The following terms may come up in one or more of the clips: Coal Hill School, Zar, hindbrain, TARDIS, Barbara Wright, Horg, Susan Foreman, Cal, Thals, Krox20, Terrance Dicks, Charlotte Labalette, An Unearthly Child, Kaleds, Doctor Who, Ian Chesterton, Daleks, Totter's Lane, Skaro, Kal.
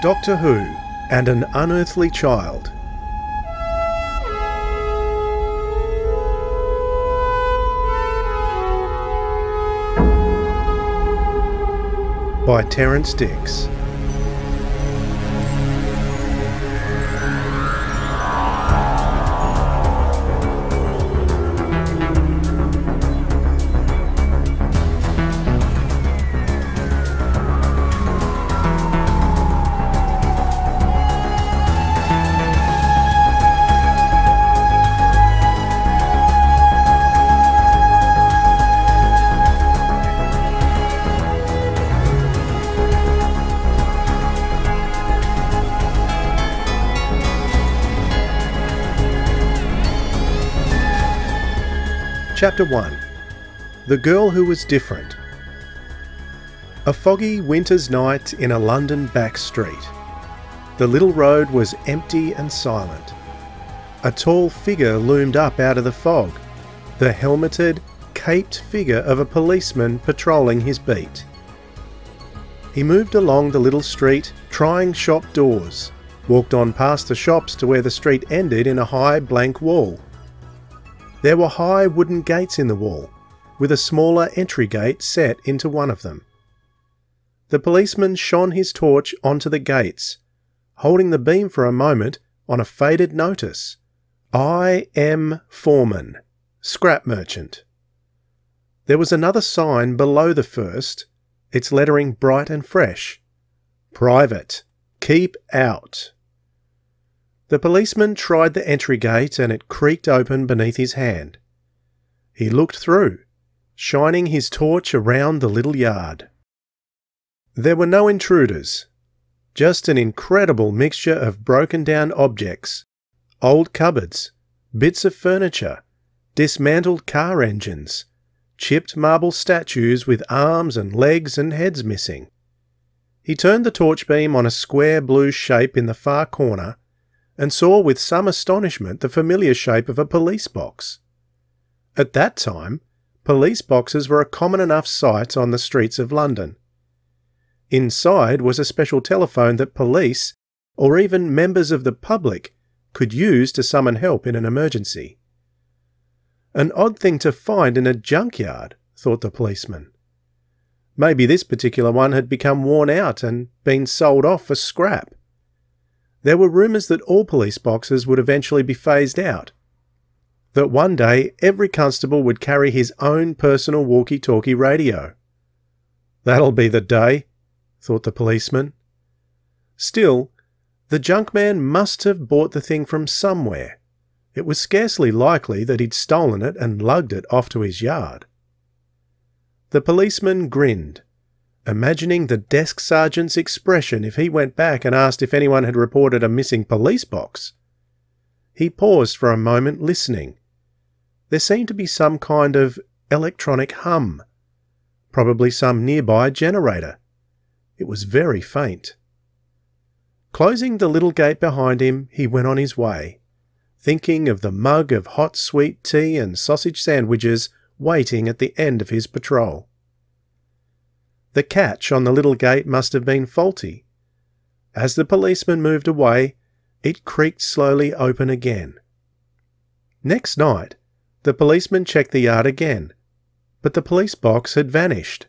Doctor Who and An Unearthly Child. By Terrance Dicks. Chapter 1. The Girl Who Was Different. A foggy winter's night in a London back street. The little road was empty and silent. A tall figure loomed up out of the fog, the helmeted, caped figure of a policeman patrolling his beat. He moved along the little street, trying shop doors, walked on past the shops to where the street ended in a high blank wall. There were high wooden gates in the wall, with a smaller entry gate set into one of them. The policeman shone his torch onto the gates, holding the beam for a moment on a faded notice. I am Foreman, Scrap Merchant. There was another sign below the first, its lettering bright and fresh. Private. Keep out. The policeman tried the entry gate and it creaked open beneath his hand. He looked through, shining his torch around the little yard. There were no intruders, just an incredible mixture of broken-down objects, old cupboards, bits of furniture, dismantled car engines, chipped marble statues with arms and legs and heads missing. He turned the torch beam on a square blue shape in the far corner and saw with some astonishment the familiar shape of a police box. At that time, police boxes were a common enough sight on the streets of London. Inside was a special telephone that police, or even members of the public, could use to summon help in an emergency. An odd thing to find in a junkyard, thought the policeman. Maybe this particular one had become worn out and been sold off for scrap. There were rumours that all police boxes would eventually be phased out, that one day every constable would carry his own personal walkie-talkie radio. That'll be the day, thought the policeman. Still, the junkman must have bought the thing from somewhere. It was scarcely likely that he'd stolen it and lugged it off to his yard. The policeman grinned, imagining the desk sergeant's expression if he went back and asked if anyone had reported a missing police box. He paused for a moment, listening. There seemed to be some kind of electronic hum, probably some nearby generator. It was very faint. Closing the little gate behind him, he went on his way, thinking of the mug of hot sweet tea and sausage sandwiches waiting at the end of his patrol. The catch on the little gate must have been faulty. As the policeman moved away, it creaked slowly open again. Next night, the policeman checked the yard again, but the police box had vanished.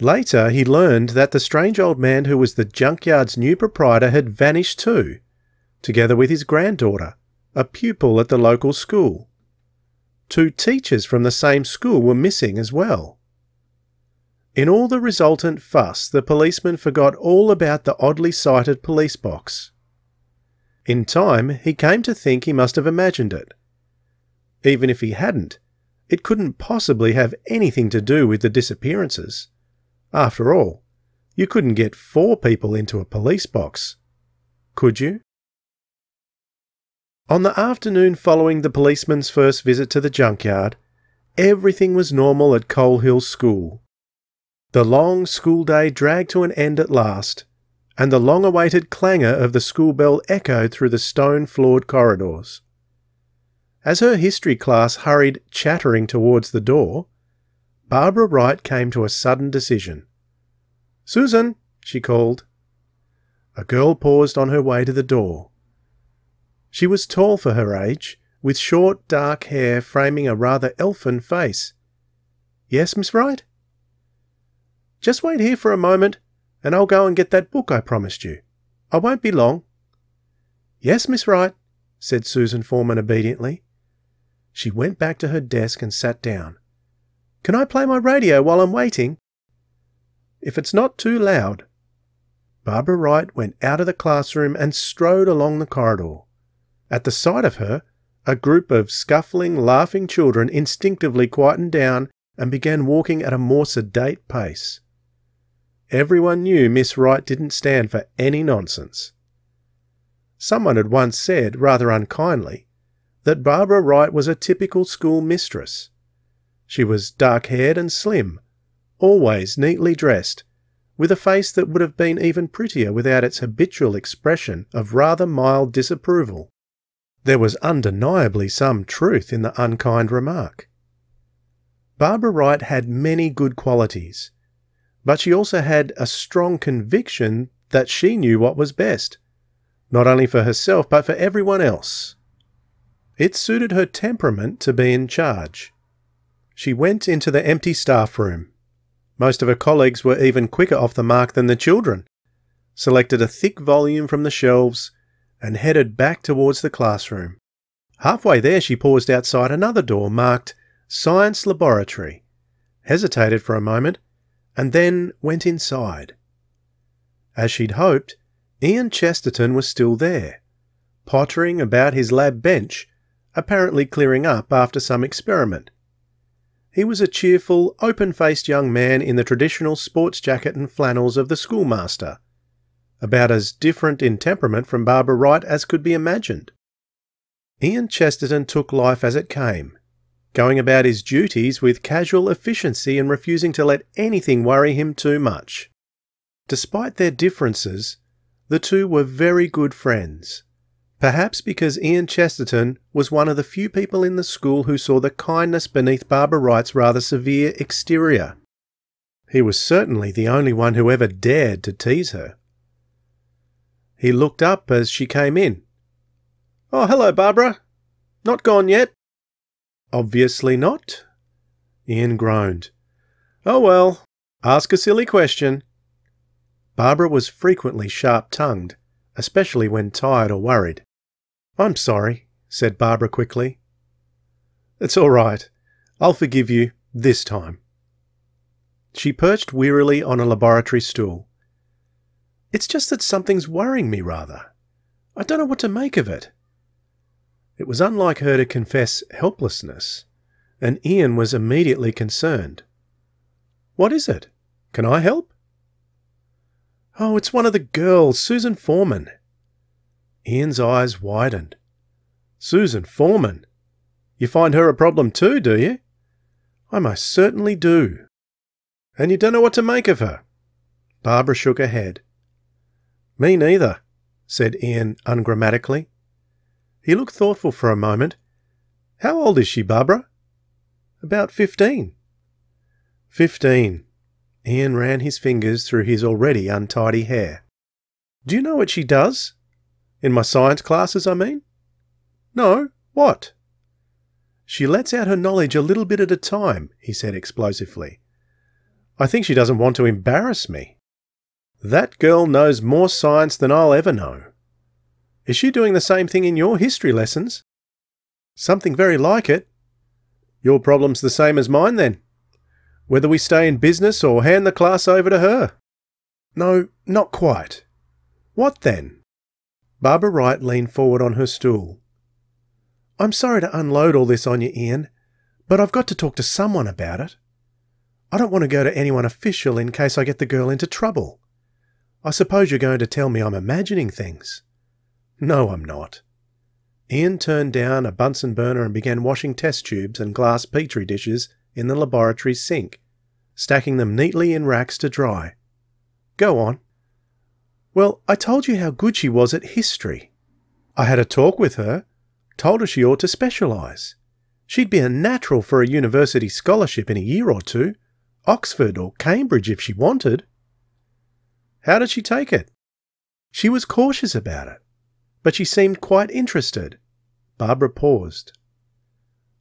Later, he learned that the strange old man who was the junkyard's new proprietor had vanished too, together with his granddaughter, a pupil at the local school. Two teachers from the same school were missing as well. In all the resultant fuss, the policeman forgot all about the oddly sighted police box. In time, he came to think he must have imagined it. Even if he hadn't, it couldn't possibly have anything to do with the disappearances. After all, you couldn't get four people into a police box, could you? On the afternoon following the policeman's first visit to the junkyard, everything was normal at Coal Hill School. The long school day dragged to an end at last, and the long-awaited clangour of the school bell echoed through the stone-floored corridors. As her history class hurried chattering towards the door, Barbara Wright came to a sudden decision. "Susan," she called. A girl paused on her way to the door. She was tall for her age, with short, dark hair framing a rather elfin face. "Yes, Miss Wright?" "Just wait here for a moment, and I'll go and get that book I promised you. I won't be long." "Yes, Miss Wright," said Susan Foreman obediently. She went back to her desk and sat down. "Can I play my radio while I'm waiting?" "If it's not too loud." Barbara Wright went out of the classroom and strode along the corridor. At the sight of her, a group of scuffling, laughing children instinctively quietened down and began walking at a more sedate pace. Everyone knew Miss Wright didn't stand for any nonsense. Someone had once said, rather unkindly, that Barbara Wright was a typical school mistress. She was dark-haired and slim, always neatly dressed, with a face that would have been even prettier without its habitual expression of rather mild disapproval. There was undeniably some truth in the unkind remark. Barbara Wright had many good qualities, but she also had a strong conviction that she knew what was best, not only for herself but for everyone else. It suited her temperament to be in charge. She went into the empty staff room. Most of her colleagues were even quicker off the mark than the children, selected a thick volume from the shelves and headed back towards the classroom. Halfway there she paused outside another door marked Science Laboratory, hesitated for a moment, and then went inside. As she'd hoped, Ian Chesterton was still there, pottering about his lab bench, apparently clearing up after some experiment. He was a cheerful, open-faced young man in the traditional sports jacket and flannels of the schoolmaster, about as different in temperament from Barbara Wright as could be imagined. Ian Chesterton took life as it came, going about his duties with casual efficiency and refusing to let anything worry him too much. Despite their differences, the two were very good friends, perhaps because Ian Chesterton was one of the few people in the school who saw the kindness beneath Barbara Wright's rather severe exterior. He was certainly the only one who ever dared to tease her. He looked up as she came in. "Oh, hello, Barbara. Not gone yet?" "Obviously not," Ian groaned. "Oh well, ask a silly question." Barbara was frequently sharp-tongued, especially when tired or worried. "I'm sorry," said Barbara quickly. "It's all right. I'll forgive you, this time." She perched wearily on a laboratory stool. "It's just that something's worrying me, rather. I don't know what to make of it." It was unlike her to confess helplessness, and Ian was immediately concerned. "What is it? Can I help?" "Oh, it's one of the girls, Susan Foreman." Ian's eyes widened. "Susan Foreman? You find her a problem too, do you?" "I most certainly do." "And you don't know what to make of her?" Barbara shook her head. "Me neither," said Ian ungrammatically. He looked thoughtful for a moment. "How old is she, Barbara?" "About 15. 15. Ian ran his fingers through his already untidy hair. "Do you know what she does? In my science classes, I mean?" "No. What?" "She lets out her knowledge a little bit at a time," he said explosively. "I think she doesn't want to embarrass me." "That girl knows more science than I'll ever know." "Is she doing the same thing in your history lessons?" "Something very like it." "Your problem's the same as mine, then. Whether we stay in business or hand the class over to her." "No, not quite." "What then?" Barbara Wright leaned forward on her stool. "I'm sorry to unload all this on you, Ian, but I've got to talk to someone about it. I don't want to go to anyone official in case I get the girl into trouble. I suppose you're going to tell me I'm imagining things." "No, I'm not." Ian turned down a Bunsen burner and began washing test tubes and glass petri dishes in the laboratory sink, stacking them neatly in racks to dry. "Go on." "Well, I told you how good she was at history. I had a talk with her, told her she ought to specialise. She'd be a natural for a university scholarship in a year or two, Oxford or Cambridge if she wanted." "How did she take it?" She was cautious about it, but she seemed quite interested. Barbara paused.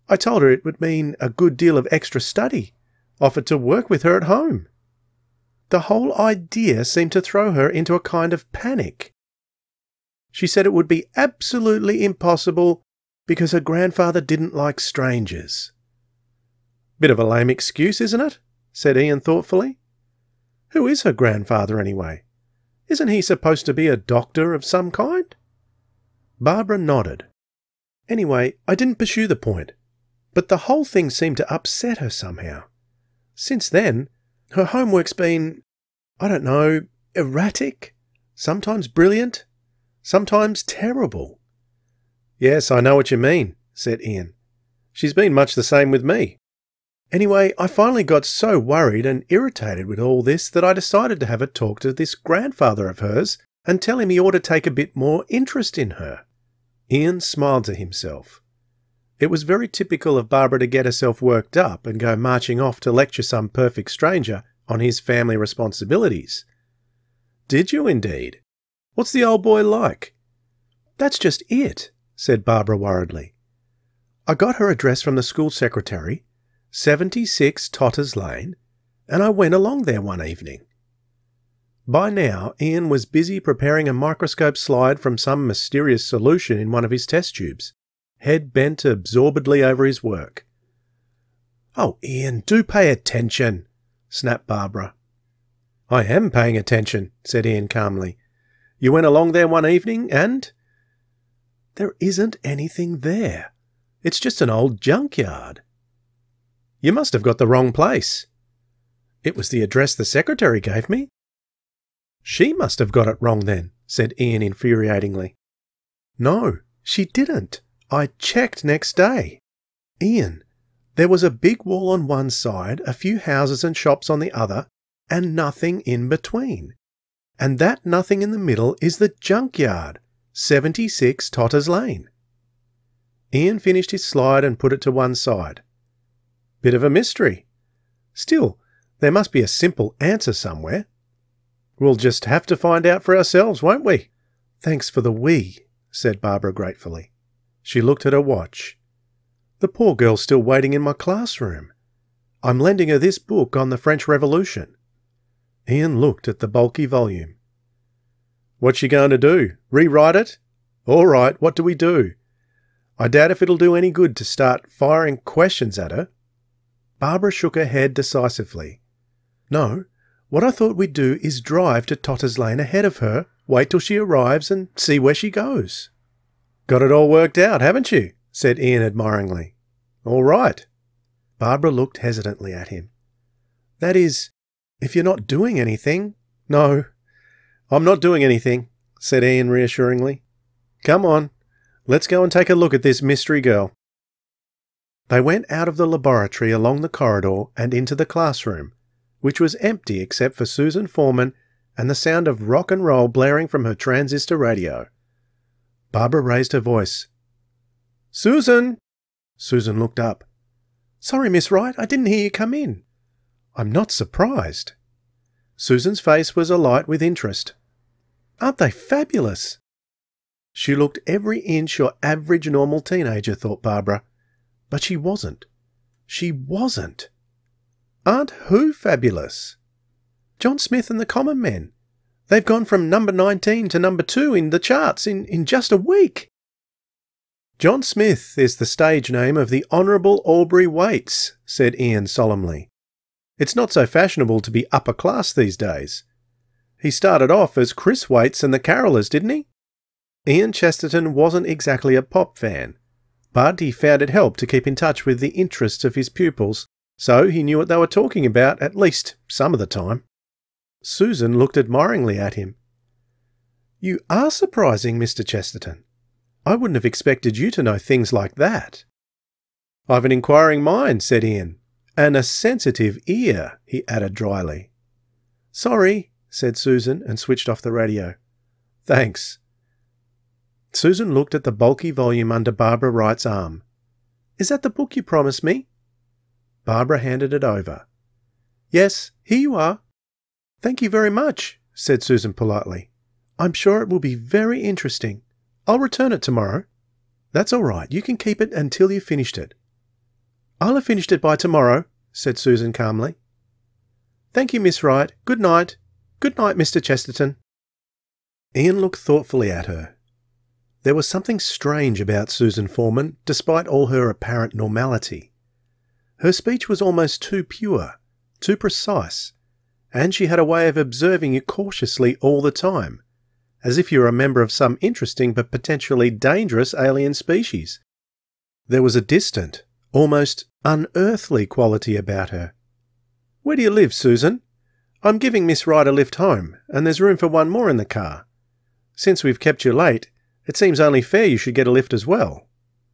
I told her it would mean a good deal of extra study, offered to work with her at home. The whole idea seemed to throw her into a kind of panic. She said it would be absolutely impossible because her grandfather didn't like strangers. Bit of a lame excuse, isn't it? Said Ian thoughtfully. Who is her grandfather anyway? Isn't he supposed to be a doctor of some kind? Barbara nodded. Anyway, I didn't pursue the point, but the whole thing seemed to upset her somehow. Since then, her homework's been, I don't know, erratic, sometimes brilliant, sometimes terrible. Yes, I know what you mean, said Ian. She's been much the same with me. Anyway, I finally got so worried and irritated with all this that I decided to have a talk to this grandfather of hers and tell him he ought to take a bit more interest in her. Ian smiled to himself. It was very typical of Barbara to get herself worked up and go marching off to lecture some perfect stranger on his family responsibilities. Did you indeed? What's the old boy like? That's just it, said Barbara worriedly. I got her address from the school secretary, 76 Totter's Lane, and I went along there one evening. By now, Ian was busy preparing a microscope slide from some mysterious solution in one of his test tubes, head bent absorbedly over his work. Oh, Ian, do pay attention, snapped Barbara. I am paying attention, said Ian calmly. You went along there one evening and... There isn't anything there. It's just an old junkyard. You must have got the wrong place. It was the address the secretary gave me. She must have got it wrong then, said Ian infuriatingly. No, she didn't. I checked next day. Ian, there was a big wall on one side, a few houses and shops on the other, and nothing in between. And that nothing in the middle is the junkyard, 76 Totter's Lane. Ian finished his slide and put it to one side. Bit of a mystery. Still, there must be a simple answer somewhere. We'll just have to find out for ourselves, won't we? Thanks for the we, said Barbara gratefully. She looked at her watch. The poor girl's still waiting in my classroom. I'm lending her this book on the French Revolution. Ian looked at the bulky volume. What's she going to do? Rewrite it? All right, what do we do? I doubt if it'll do any good to start firing questions at her. Barbara shook her head decisively. No, what I thought we'd do is drive to Totter's Lane ahead of her, wait till she arrives and see where she goes. Got it all worked out, haven't you? Said Ian admiringly. All right. Barbara looked hesitantly at him. That is... If you're not doing anything... No, I'm not doing anything, said Ian reassuringly. Come on, let's go and take a look at this mystery girl. They went out of the laboratory along the corridor and into the classroom, which was empty except for Susan Foreman and the sound of rock and roll blaring from her transistor radio. Barbara raised her voice. Susan! Susan looked up. Sorry, Miss Wright, I didn't hear you come in. I'm not surprised. Susan's face was alight with interest. Aren't they fabulous? She looked every inch your average normal teenager, thought Barbara. But she wasn't. She wasn't. Aren't who fabulous? John Smith and the Common Men. They've gone from number 19 to number 2 in the charts in just a week. John Smith is the stage name of the Honourable Aubrey Waits, said Ian solemnly. It's not so fashionable to be upper class these days. He started off as Chris Waits and the Carolers, didn't he? Ian Chesterton wasn't exactly a pop fan, but he found it helped to keep in touch with the interests of his pupils, so he knew what they were talking about at least some of the time. Susan looked admiringly at him. You are surprising, Mr. Chesterton. I wouldn't have expected you to know things like that. I've an inquiring mind, said Ian. And a sensitive ear, he added dryly. Sorry, said Susan, and switched off the radio. Thanks. Susan looked at the bulky volume under Barbara Wright's arm. Is that the book you promised me? Barbara handed it over. Yes, here you are. Thank you very much, said Susan politely. I'm sure it will be very interesting. I'll return it tomorrow. That's all right. You can keep it until you've finished it. I'll have finished it by tomorrow, said Susan calmly. Thank you, Miss Wright. Good night. Good night, Mr. Chesterton. Ian looked thoughtfully at her. There was something strange about Susan Foreman, despite all her apparent normality. Her speech was almost too pure, too precise, and she had a way of observing it cautiously all the time, as if you were a member of some interesting but potentially dangerous alien species. There was a distant, almost unearthly quality about her. "Where do you live, Susan? I'm giving Miss Wright a lift home, and there's room for one more in the car. Since we've kept you late, it seems only fair you should get a lift as well.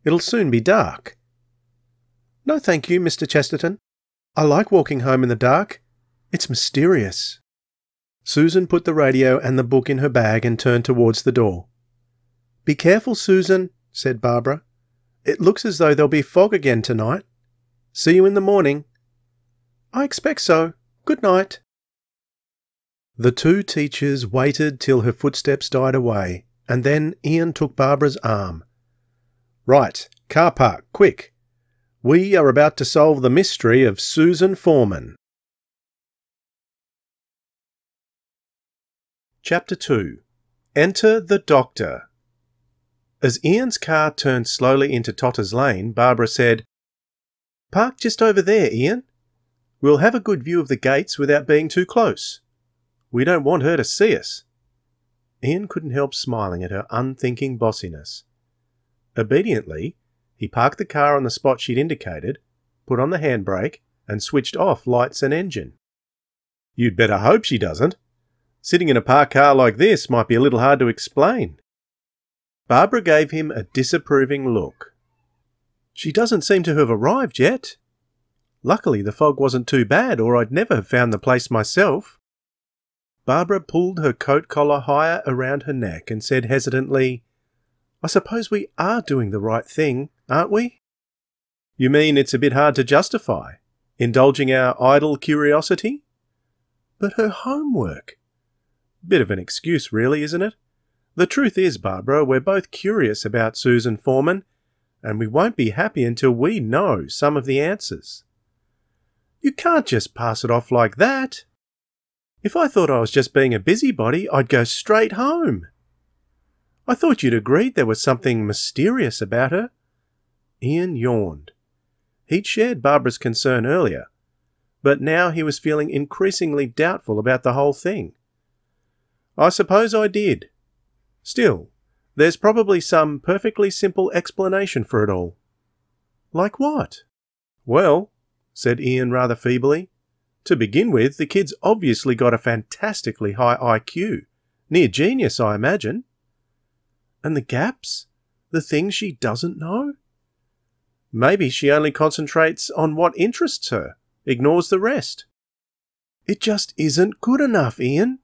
It'll soon be dark." "No, thank you, Mr. Chesterton. I like walking home in the dark. It's mysterious." Susan put the radio and the book in her bag and turned towards the door. "Be careful, Susan," said Barbara. "It looks as though there'll be fog again tonight. See you in the morning." "I expect so. Good night." The two teachers waited till her footsteps died away, and then Ian took Barbara's arm. "Right, car park, quick. We are about to solve the mystery of Susan Foreman." Chapter 2. Enter the Doctor. As Ian's car turned slowly into Totter's Lane, Barbara said, "Park just over there, Ian. We'll have a good view of the gates without being too close. We don't want her to see us." Ian couldn't help smiling at her unthinking bossiness. Obediently, he parked the car on the spot she'd indicated, put on the handbrake, and switched off lights and engine. "You'd better hope she doesn't. Sitting in a parked car like this might be a little hard to explain." Barbara gave him a disapproving look. "She doesn't seem to have arrived yet. Luckily the fog wasn't too bad, or I'd never have found the place myself." Barbara pulled her coat collar higher around her neck and said hesitantly, "I suppose we are doing the right thing, aren't we?" "You mean it's a bit hard to justify, indulging our idle curiosity?" "But her homework—" "Bit of an excuse, really, isn't it? The truth is, Barbara, we're both curious about Susan Foreman, and we won't be happy until we know some of the answers." "You can't just pass it off like that. If I thought I was just being a busybody, I'd go straight home." "I thought you'd agreed there was something mysterious about her." Ian yawned. He'd shared Barbara's concern earlier, but now he was feeling increasingly doubtful about the whole thing. "I suppose I did. Still, there's probably some perfectly simple explanation for it all." "Like what?" "Well," said Ian rather feebly, "to begin with, the kid's obviously got a fantastically high IQ. Near genius, I imagine." "And the gaps? The things she doesn't know?" "Maybe she only concentrates on what interests her, ignores the rest." "It just isn't good enough, Ian.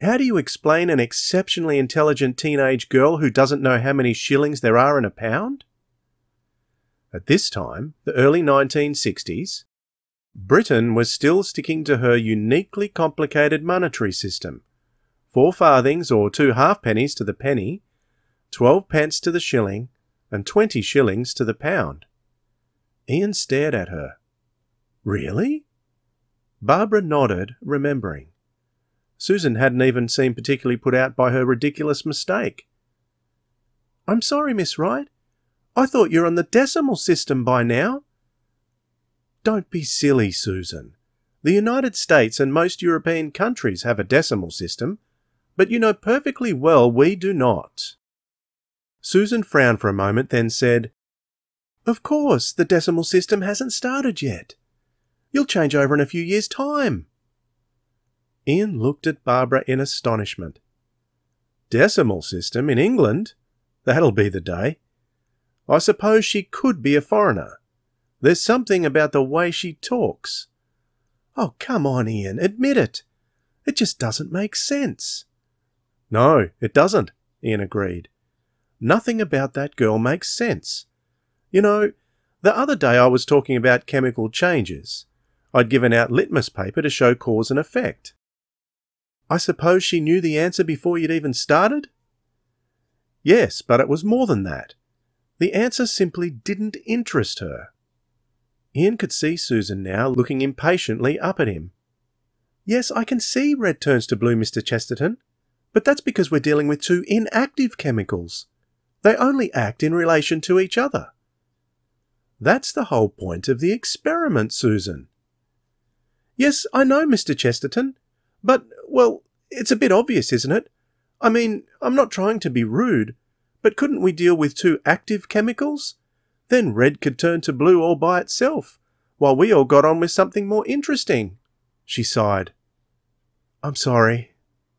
How do you explain an exceptionally intelligent teenage girl who doesn't know how many shillings there are in a pound?" At this time, the early 1960s, Britain was still sticking to her uniquely complicated monetary system. 4 farthings or 2 halfpennies to the penny, 12 pence to the shilling, and 20 shillings to the pound. Ian stared at her. "Really?" Barbara nodded, remembering. Susan hadn't even seemed particularly put out by her ridiculous mistake. "I'm sorry, Miss Wright. I thought you're on the decimal system by now." "Don't be silly, Susan. The United States and most European countries have a decimal system, but you know perfectly well we do not." Susan frowned for a moment, then said, "Of course, the decimal system hasn't started yet. You'll change over in a few years' time." Ian looked at Barbara in astonishment. "Decimal system in England? That'll be the day. I suppose she could be a foreigner. There's something about the way she talks." "Oh, come on, Ian, admit it. It just doesn't make sense." "No, it doesn't," Ian agreed. "Nothing about that girl makes sense. You know, the other day I was talking about chemical changes. I'd given out litmus paper to show cause and effect. I suppose she knew the answer before you'd even started? Yes, but it was more than that. The answer simply didn't interest her. Ian could see Susan now, looking impatiently up at him. Yes, I can see red turns to blue, Mr. Chesterton, but that's because we're dealing with two inactive chemicals. They only act in relation to each other. That's the whole point of the experiment, Susan. Yes, I know, Mr. Chesterton, but, well, it's a bit obvious, isn't it? I mean, I'm not trying to be rude, but couldn't we deal with two active chemicals? Then red could turn to blue all by itself, while we all got on with something more interesting. She sighed. I'm sorry.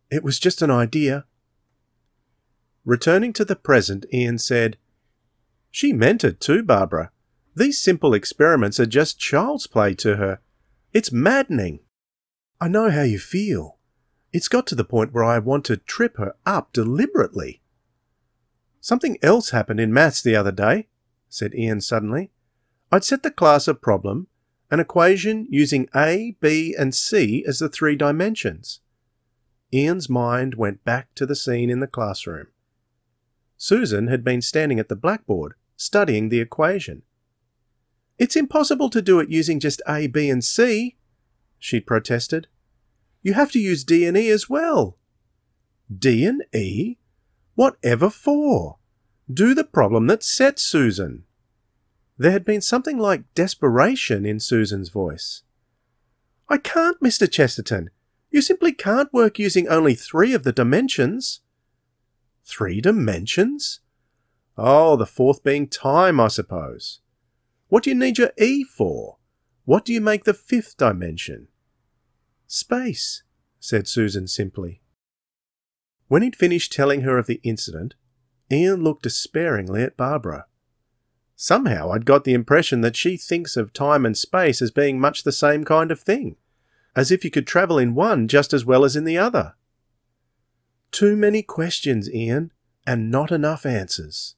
It was just an idea. Returning to the present, Ian said, She meant it too, Barbara. These simple experiments are just child's play to her. It's maddening. I know how you feel. It's got to the point where I want to trip her up deliberately. Something else happened in maths the other day, said Ian suddenly. I'd set the class a problem, an equation using A, B and C as the three dimensions. Ian's mind went back to the scene in the classroom. Susan had been standing at the blackboard, studying the equation. It's impossible to do it using just A, B and C, she protested. You have to use D and E as well. D and E? Whatever for? Do the problem that set Susan. There had been something like desperation in Susan's voice. I can't, Mr. Chesterton. You simply can't work using only three of the dimensions. 3 dimensions? Oh, the fourth being time, I suppose. What do you need your E for? What do you make the 5th dimension? Space, said Susan simply. When he'd finished telling her of the incident, Ian looked despairingly at Barbara. Somehow I'd got the impression that she thinks of time and space as being much the same kind of thing, as if you could travel in one just as well as in the other. Too many questions, Ian, and not enough answers.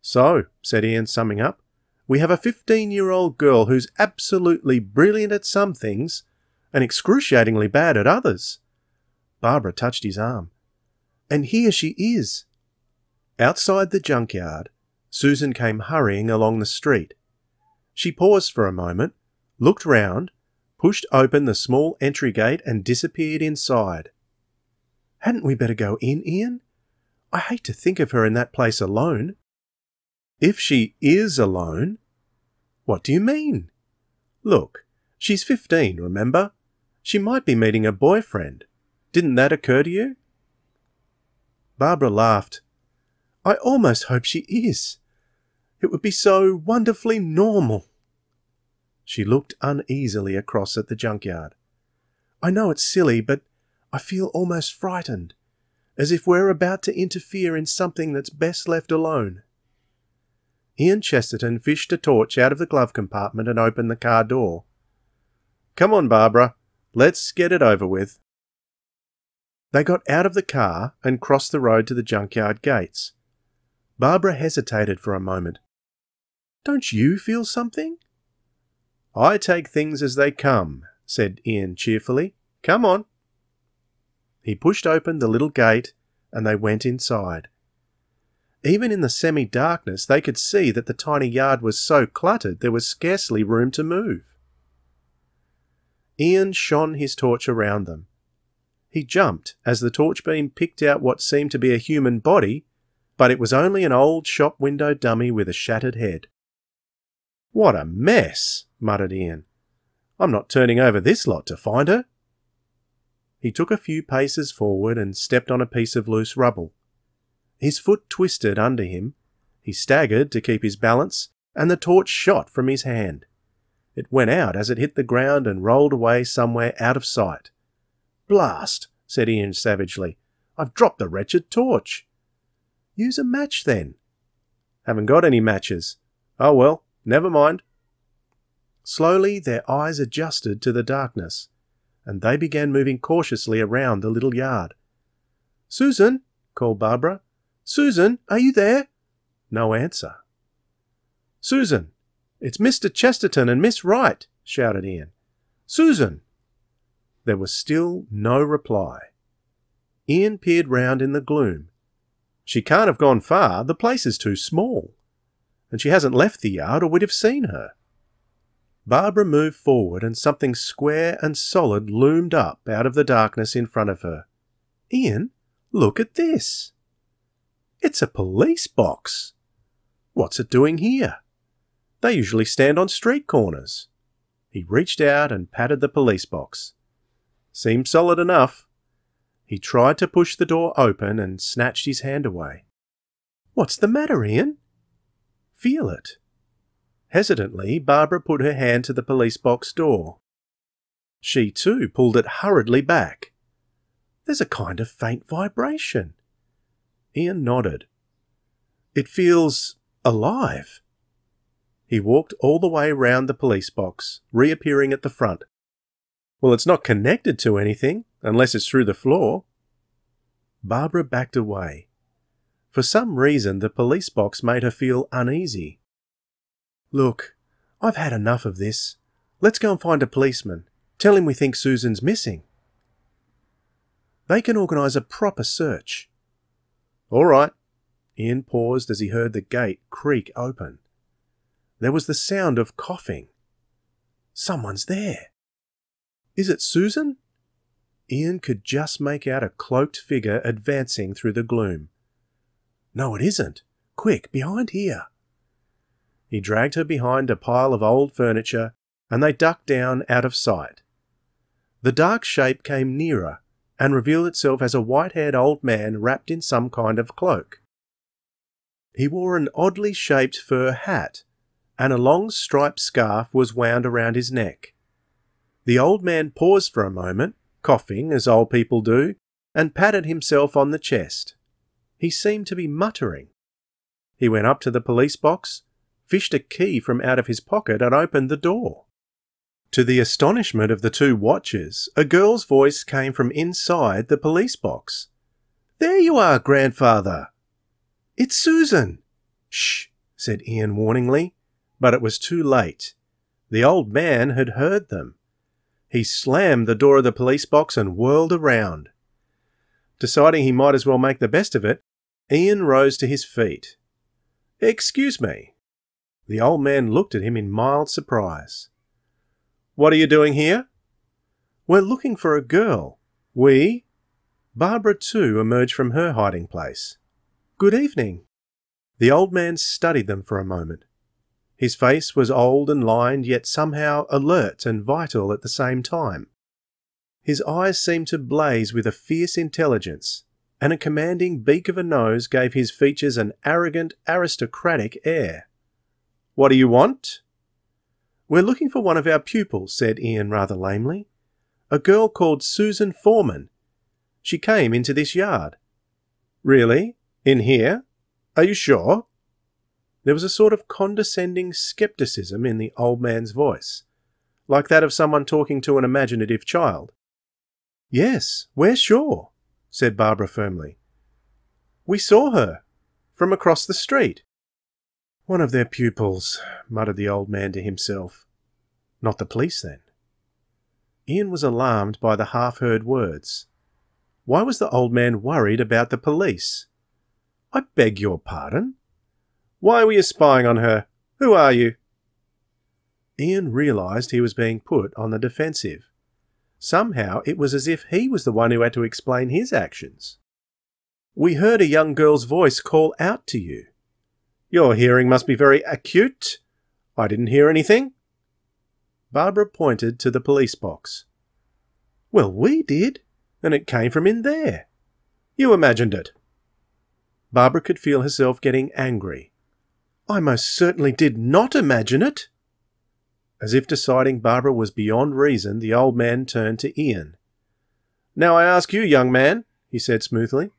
So, said Ian, summing up, we have a 15-year-old girl who's absolutely brilliant at some things and excruciatingly bad at others. Barbara touched his arm. And here she is. Outside the junkyard, Susan came hurrying along the street. She paused for a moment, looked round, pushed open the small entry gate and disappeared inside. Hadn't we better go in, Ian? I hate to think of her in that place alone. If she is alone, what do you mean? Look, she's 15, remember? She might be meeting a boyfriend. Didn't that occur to you? Barbara laughed. I almost hope she is. It would be so wonderfully normal. She looked uneasily across at the junkyard. I know it's silly, but I feel almost frightened, as if we're about to interfere in something that's best left alone. Ian Chesterton fished a torch out of the glove compartment and opened the car door. Come on, Barbara. Let's get it over with. They got out of the car and crossed the road to the junkyard gates. Barbara hesitated for a moment. Don't you feel something? I take things as they come, said Ian cheerfully. Come on. He pushed open the little gate and they went inside. Even in the semi-darkness, they could see that the tiny yard was so cluttered there was scarcely room to move. Ian shone his torch around them. He jumped as the torch beam picked out what seemed to be a human body, but it was only an old shop window dummy with a shattered head. What a mess, muttered Ian. I'm not turning over this lot to find her. He took a few paces forward and stepped on a piece of loose rubble. His foot twisted under him. He staggered to keep his balance, and the torch shot from his hand. It went out as it hit the ground and rolled away somewhere out of sight. Blast, said Ian savagely. I've dropped the wretched torch. Use a match, then. Haven't got any matches. Oh well, never mind. Slowly their eyes adjusted to the darkness, and they began moving cautiously around the little yard. Susan, called Barbara. Susan, are you there? No answer. Susan, it's Mr. Chesterton and Miss Wright, shouted Ian. Susan! There was still no reply. Ian peered round in the gloom. She can't have gone far, the place is too small, and she hasn't left the yard or we'd have seen her. Barbara moved forward and something square and solid loomed up out of the darkness in front of her. Ian, look at this. It's a police box. What's it doing here? They usually stand on street corners. He reached out and patted the police box. Seemed solid enough. He tried to push the door open and snatched his hand away. What's the matter, Ian? Feel it. Hesitantly, Barbara put her hand to the police box door. She too pulled it hurriedly back. There's a kind of faint vibration. Ian nodded. It feels alive. He walked all the way round the police box, reappearing at the front. Well, it's not connected to anything, unless it's through the floor. Barbara backed away. For some reason, the police box made her feel uneasy. Look, I've had enough of this. Let's go and find a policeman. Tell him we think Susan's missing. They can organise a proper search. All right. Ian paused as he heard the gate creak open. There was the sound of coughing. Someone's there. Is it Susan? Ian could just make out a cloaked figure advancing through the gloom. No, it isn't. Quick, behind here. He dragged her behind a pile of old furniture, and they ducked down out of sight. The dark shape came nearer and revealed itself as a white-haired old man wrapped in some kind of cloak. He wore an oddly shaped fur hat, and a long striped scarf was wound around his neck. The old man paused for a moment, coughing as old people do, and patted himself on the chest. He seemed to be muttering. He went up to the police box, fished a key from out of his pocket and opened the door. To the astonishment of the two watchers, a girl's voice came from inside the police box. There you are, grandfather! It's Susan! Shh, said Ian warningly, but it was too late. The old man had heard them. He slammed the door of the police box and whirled around. Deciding he might as well make the best of it, Ian rose to his feet. Excuse me. The old man looked at him in mild surprise. What are you doing here? We're looking for a girl. We? Barbara, too, emerged from her hiding place. Good evening. The old man studied them for a moment. His face was old and lined, yet somehow alert and vital at the same time. His eyes seemed to blaze with a fierce intelligence, and a commanding beak of a nose gave his features an arrogant, aristocratic air. What do you want? We're looking for one of our pupils, said Ian rather lamely. A girl called Susan Foreman. She came into this yard. Really? In here? Are you sure? There was a sort of condescending scepticism in the old man's voice, like that of someone talking to an imaginative child. Yes, we're sure, said Barbara firmly. We saw her, from across the street. One of their pupils, muttered the old man to himself. Not the police, then. Ian was alarmed by the half-heard words. Why was the old man worried about the police? I beg your pardon? Why were you spying on her? Who are you? Ian realised he was being put on the defensive. Somehow it was as if he was the one who had to explain his actions. We heard a young girl's voice call out to you. Your hearing must be very acute. I didn't hear anything. Barbara pointed to the police box. Well, we did, and it came from in there. You imagined it. Barbara could feel herself getting angry. I most certainly did not imagine it. As if deciding Barbara was beyond reason, the old man turned to Ian. Now I ask you, young man, he said smoothly.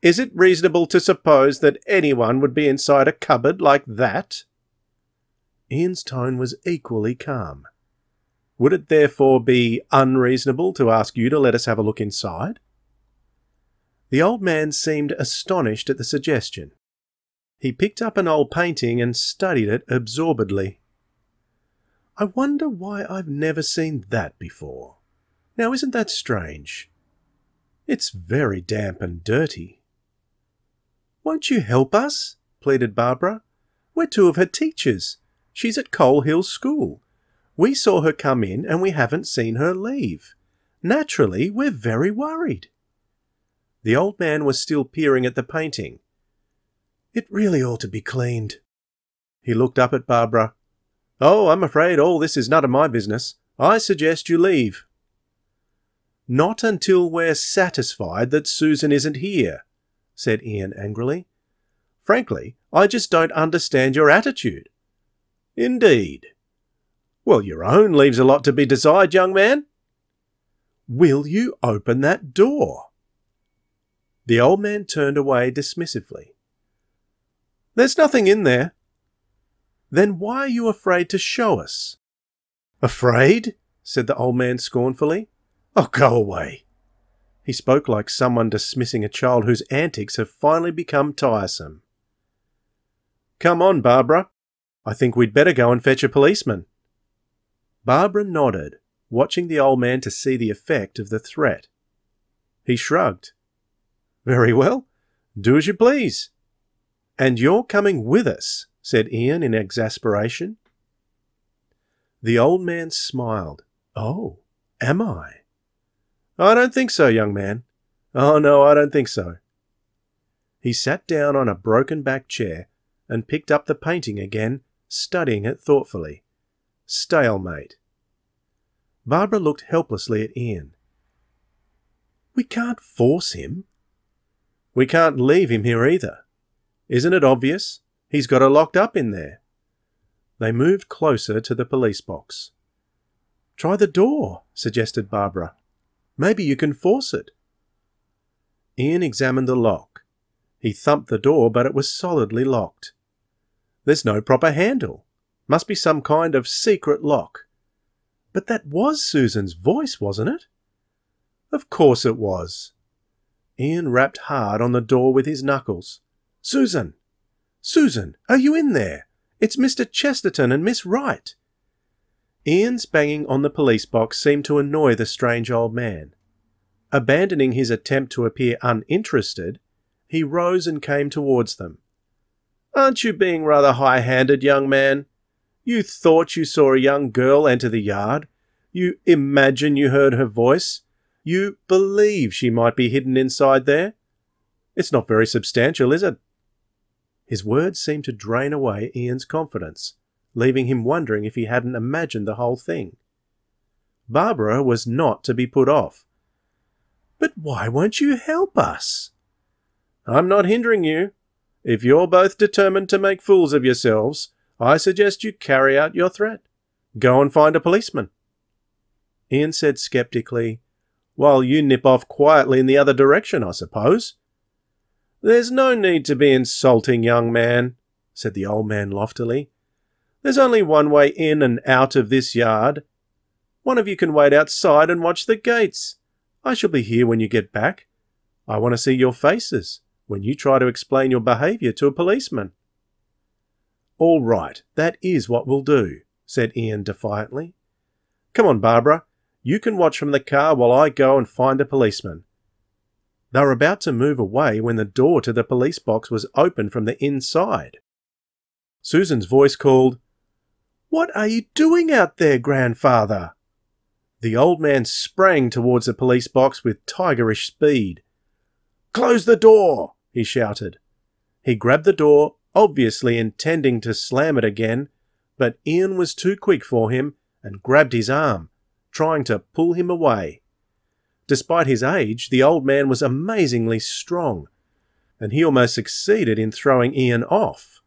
Is it reasonable to suppose that anyone would be inside a cupboard like that? Ian's tone was equally calm. Would it therefore be unreasonable to ask you to let us have a look inside? The old man seemed astonished at the suggestion. He picked up an old painting and studied it absorbedly. I wonder why I've never seen that before. Now isn't that strange? It's very damp and dirty. Won't you help us? Pleaded Barbara. We're two of her teachers. She's at Coal Hill School. We saw her come in and we haven't seen her leave. Naturally, we're very worried. The old man was still peering at the painting. It really ought to be cleaned. He looked up at Barbara. Oh, I'm afraid all this is none of my business. I suggest you leave. Not until we're satisfied that Susan isn't here, said Ian angrily. Frankly, I just don't understand your attitude. Indeed. Well, your own leaves a lot to be desired, young man. Will you open that door? The old man turned away dismissively. There's nothing in there. Then why are you afraid to show us? Afraid? Said the old man scornfully. Oh, go away. He spoke like someone dismissing a child whose antics have finally become tiresome. Come on, Barbara. I think we'd better go and fetch a policeman. Barbara nodded, watching the old man to see the effect of the threat. He shrugged. Very well. Do as you please. And you're coming with us, said Ian in exasperation. The old man smiled. Oh, am I? I don't think so, young man. Oh, no, I don't think so. He sat down on a broken-back chair and picked up the painting again, studying it thoughtfully. Stalemate. Barbara looked helplessly at Ian. We can't force him. We can't leave him here either. Isn't it obvious? He's got her locked up in there. They moved closer to the police box. Try the door, suggested Barbara. Maybe you can force it. Ian examined the lock. He thumped the door, but it was solidly locked. There's no proper handle. Must be some kind of secret lock. But that was Susan's voice, wasn't it? Of course it was. Ian rapped hard on the door with his knuckles. Susan! Susan, are you in there? It's Mr. Chesterton and Miss Wright. Ian's banging on the police box seemed to annoy the strange old man. Abandoning his attempt to appear uninterested, he rose and came towards them. Aren't you being rather high-handed, young man? You thought you saw a young girl enter the yard. You imagine you heard her voice. You believe she might be hidden inside there. It's not very substantial, is it? His words seemed to drain away Ian's confidence, leaving him wondering if he hadn't imagined the whole thing. Barbara was not to be put off. But why won't you help us? I'm not hindering you. If you're both determined to make fools of yourselves, I suggest you carry out your threat. Go and find a policeman. Ian said sceptically, Well, you nip off quietly in the other direction, I suppose. There's no need to be insulting, young man, said the old man loftily. There's only one way in and out of this yard. One of you can wait outside and watch the gates. I shall be here when you get back. I want to see your faces when you try to explain your behaviour to a policeman. All right, that is what we'll do, said Ian defiantly. Come on, Barbara. You can watch from the car while I go and find a policeman. They were about to move away when the door to the police box was opened from the inside. Susan's voice called, What are you doing out there, grandfather? The old man sprang towards the police box with tigerish speed. Close the door, he shouted. He grabbed the door, obviously intending to slam it again, but Ian was too quick for him and grabbed his arm, trying to pull him away. Despite his age, the old man was amazingly strong, and he almost succeeded in throwing Ian off.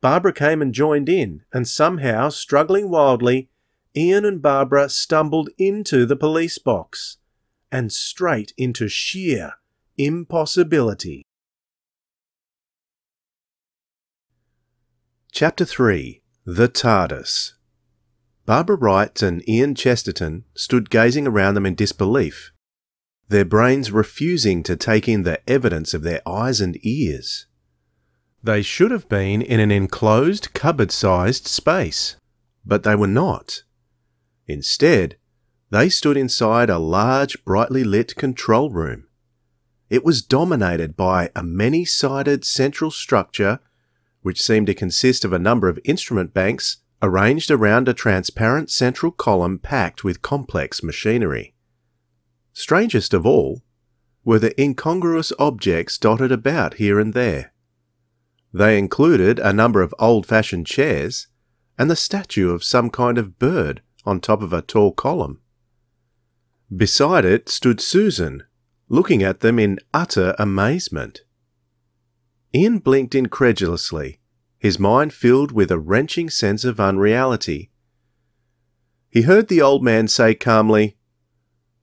Barbara came and joined in, and somehow, struggling wildly, Ian and Barbara stumbled into the police box, and straight into sheer impossibility. Chapter 3. The TARDIS. Barbara Wright and Ian Chesterton stood gazing around them in disbelief, their brains refusing to take in the evidence of their eyes and ears. They should have been in an enclosed, cupboard-sized space, but they were not. Instead, They stood inside a large, brightly lit control room. It was dominated by a many-sided central structure which seemed to consist of a number of instrument banks arranged around a transparent central column packed with complex machinery. Strangest of all were the incongruous objects dotted about here and there. They included a number of old-fashioned chairs and the statue of some kind of bird on top of a tall column. Beside it stood Susan, looking at them in utter amazement. Ian blinked incredulously, his mind filled with a wrenching sense of unreality. He heard the old man say calmly,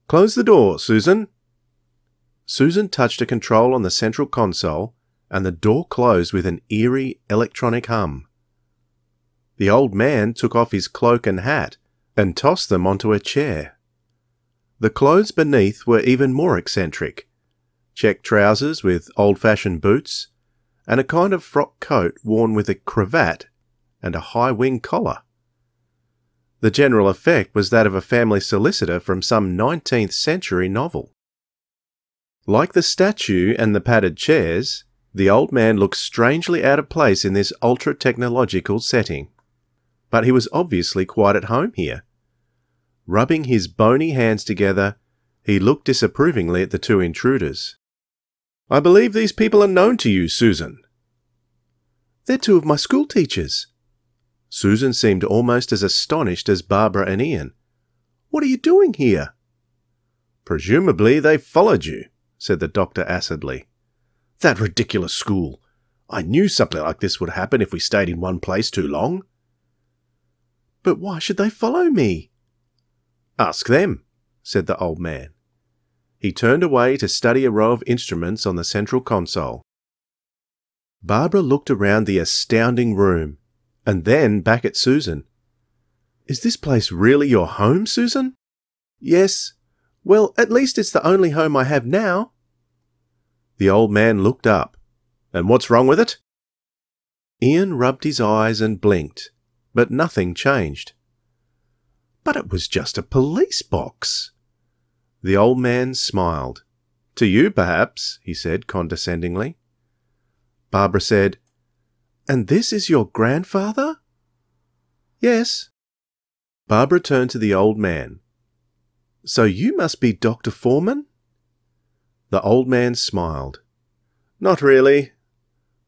"Close the door, Susan." Susan touched a control on the central console, and the door closed with an eerie electronic hum. The old man took off his cloak and hat and tossed them onto a chair. The clothes beneath were even more eccentric: check trousers with old-fashioned boots, and a kind of frock coat worn with a cravat and a high-wing collar. The general effect was that of a family solicitor from some 19th century novel. Like the statue and the padded chairs, the old man looked strangely out of place in this ultra-technological setting. But he was obviously quite at home here. Rubbing his bony hands together, he looked disapprovingly at the two intruders. "I believe these people are known to you, Susan." "They're two of my school teachers." Susan seemed almost as astonished as Barbara and Ian. "What are you doing here?" "Presumably they followed you," said the doctor acidly. "That ridiculous school. I knew something like this would happen if we stayed in one place too long." "But why should they follow me?" "Ask them," said the old man. He turned away to study a row of instruments on the central console. Barbara looked around the astounding room, and then back at Susan. "Is this place really your home, Susan?" "Yes. Well, at least it's the only home I have now." The old man looked up. "And what's wrong with it?" Ian rubbed his eyes and blinked, but nothing changed. "But it was just a police box." The old man smiled. "To you, perhaps," he said condescendingly. Barbara said, "And this is your grandfather?" "Yes." Barbara turned to the old man. "So you must be Dr. Foreman?" The old man smiled. "Not really.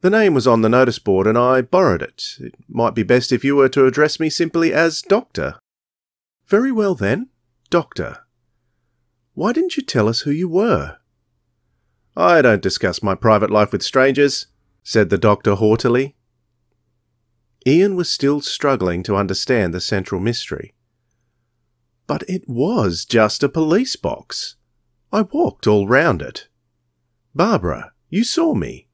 The name was on the notice board and I borrowed it. It might be best if you were to address me simply as Doctor." "Very well then, Doctor. Why didn't you tell us who you were?" "I don't discuss my private life with strangers," said the doctor haughtily. Ian was still struggling to understand the central mystery. "But it was just a police box. I walked all round it. Barbara, you saw me.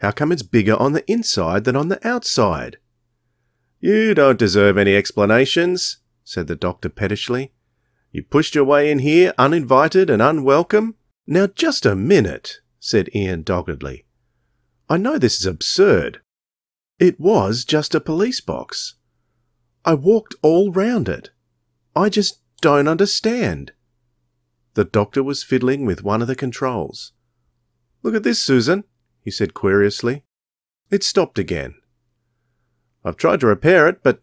How come it's bigger on the inside than on the outside?" "You don't deserve any explanations," said the doctor pettishly. "You pushed your way in here uninvited and unwelcome." "Now just a minute," said Ian doggedly. "I know this is absurd. It was just a police box. I walked all round it. I just don't understand." The doctor was fiddling with one of the controls. "Look at this, Susan," he said querulously. It stopped again. "I've tried to repair it, but—"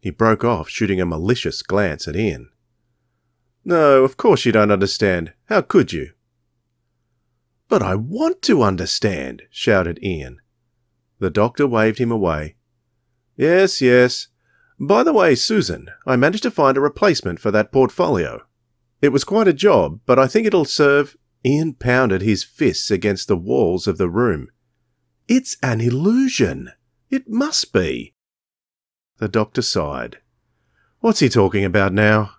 He broke off, shooting a malicious glance at Ian. "No, of course you don't understand. How could you?" "But I want to understand," shouted Ian. The doctor waved him away. "Yes, yes. By the way, Susan, I managed to find a replacement for that portfolio. It was quite a job, but I think it'll serve—" Ian pounded his fists against the walls of the room. "It's an illusion. It must be." The doctor sighed. "What's he talking about now?"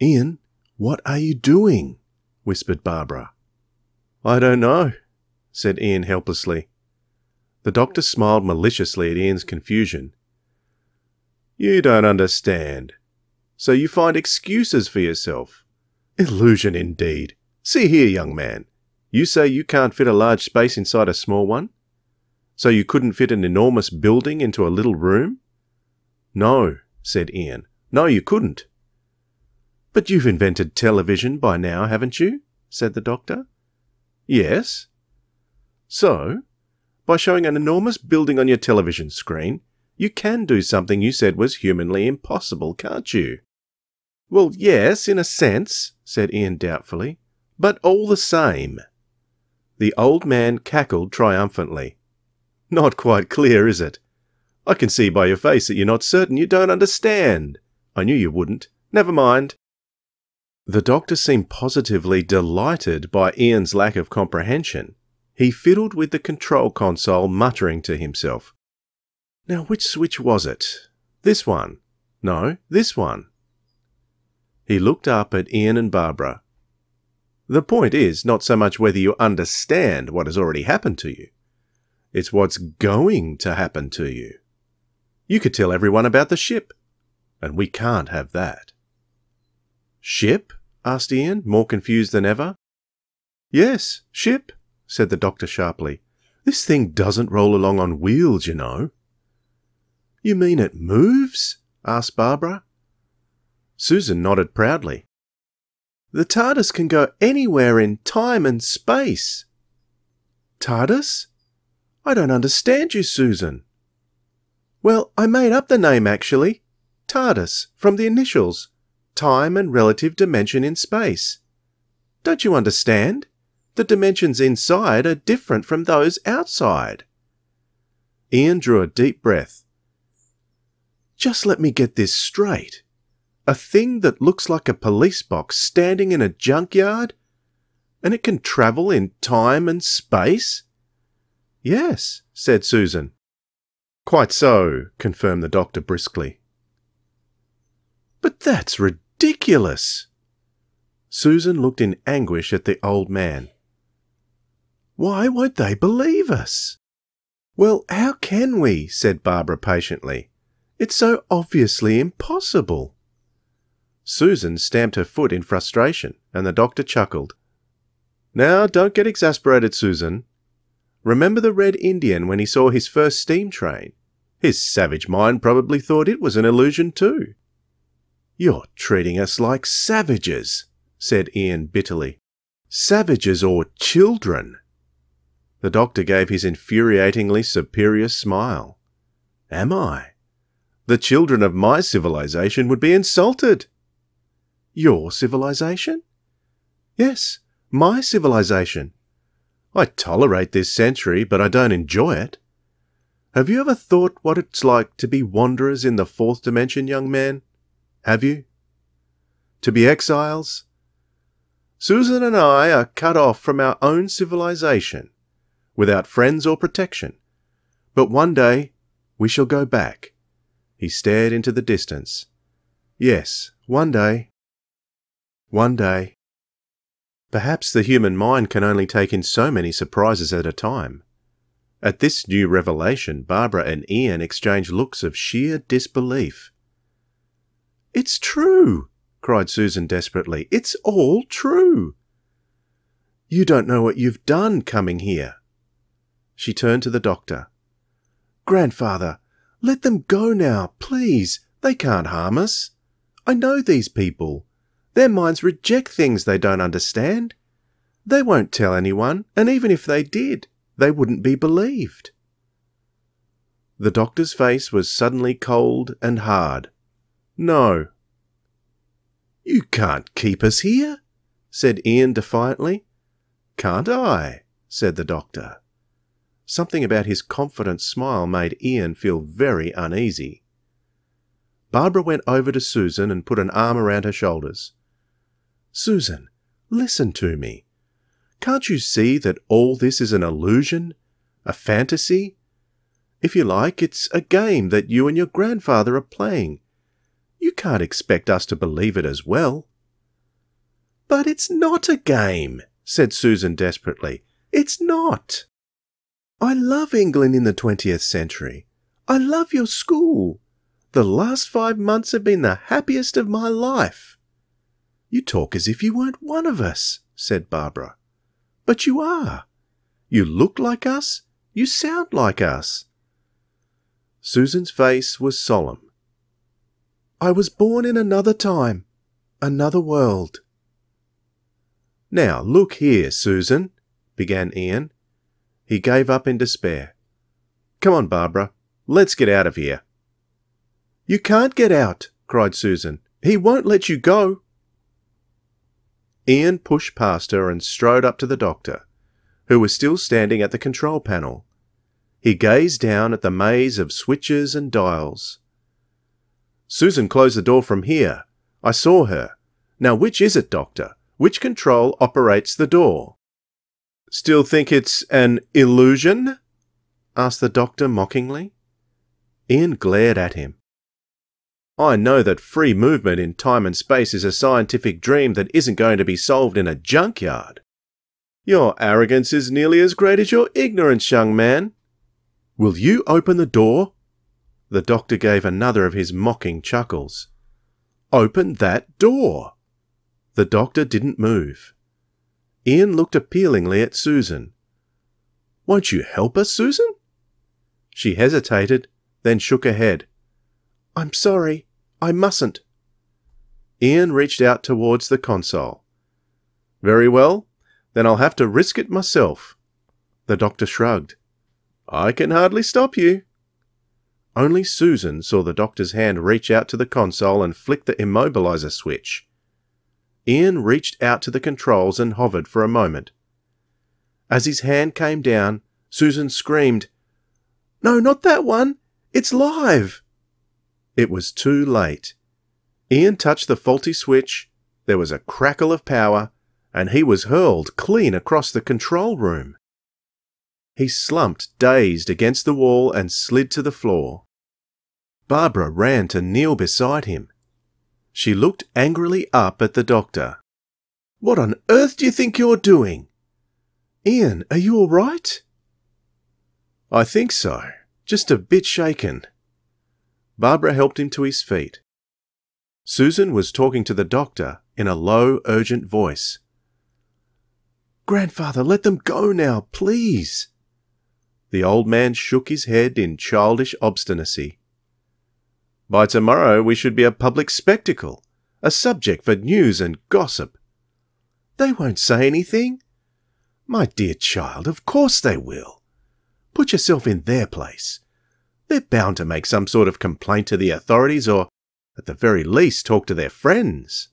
"Ian, what are you doing?" whispered Barbara. "I don't know," said Ian helplessly. The doctor smiled maliciously at Ian's confusion. "You don't understand. So you find excuses for yourself. Illusion indeed. See here, young man. You say you can't fit a large space inside a small one? So you couldn't fit an enormous building into a little room?" "No," said Ian. "No, you couldn't." "But you've invented television by now, haven't you?" said the Doctor. "Yes." "So, by showing an enormous building on your television screen, you can do something you said was humanly impossible, can't you?" "Well, yes, in a sense," said Ian doubtfully, "but all the same." The old man cackled triumphantly. "Not quite clear, is it? I can see by your face that you're not certain you don't understand. I knew you wouldn't. Never mind." The Doctor seemed positively delighted by Ian's lack of comprehension. He fiddled with the control console, muttering to himself. "Now, which switch was it? This one? No, this one." He looked up at Ian and Barbara. "The point is not so much whether you understand what has already happened to you. It's what's going to happen to you. You could tell everyone about the ship, and we can't have that." "Ship?" asked Ian, more confused than ever. "Yes, ship," said the Doctor sharply. "This thing doesn't roll along on wheels, you know." "You mean it moves?" asked Barbara. Susan nodded proudly. "The TARDIS can go anywhere in time and space." "TARDIS? I don't understand you, Susan." "Well, I made up the name, actually. TARDIS, from the initials. Time and relative dimension in space. Don't you understand? The dimensions inside are different from those outside." Ian drew a deep breath. "Just let me get this straight. A thing that looks like a police box standing in a junkyard? And it can travel in time and space?" "Yes," said Susan. "Quite so," confirmed the Doctor briskly. "But that's ridiculous!" Susan looked in anguish at the old man. "Why won't they believe us?" "Well, how can we?" said Barbara patiently. "It's so obviously impossible." Susan stamped her foot in frustration, and the Doctor chuckled. "Now, don't get exasperated, Susan. Remember the Red Indian when he saw his first steam train? His savage mind probably thought it was an illusion too." "You're treating us like savages," said Ian bitterly. "Savages or children." The Doctor gave his infuriatingly superior smile. "Am I? The children of my civilization would be insulted." "Your civilization?" "Yes, my civilization. I tolerate this century, but I don't enjoy it. Have you ever thought what it's like to be wanderers in the fourth dimension, young man? Have you? To be exiles? Susan and I are cut off from our own civilization, without friends or protection. But one day we shall go back." He stared into the distance. "Yes, one day. One day." Perhaps the human mind can only take in so many surprises at a time. At this new revelation, Barbara and Ian exchanged looks of sheer disbelief. "It's true!" cried Susan desperately. "It's all true! You don't know what you've done coming here." She turned to the Doctor. "Grandfather, let them go now, please. They can't harm us. I know these people. Their minds reject things they don't understand. They won't tell anyone, and even if they did, they wouldn't be believed." The Doctor's face was suddenly cold and hard. "No." "You can't keep us here," said Ian defiantly. "Can't I?" said the Doctor. Something about his confident smile made Ian feel very uneasy. Barbara went over to Susan and put an arm around her shoulders. "Susan, listen to me. Can't you see that all this is an illusion? A fantasy? If you like, it's a game that you and your grandfather are playing. You can't expect us to believe it as well." "But it's not a game," said Susan desperately. "It's not. I love England in the 20th century. I love your school. The last 5 months have been the happiest of my life." "You talk as if you weren't one of us," said Barbara. "But you are. You look like us. You sound like us." Susan's face was solemn. "I was born in another time. another world. Now, look here, Susan, began Ian. He gave up in despair. Come on, Barbara, let's get out of here. You can't get out, cried Susan. He won't let you go. Ian pushed past her and strode up to the doctor, who was still standing at the control panel. He gazed down at the maze of switches and dials. Susan closed the door from here. I saw her. Now which is it, Doctor? Which control operates the door? Still think it's an illusion? Asked the doctor mockingly. Ian glared at him. I know that free movement in time and space is a scientific dream that isn't going to be solved in a junkyard. Your arrogance is nearly as great as your ignorance, young man. Will you open the door? The doctor gave another of his mocking chuckles. Open that door. The doctor didn't move. Ian looked appealingly at Susan. Won't you help us, Susan? She hesitated, then shook her head. I'm sorry, I mustn't. Ian reached out towards the console. Very well, then I'll have to risk it myself. The doctor shrugged. I can hardly stop you. Only Susan saw the doctor's hand reach out to the console and flick the immobilizer switch. Ian reached out to the controls and hovered for a moment. As his hand came down, Susan screamed, No, not that one! It's live! It was too late. Ian touched the faulty switch, there was a crackle of power, and he was hurled clean across the control room. He slumped, dazed, against the wall and slid to the floor. Barbara ran to kneel beside him. She looked angrily up at the doctor. What on earth do you think you're doing? Ian, are you all right? I think so. Just a bit shaken. Barbara helped him to his feet. Susan was talking to the doctor in a low, urgent voice. Grandfather, let them go now, please. The old man shook his head in childish obstinacy. By tomorrow we should be a public spectacle, a subject for news and gossip. They won't say anything. My dear child, of course they will. Put yourself in their place. They're bound to make some sort of complaint to the authorities or, at the very least, talk to their friends.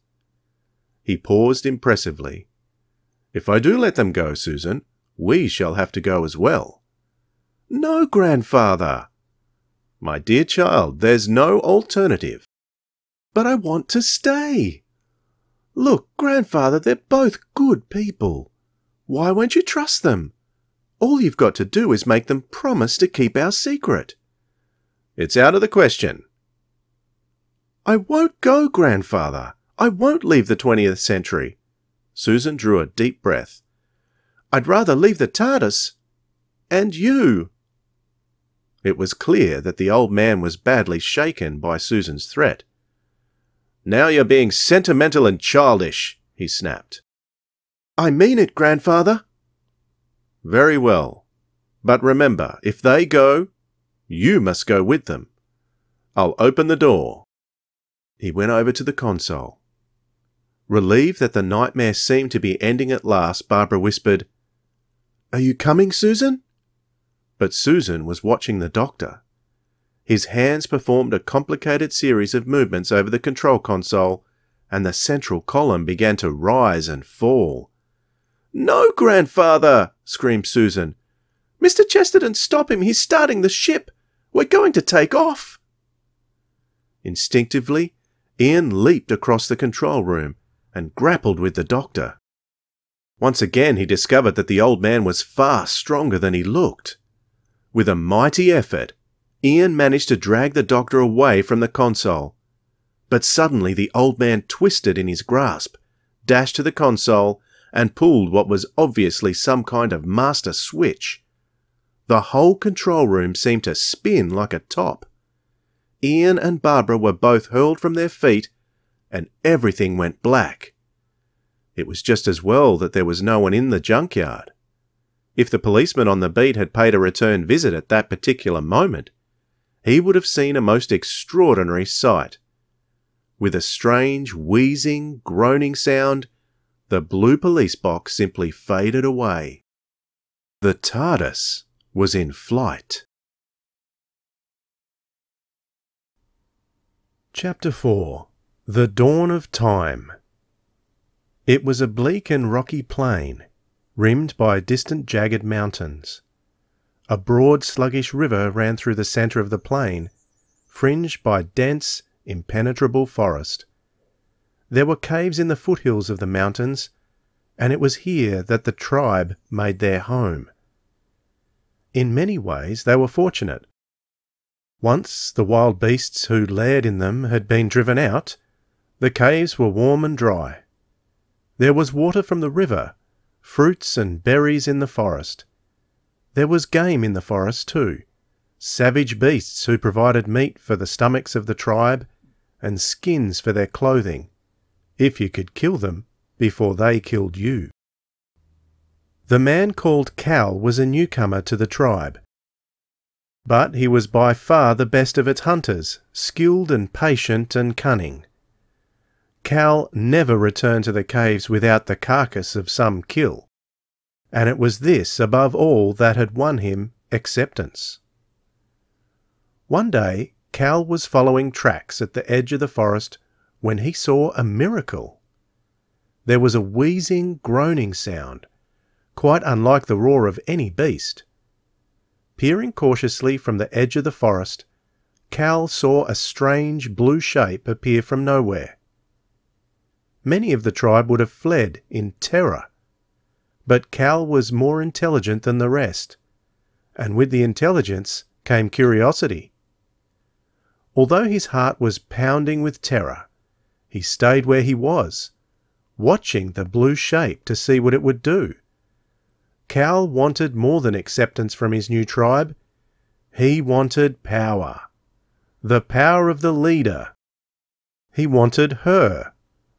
He paused impressively. If I do let them go, Susan, we shall have to go as well. No, Grandfather. My dear child, there's no alternative. But I want to stay. Look, Grandfather, they're both good people. Why won't you trust them? All you've got to do is make them promise to keep our secret. It's out of the question. I won't go, Grandfather. I won't leave the 20th century. Susan drew a deep breath. I'd rather leave the TARDIS. And you. It was clear that the old man was badly shaken by Susan's threat. Now you're being sentimental and childish, he snapped. I mean it, Grandfather. Very well. But remember, if they go, you must go with them. I'll open the door. He went over to the console. Relieved that the nightmare seemed to be ending at last, Barbara whispered, Are you coming, Susan? But Susan was watching the doctor. His hands performed a complicated series of movements over the control console, and the central column began to rise and fall. No, Grandfather! Screamed Susan. Mr. Chesterton, stop him! He's starting the ship! We're going to take off! Instinctively, Ian leaped across the control room and grappled with the doctor. Once again he discovered that the old man was far stronger than he looked. With a mighty effort, Ian managed to drag the doctor away from the console. But suddenly the old man twisted in his grasp, dashed to the console, and pulled what was obviously some kind of master switch. The whole control room seemed to spin like a top. Ian and Barbara were both hurled from their feet, and everything went black. It was just as well that there was no one in the junkyard. If the policeman on the beat had paid a return visit at that particular moment, he would have seen a most extraordinary sight. With a strange, wheezing, groaning sound, the blue police box simply faded away. The TARDIS was in flight. Chapter 4. The Dawn of Time. It was a bleak and rocky plain, rimmed by distant jagged mountains. A broad, sluggish river ran through the centre of the plain, fringed by dense, impenetrable forest. There were caves in the foothills of the mountains, and it was here that the tribe made their home. In many ways they were fortunate. Once the wild beasts who laired in them had been driven out, the caves were warm and dry. There was water from the river, fruits and berries in the forest. There was game in the forest too, savage beasts who provided meat for the stomachs of the tribe and skins for their clothing, if you could kill them before they killed you. The man called Cal was a newcomer to the tribe, but he was by far the best of its hunters, skilled and patient and cunning. Cal never returned to the caves without the carcass of some kill, and it was this above all that had won him acceptance. One day Cal was following tracks at the edge of the forest when he saw a miracle. There was a wheezing, groaning sound, quite unlike the roar of any beast. Peering cautiously from the edge of the forest, Cal saw a strange blue shape appear from nowhere. Many of the tribe would have fled in terror, but Cal was more intelligent than the rest, and with the intelligence came curiosity. Although his heart was pounding with terror, he stayed where he was, watching the blue shape to see what it would do. Cal wanted more than acceptance from his new tribe. He wanted power. The power of the leader. He wanted her,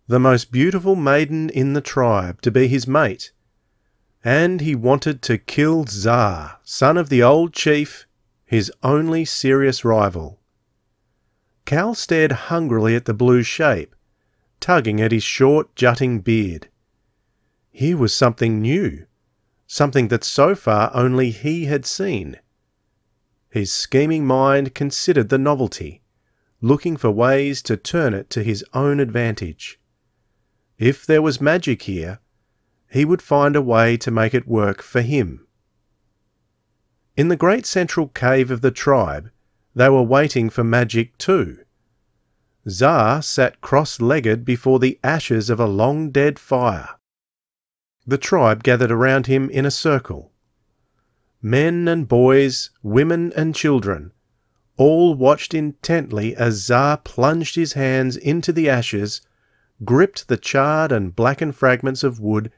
the most beautiful maiden in the tribe, to be his mate. And he wanted to kill Zar, son of the old chief, his only serious rival. Cal stared hungrily at the blue shape, tugging at his short, jutting beard. Here was something new, something that so far only he had seen. His scheming mind considered the novelty, looking for ways to turn it to his own advantage. If there was magic here, he would find a way to make it work for him. In the great central cave of the tribe, they were waiting for magic too. Zar sat cross-legged before the ashes of a long-dead fire. The tribe gathered around him in a circle. Men and boys, women and children, all watched intently as Zar plunged his hands into the ashes, gripped the charred and blackened fragments of wood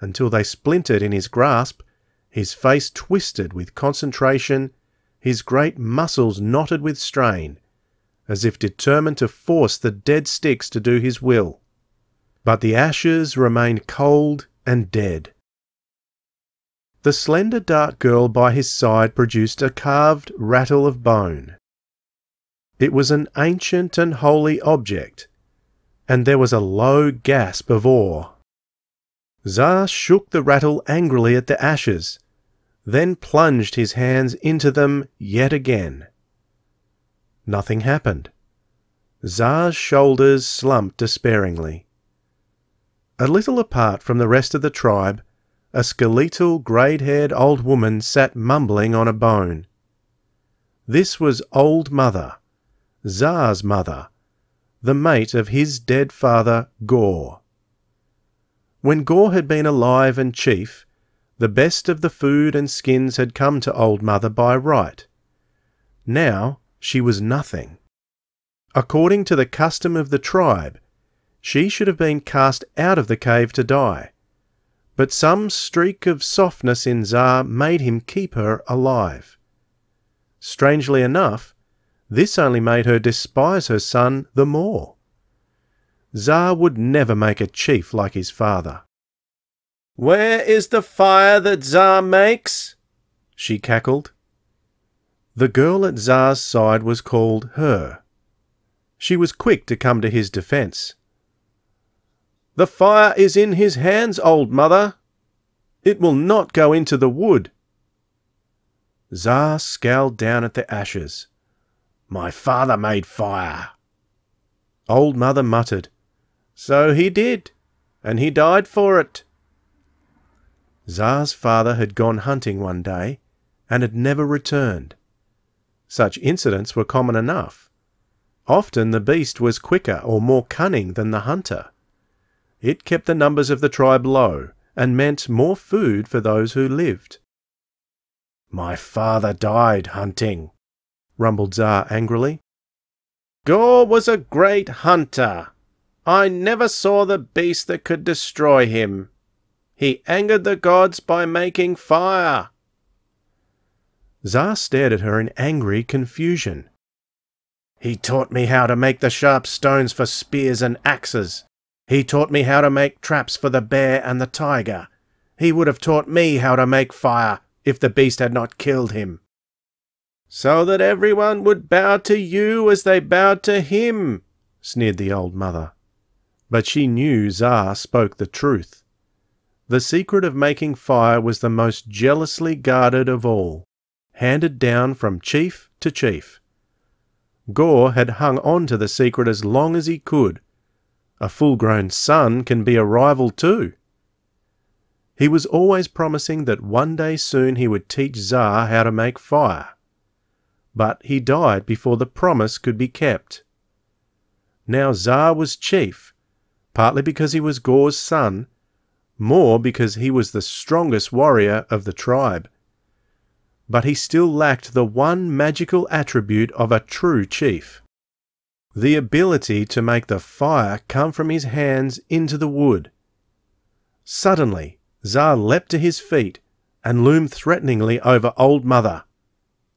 until they splintered in his grasp, his face twisted with concentration, his great muscles knotted with strain, as if determined to force the dead sticks to do his will. But the ashes remained cold and dead. The slender dark girl by his side produced a carved rattle of bone. It was an ancient and holy object, and there was a low gasp of awe. Zar shook the rattle angrily at the ashes, then plunged his hands into them yet again. Nothing happened. Zar's shoulders slumped despairingly. A little apart from the rest of the tribe, a skeletal, grey-haired old woman sat mumbling on a bone. This was Old Mother, Zar's mother, the mate of his dead father, Gore. When Gore had been alive and chief, the best of the food and skins had come to Old Mother by right. Now she was nothing. According to the custom of the tribe, she should have been cast out of the cave to die, but some streak of softness in Zar made him keep her alive. Strangely enough, this only made her despise her son the more. Zar would never make a chief like his father. "Where is the fire that Zar makes?" she cackled. The girl at Zar's side was called Her. She was quick to come to his defence. "The fire is in his hands, old mother. It will not go into the wood." Zar scowled down at the ashes. "My father made fire." Old mother muttered, "So he did, and he died for it." Zar's father had gone hunting one day and had never returned. Such incidents were common enough. Often the beast was quicker or more cunning than the hunter. It kept the numbers of the tribe low and meant more food for those who lived. "My father died hunting," rumbled Zar angrily. "Gore was a great hunter. I never saw the beast that could destroy him. He angered the gods by making fire." Zar stared at her in angry confusion. "He taught me how to make the sharp stones for spears and axes. He taught me how to make traps for the bear and the tiger. He would have taught me how to make fire if the beast had not killed him." "So that everyone would bow to you as they bowed to him," sneered the old mother. But she knew Zar spoke the truth. The secret of making fire was the most jealously guarded of all, handed down from chief to chief. Gore had hung on to the secret as long as he could. A full-grown son can be a rival too. He was always promising that one day soon he would teach Zar how to make fire. But he died before the promise could be kept. Now Zar was chief, partly because he was Gore's son, more because he was the strongest warrior of the tribe. But he still lacked the one magical attribute of a true chief: the ability to make the fire come from his hands into the wood. Suddenly, Zar leapt to his feet and loomed threateningly over Old Mother.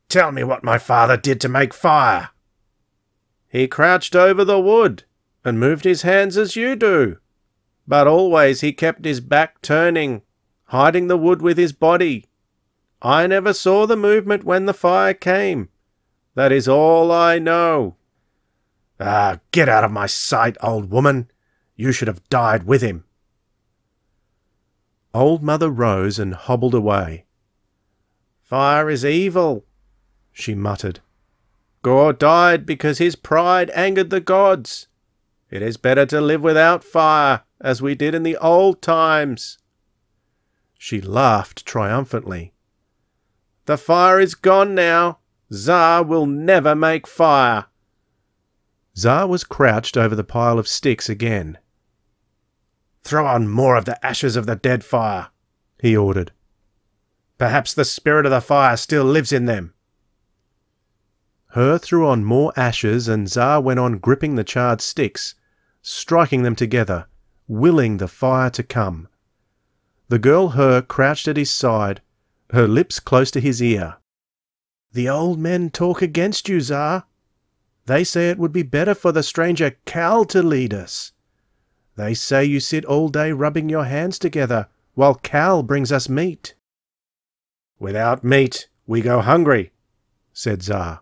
"Tell me what my father did to make fire." "He crouched over the wood and moved his hands as you do. But always he kept his back turning, hiding the wood with his body. I never saw the movement when the fire came. That is all I know." "Ah, get out of my sight, old woman. You should have died with him." Old Mother rose and hobbled away. "Fire is evil," she muttered. "Gore died because his pride angered the gods. It is better to live without fire, as we did in the old times." She laughed triumphantly. "The fire is gone now. Zar will never make fire." Zar was crouched over the pile of sticks again. "Throw on more of the ashes of the dead fire," he ordered. "Perhaps the spirit of the fire still lives in them." Her threw on more ashes, and Zar went on gripping the charred sticks, striking them together, willing the fire to come. The girl Her crouched at his side, her lips close to his ear. "The old men talk against you, Zar. They say it would be better for the stranger Kal to lead us. They say you sit all day rubbing your hands together while Kal brings us meat." "Without meat we go hungry," said Zar.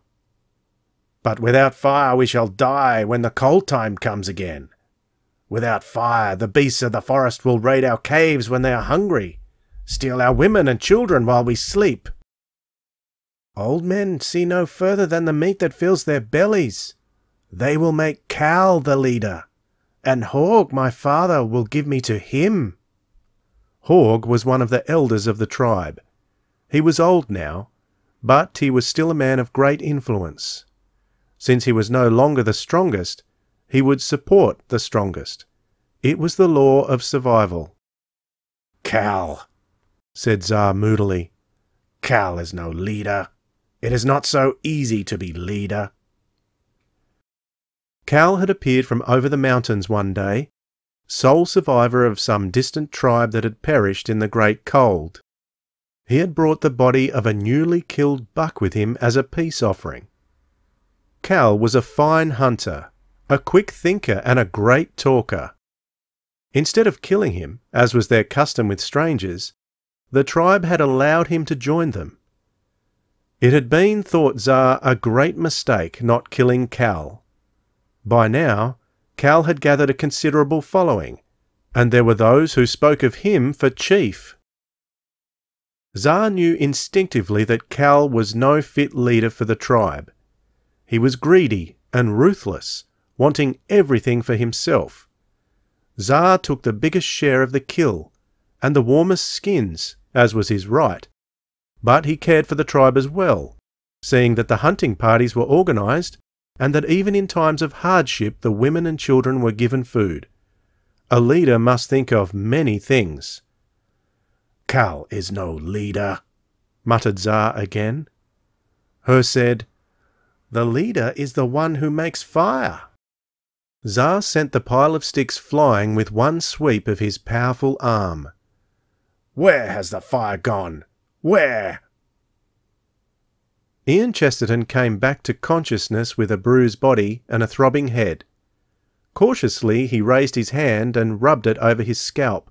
"But without fire we shall die when the cold time comes again. Without fire, the beasts of the forest will raid our caves when they are hungry, steal our women and children while we sleep." "Old men see no further than the meat that fills their bellies. They will make Kal the leader, and Horg, my father, will give me to him." Horg was one of the elders of the tribe. He was old now, but he was still a man of great influence. Since he was no longer the strongest, he would support the strongest. It was the law of survival. "Kal," said Zar moodily. "Kal is no leader. It is not so easy to be leader." Kal had appeared from over the mountains one day, sole survivor of some distant tribe that had perished in the Great Cold. He had brought the body of a newly killed buck with him as a peace offering. Kal was a fine hunter, a quick thinker and a great talker. Instead of killing him, as was their custom with strangers, the tribe had allowed him to join them. It had been, thought Zar, a great mistake not killing Kal. By now, Cal had gathered a considerable following, and there were those who spoke of him for chief. Zar knew instinctively that Cal was no fit leader for the tribe. He was greedy and ruthless, wanting everything for himself. Zar took the biggest share of the kill, and the warmest skins, as was his right, but he cared for the tribe as well, seeing that the hunting parties were organised, and that even in times of hardship the women and children were given food. A leader must think of many things. "Cal is no leader," muttered Zar again. Her said, "The leader is the one who makes fire." Zar sent the pile of sticks flying with one sweep of his powerful arm. "Where has the fire gone? Where?" Ian Chesterton came back to consciousness with a bruised body and a throbbing head. Cautiously he raised his hand and rubbed it over his scalp.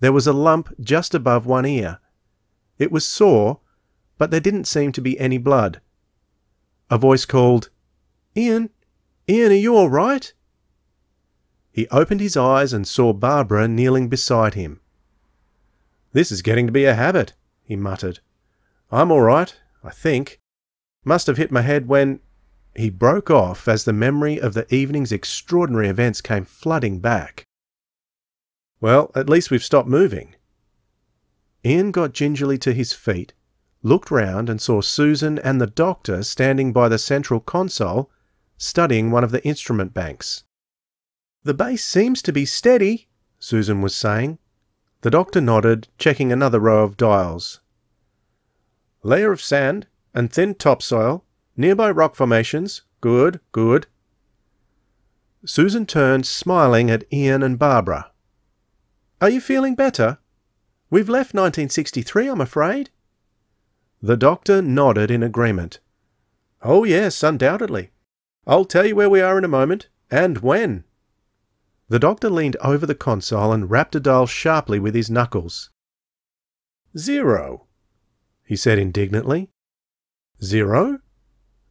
There was a lump just above one ear. It was sore, but there didn't seem to be any blood. A voice called, "Ian? Ian, are you all right?" He opened his eyes and saw Barbara kneeling beside him. "This is getting to be a habit," he muttered. "I'm all right, I think. Must have hit my head when—" He broke off as the memory of the evening's extraordinary events came flooding back. "Well, at least we've stopped moving." Ian got gingerly to his feet, looked round and saw Susan and the doctor standing by the central console, studying one of the instrument banks. "The bass seems to be steady," Susan was saying. The doctor nodded, checking another row of dials. "Layer of sand and thin topsoil, nearby rock formations, good, good." Susan turned, smiling at Ian and Barbara. "Are you feeling better? We've left 1963, I'm afraid." The doctor nodded in agreement. "Oh yes, undoubtedly. I'll tell you where we are in a moment, and when." The doctor leaned over the console and rapped a dial sharply with his knuckles. "Zero," he said indignantly. "Zero?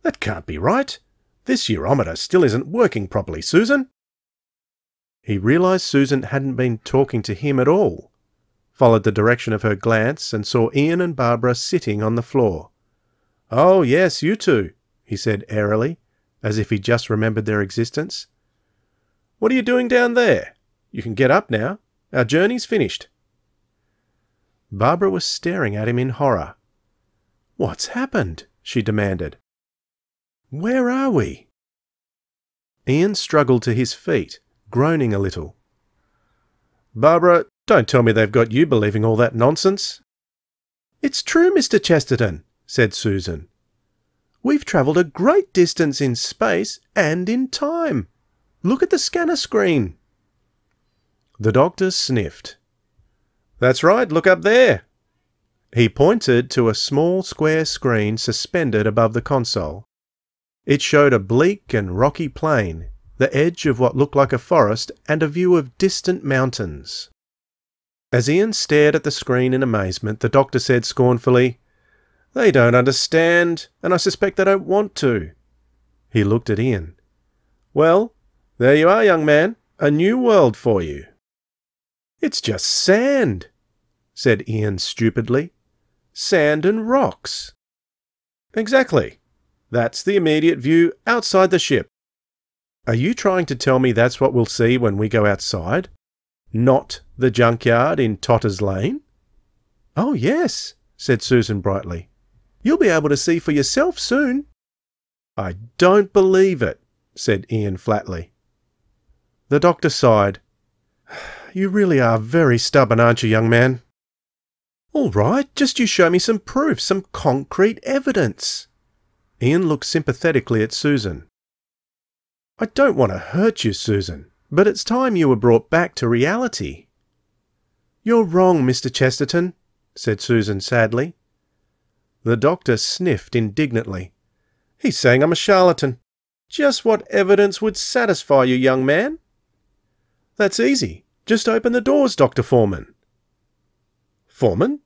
That can't be right. This urometer still isn't working properly, Susan." He realised Susan hadn't been talking to him at all, followed the direction of her glance and saw Ian and Barbara sitting on the floor. "Oh yes, you two," he said airily, as if he just remembered their existence. "What are you doing down there? You can get up now. Our journey's finished." Barbara was staring at him in horror. "What's happened?" she demanded. "Where are we?" Ian struggled to his feet, groaning a little. "Barbara, don't tell me they've got you believing all that nonsense." "It's true, Mr. Chesterton," said Susan. "We've travelled a great distance in space and in time. Look at the scanner screen." The doctor sniffed. "That's right, look up there." He pointed to a small square screen suspended above the console. It showed a bleak and rocky plain, the edge of what looked like a forest, and a view of distant mountains. As Ian stared at the screen in amazement, the doctor said scornfully, "They don't understand, and I suspect they don't want to." He looked at Ian. "Well, there you are, young man, a new world for you." "It's just sand," said Ian stupidly. "Sand and rocks." "Exactly. That's the immediate view outside the ship. Are you trying to tell me that's what we'll see when we go outside? Not the junkyard in Totter's Lane?" "Oh yes," said Susan brightly. "You'll be able to see for yourself soon." "I don't believe it," said Ian flatly. The doctor sighed. "You really are very stubborn, aren't you, young man?" "All right, just you show me some proof, some concrete evidence." Ian looked sympathetically at Susan. "I don't want to hurt you, Susan, but it's time you were brought back to reality." "You're wrong, Mr. Chesterton," said Susan sadly. The doctor sniffed indignantly. "He's saying I'm a charlatan. Just what evidence would satisfy you, young man?" "That's easy. Just open the doors, Dr. Foreman." "Foreman?"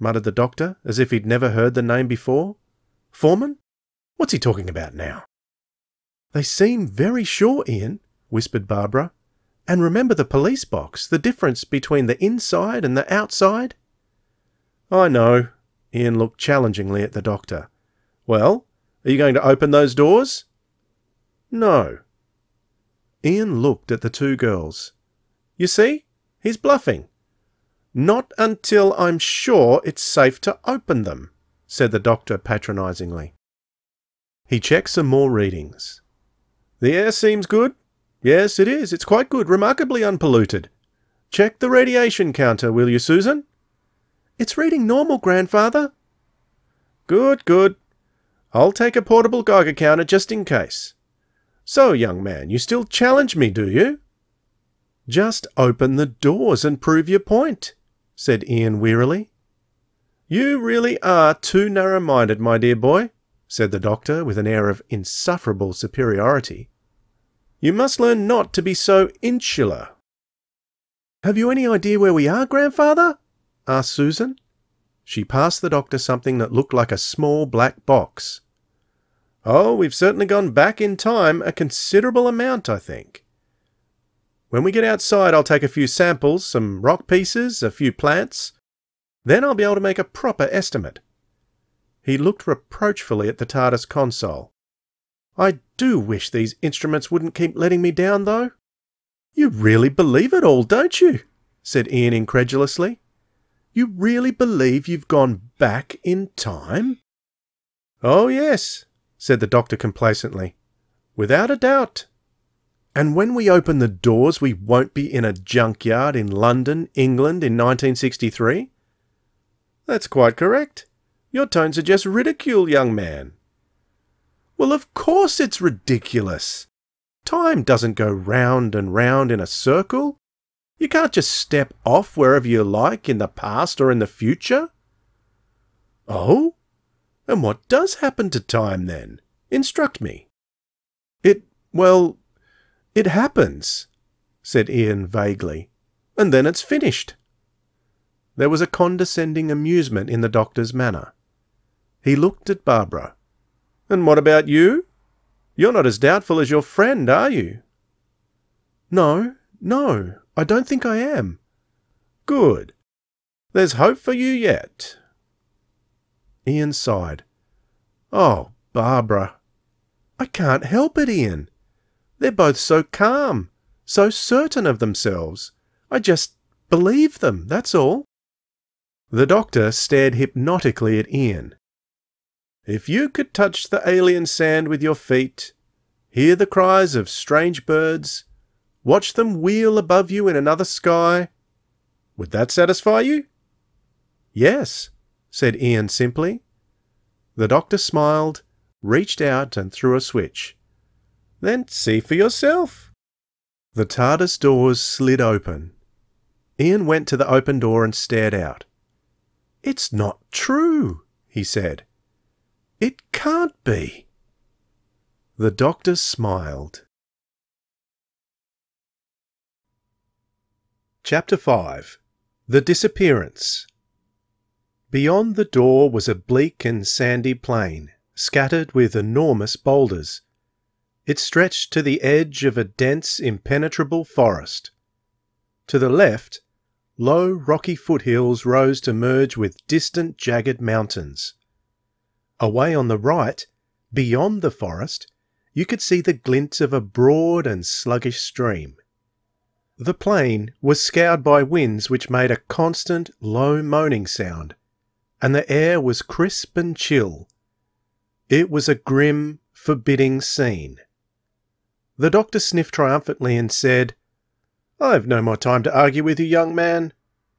muttered the doctor, as if he'd never heard the name before. "Foreman? What's he talking about now?" "They seem very sure, Ian," whispered Barbara. "And remember the police box, the difference between the inside and the outside?" "I know." Ian looked challengingly at the Doctor. "Well, are you going to open those doors?" "No." Ian looked at the two girls. "You see? He's bluffing." "Not until I'm sure it's safe to open them," said the Doctor patronisingly. He checked some more readings. "The air seems good. Yes, it is. It's quite good, remarkably unpolluted. Check the radiation counter, will you, Susan?" "It's reading normal, Grandfather." "Good, good. I'll take a portable Geiger counter just in case. So, young man, you still challenge me, do you?" "Just open the doors and prove your point," said Ian wearily. "You really are too narrow-minded, my dear boy," said the Doctor with an air of insufferable superiority. "You must learn not to be so insular." "Have you any idea where we are, Grandfather?" asked Susan. She passed the Doctor something that looked like a small black box. "Oh, we've certainly gone back in time a considerable amount, I think. When we get outside, I'll take a few samples, some rock pieces, a few plants. Then I'll be able to make a proper estimate." He looked reproachfully at the TARDIS console. "I do wish these instruments wouldn't keep letting me down, though." "You really believe it all, don't you?" said Ian incredulously. "You really believe you've gone back in time?" "Oh, yes," said the Doctor complacently. "Without a doubt." "And when we open the doors, we won't be in a junkyard in London, England in 1963? "That's quite correct. Your tone suggests ridicule, young man." "Well, of course it's ridiculous. Time doesn't go round and round in a circle. You can't just step off wherever you like in the past or in the future." "Oh? And what does happen to time then? Instruct me." It happens," said Ian vaguely, "and then it's finished." There was a condescending amusement in the Doctor's manner. He looked at Barbara. "And what about you? You're not as doubtful as your friend, are you?" No, I don't think I am." "Good. There's hope for you yet." Ian sighed. "Oh, Barbara." "I can't help it, Ian. They're both so calm, so certain of themselves. I just believe them, that's all." The Doctor stared hypnotically at Ian. "If you could touch the alien sand with your feet, hear the cries of strange birds, watch them wheel above you in another sky, would that satisfy you?" "Yes," said Ian simply. The Doctor smiled, reached out and threw a switch. "Then see for yourself." The TARDIS doors slid open. Ian went to the open door and stared out. "It's not true," he said. "It can't be." The Doctor smiled. Chapter 5. The Disappearance. Beyond the door was a bleak and sandy plain, scattered with enormous boulders. It stretched to the edge of a dense, impenetrable forest. To the left, low, rocky foothills rose to merge with distant, jagged mountains. Away on the right, beyond the forest, you could see the glint of a broad and sluggish stream. The plain was scoured by winds which made a constant, low moaning sound, and the air was crisp and chill. It was a grim, forbidding scene. The Doctor sniffed triumphantly and said, "I've no more time to argue with you, young man.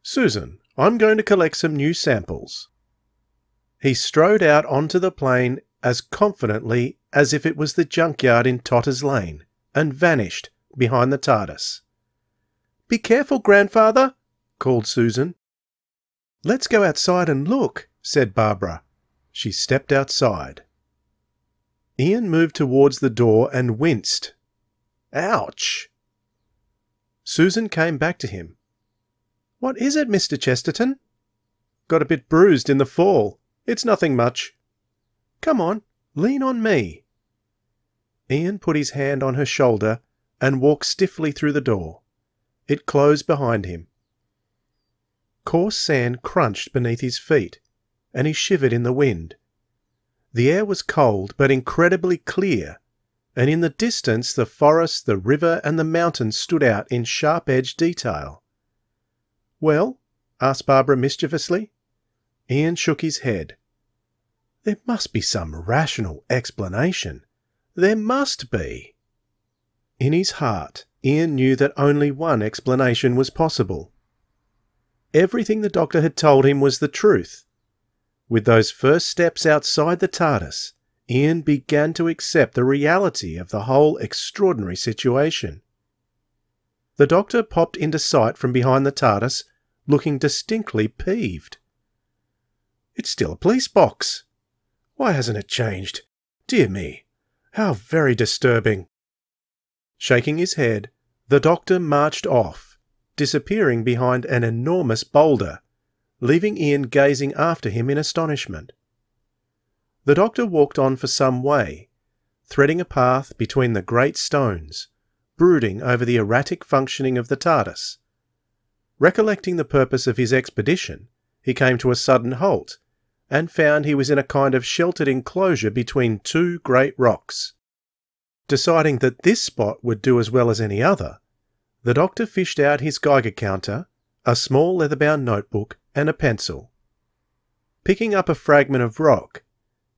Susan, I'm going to collect some new samples." He strode out onto the plain as confidently as if it was the junkyard in Totter's Lane, and vanished behind the TARDIS. "Be careful, Grandfather," called Susan. "Let's go outside and look," said Barbara. She stepped outside. Ian moved towards the door and winced. "Ouch!" Susan came back to him. "What is it, Mr. Chesterton?" "Got a bit bruised in the fall. It's nothing much." "Come on, lean on me." Ian put his hand on her shoulder and walked stiffly through the door. It closed behind him. Coarse sand crunched beneath his feet, and he shivered in the wind. The air was cold but incredibly clear, and in the distance the forest, the river, and the mountains stood out in sharp-edged detail. "Well?" asked Barbara mischievously. Ian shook his head. "There must be some rational explanation. There must be." In his heart, Ian knew that only one explanation was possible. Everything the Doctor had told him was the truth. With those first steps outside the TARDIS, Ian began to accept the reality of the whole extraordinary situation. The Doctor popped into sight from behind the TARDIS, looking distinctly peeved. "It's still a police box. Why hasn't it changed? Dear me, how very disturbing." Shaking his head, the Doctor marched off, disappearing behind an enormous boulder, leaving Ian gazing after him in astonishment. The Doctor walked on for some way, threading a path between the great stones, brooding over the erratic functioning of the TARDIS. Recollecting the purpose of his expedition, he came to a sudden halt, and found he was in a kind of sheltered enclosure between two great rocks. Deciding that this spot would do as well as any other, the Doctor fished out his Geiger counter, a small leather-bound notebook, and a pencil. Picking up a fragment of rock,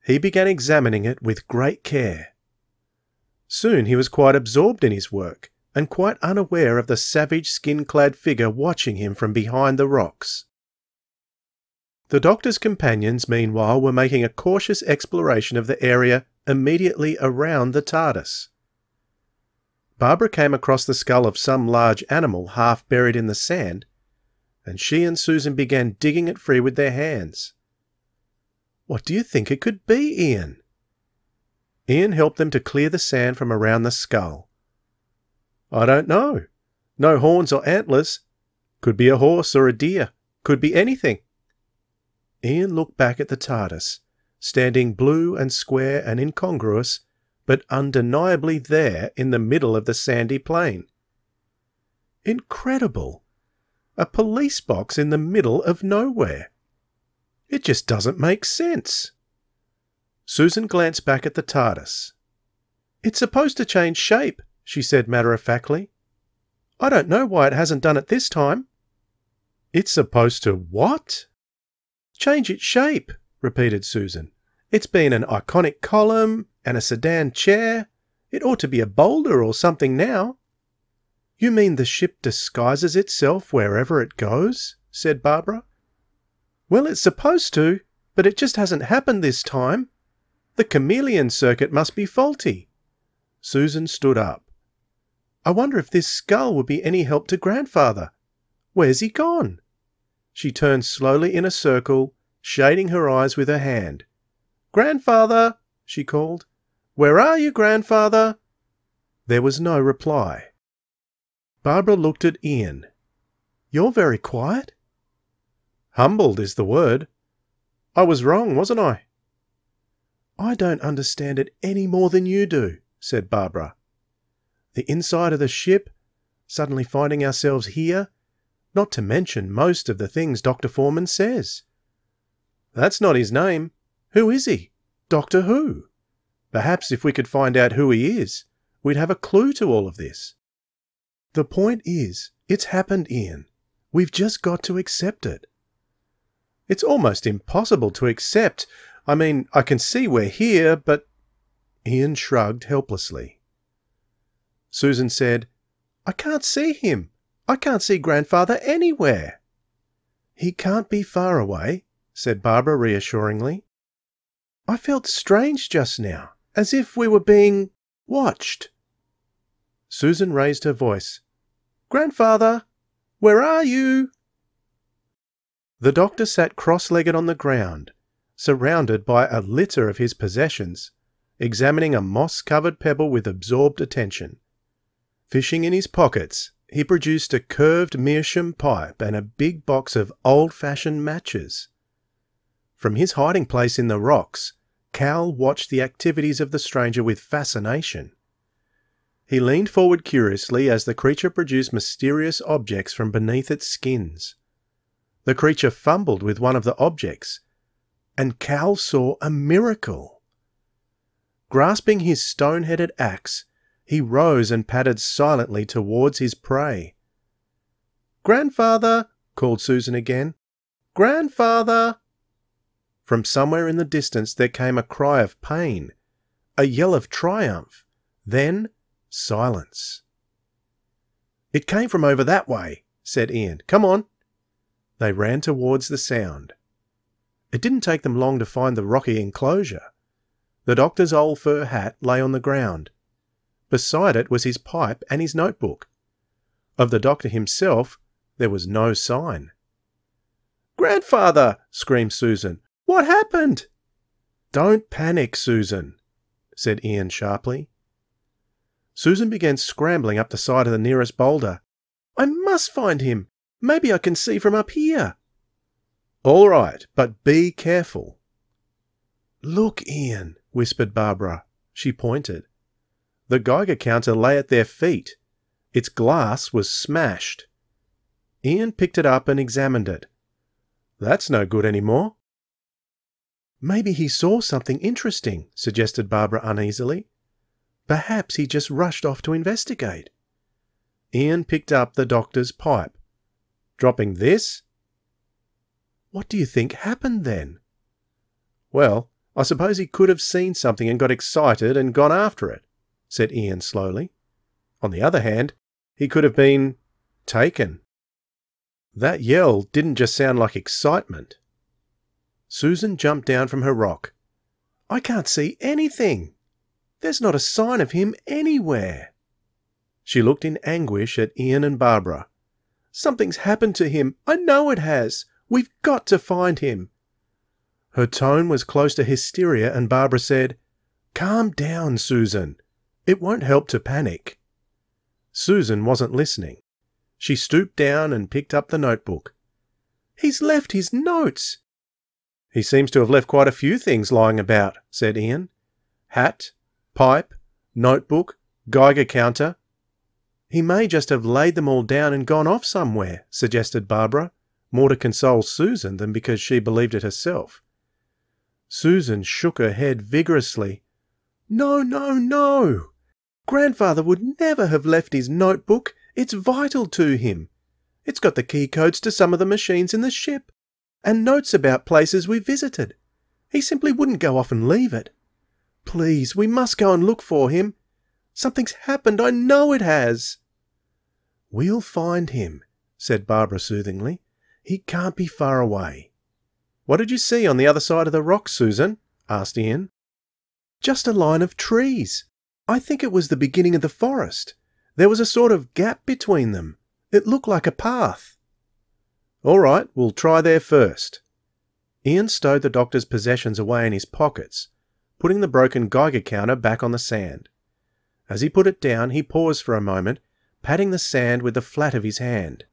he began examining it with great care. Soon he was quite absorbed in his work, and quite unaware of the savage skin-clad figure watching him from behind the rocks. The Doctor's companions, meanwhile, were making a cautious exploration of the area immediately around the TARDIS. Barbara came across the skull of some large animal half buried in the sand, and she and Susan began digging it free with their hands. "What do you think it could be, Ian?" Ian helped them to clear the sand from around the skull. "I don't know. No horns or antlers. Could be a horse or a deer. Could be anything." Ian looked back at the TARDIS, standing blue and square and incongruous, but undeniably there in the middle of the sandy plain. Incredible! A police box in the middle of nowhere. It just doesn't make sense. Susan glanced back at the TARDIS. "It's supposed to change shape," she said matter-of-factly. "I don't know why it hasn't done it this time." "It's supposed to what?" "Change its shape," repeated Susan. "It's been an iconic column and a sedan chair. It ought to be a boulder or something now." "You mean the ship disguises itself wherever it goes?" said Barbara. "Well, it's supposed to, but it just hasn't happened this time. The chameleon circuit must be faulty." Susan stood up. "I wonder if this skull would be any help to Grandfather. Where's he gone?" She turned slowly in a circle, shading her eyes with her hand. "Grandfather!" she called. "Where are you, Grandfather?" There was no reply. Barbara looked at Ian. "You're very quiet." "Humbled is the word. I was wrong, wasn't I?" "I don't understand it any more than you do," said Barbara. "The inside of the ship, suddenly finding ourselves here, not to mention most of the things Dr. Foreman says." "That's not his name. Who is he? Doctor Who? Perhaps if we could find out who he is, we'd have a clue to all of this." "The point is, it's happened, Ian. We've just got to accept it." "It's almost impossible to accept. I mean, I can see we're here, but..." Ian shrugged helplessly. Susan said, "I can't see him. I can't see Grandfather anywhere." "He can't be far away," said Barbara reassuringly. "I felt strange just now, as if we were being watched." Susan raised her voice. "Grandfather, where are you?" The Doctor sat cross-legged on the ground, surrounded by a litter of his possessions, examining a moss-covered pebble with absorbed attention. Fishing in his pockets, he produced a curved meerschaum pipe and a big box of old-fashioned matches. From his hiding place in the rocks, Cal watched the activities of the stranger with fascination. He leaned forward curiously as the creature produced mysterious objects from beneath its skins. The creature fumbled with one of the objects, and Cal saw a miracle. Grasping his stone-headed axe, he rose and padded silently towards his prey. "Grandfather!" called Susan again. "Grandfather!" From somewhere in the distance there came a cry of pain, a yell of triumph, then silence. "It came from over that way," said Ian. "Come on." They ran towards the sound. It didn't take them long to find the rocky enclosure. The doctor's old fur hat lay on the ground. Beside it was his pipe and his notebook. Of the doctor himself, there was no sign. "Grandfather!" screamed Susan. "What happened?" "Don't panic, Susan," said Ian sharply. Susan began scrambling up the side of the nearest boulder. "I must find him. Maybe I can see from up here." "All right, but be careful." "Look, Ian," whispered Barbara. She pointed. The Geiger counter lay at their feet. Its glass was smashed. Ian picked it up and examined it. "That's no good anymore." "Maybe he saw something interesting," suggested Barbara uneasily. "Perhaps he just rushed off to investigate." Ian picked up the doctor's pipe. "Dropping this?" "What do you think happened then?" "Well, I suppose he could have seen something and got excited and gone after it," said Ian slowly. "On the other hand, he could have been taken. That yell didn't just sound like excitement." Susan jumped down from her rock. "I can't see anything. There's not a sign of him anywhere." She looked in anguish at Ian and Barbara. "Something's happened to him. I know it has. We've got to find him." Her tone was close to hysteria, and Barbara said, "Calm down, Susan. It won't help to panic." Susan wasn't listening. She stooped down and picked up the notebook. "He's left his notes." "He seems to have left quite a few things lying about," said Ian. "Hat, pipe, notebook, Geiger counter." "He may just have laid them all down and gone off somewhere," suggested Barbara, more to console Susan than because she believed it herself. Susan shook her head vigorously. "No, no, no! Grandfather would never have left his notebook. It's vital to him. It's got the key codes to some of the machines in the ship, and notes about places we visited. He simply wouldn't go off and leave it. Please, we must go and look for him. Something's happened, I know it has." "We'll find him," said Barbara soothingly. "He can't be far away." "What did you see on the other side of the rock, Susan?" asked Ian. "Just a line of trees. I think it was the beginning of the forest. There was a sort of gap between them. It looked like a path." "All right, we'll try there first." Ian stowed the doctor's possessions away in his pockets, putting the broken Geiger counter back on the sand. As he put it down, he paused for a moment, patting the sand with the flat of his hand.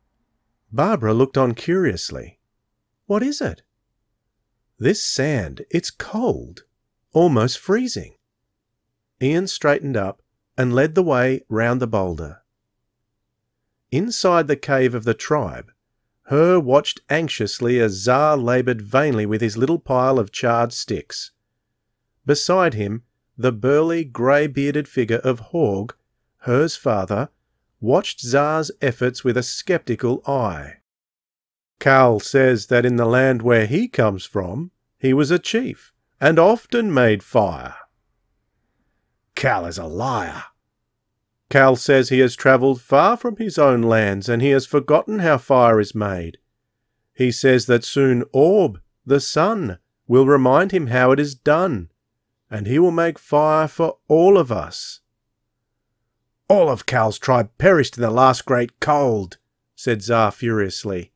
Barbara looked on curiously. "What is it?" "This sand, it's cold, almost freezing." Ian straightened up and led the way round the boulder. Inside the cave of the tribe, Her watched anxiously as Zar laboured vainly with his little pile of charred sticks. Beside him, the burly, grey-bearded figure of Horg, Her's father, watched Zar's efforts with a sceptical eye. "Kal says that in the land where he comes from, he was a chief, and often made fire." "Kal is a liar." "Kal says he has travelled far from his own lands and he has forgotten how fire is made. He says that soon Orb, the sun, will remind him how it is done, and he will make fire for all of us." "All of Kal's tribe perished in the last great cold," said Zar furiously.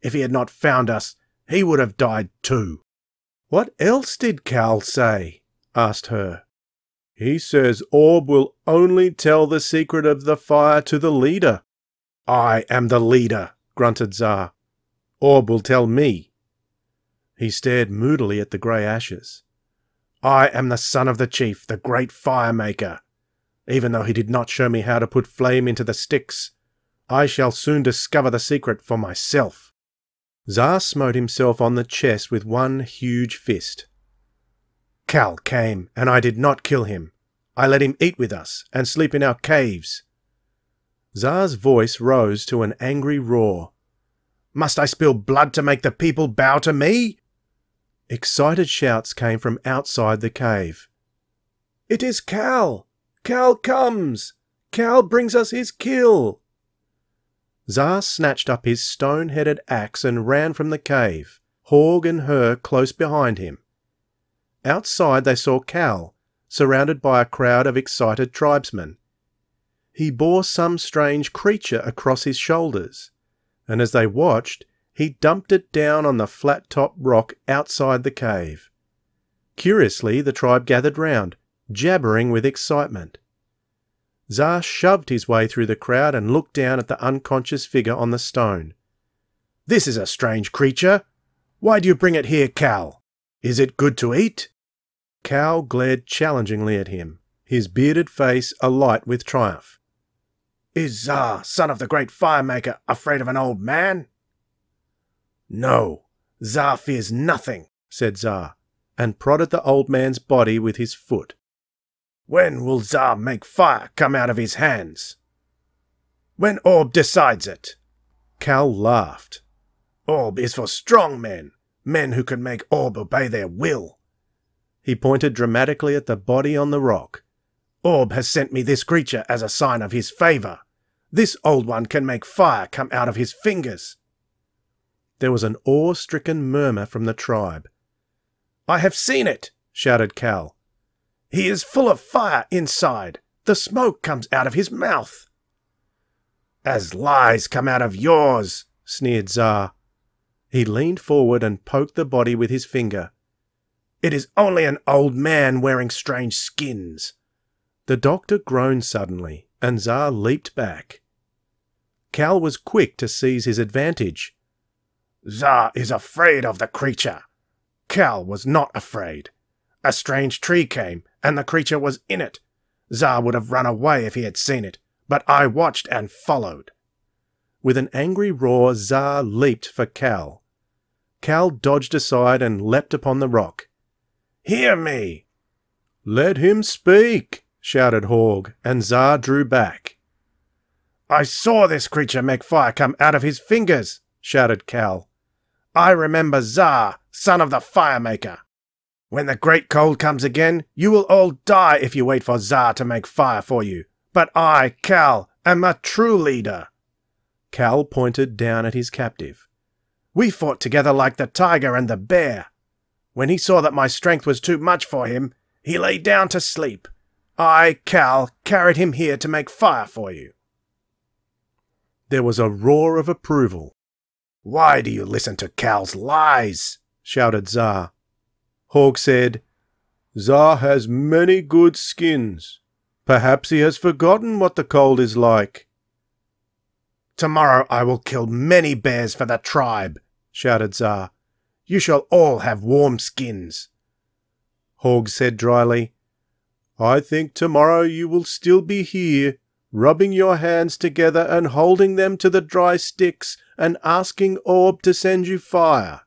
"If he had not found us, he would have died too." "What else did Kal say?" asked Her. "He says Orb will only tell the secret of the fire to the leader." "I am the leader," grunted Zar. "Orb will tell me." He stared moodily at the grey ashes. "I am the son of the chief, the great fire maker. even though he did not show me how to put flame into the sticks. I shall soon discover the secret for myself." Zar smote himself on the chest with one huge fist. "Kal came, and I did not kill him. I let him eat with us, and sleep in our caves." Zar's voice rose to an angry roar. "Must I spill blood to make the people bow to me?" Excited shouts came from outside the cave. "It is Kal! Kal comes! Kal brings us his kill!" Zar snatched up his stone-headed axe and ran from the cave, Horg and Her close behind him. Outside they saw Kal, surrounded by a crowd of excited tribesmen. He bore some strange creature across his shoulders, and as they watched, he dumped it down on the flat-top rock outside the cave. Curiously, the tribe gathered round, jabbering with excitement. Zar shoved his way through the crowd and looked down at the unconscious figure on the stone. "This is a strange creature. Why do you bring it here, Kal? Is it good to eat?" Kal glared challengingly at him, his bearded face alight with triumph. "Is Zar, son of the great firemaker, afraid of an old man?" "No, Zar fears nothing," said Zar, and prodded the old man's body with his foot. "When will Zar make fire come out of his hands?" "When Orb decides it." Kal laughed. "Orb is for strong men, men who can make Orb obey their will." He pointed dramatically at the body on the rock. "Orb has sent me this creature as a sign of his favour. This old one can make fire come out of his fingers." There was an awe-stricken murmur from the tribe. "I have seen it!" shouted Kal. "He is full of fire inside. The smoke comes out of his mouth." "As lies come out of yours," sneered Zar. He leaned forward and poked the body with his finger. "It is only an old man wearing strange skins." The doctor groaned suddenly, and Zar leaped back. Kal was quick to seize his advantage. "Zar is afraid of the creature. Kal was not afraid. A strange tree came, and the creature was in it. Zar would have run away if he had seen it, but I watched and followed." With an angry roar, Zar leaped for Kal. Kal dodged aside and leapt upon the rock. "Hear me!" "Let him speak!" shouted Horg, and Zar drew back. "I saw this creature make fire come out of his fingers!" shouted Kal. "I remember Zar, son of the firemaker. When the great cold comes again, you will all die if you wait for Zar to make fire for you. But I, Kal, am a true leader." Kal pointed down at his captive. "We fought together like the tiger and the bear. When he saw that my strength was too much for him, he lay down to sleep. I, Kal, carried him here to make fire for you." There was a roar of approval. "Why do you listen to Kal's lies?" shouted Zar. Horg said, "Zar has many good skins. Perhaps he has forgotten what the cold is like." "Tomorrow I will kill many bears for the tribe," shouted Zar. "You shall all have warm skins." Horg said dryly, "I think tomorrow you will still be here, rubbing your hands together and holding them to the dry sticks and asking Orb to send you fire.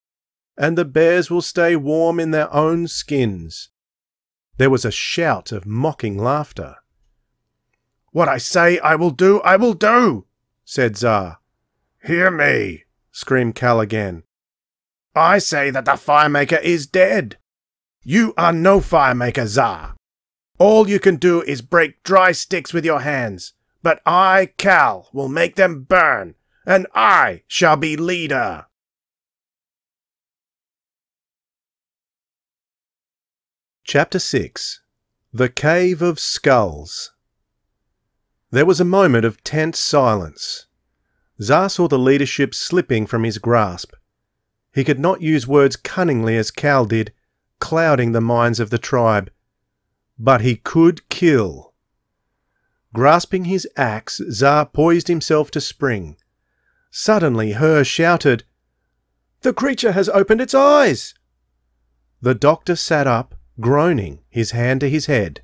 And the bears will stay warm in their own skins." There was a shout of mocking laughter. "What I say I will do," said Zar. "Hear me!" screamed Kal again. "I say that the firemaker is dead. You are no firemaker, Zar. All you can do is break dry sticks with your hands, but I, Kal, will make them burn, and I shall be leader." Chapter 6. The Cave of Skulls. There was a moment of tense silence. Zar saw the leadership slipping from his grasp. He could not use words cunningly as Kal did, clouding the minds of the tribe. But he could kill. Grasping his axe, Zar poised himself to spring. Suddenly Her shouted, "The creature has opened its eyes!" The doctor sat up, groaning, his hand to his head.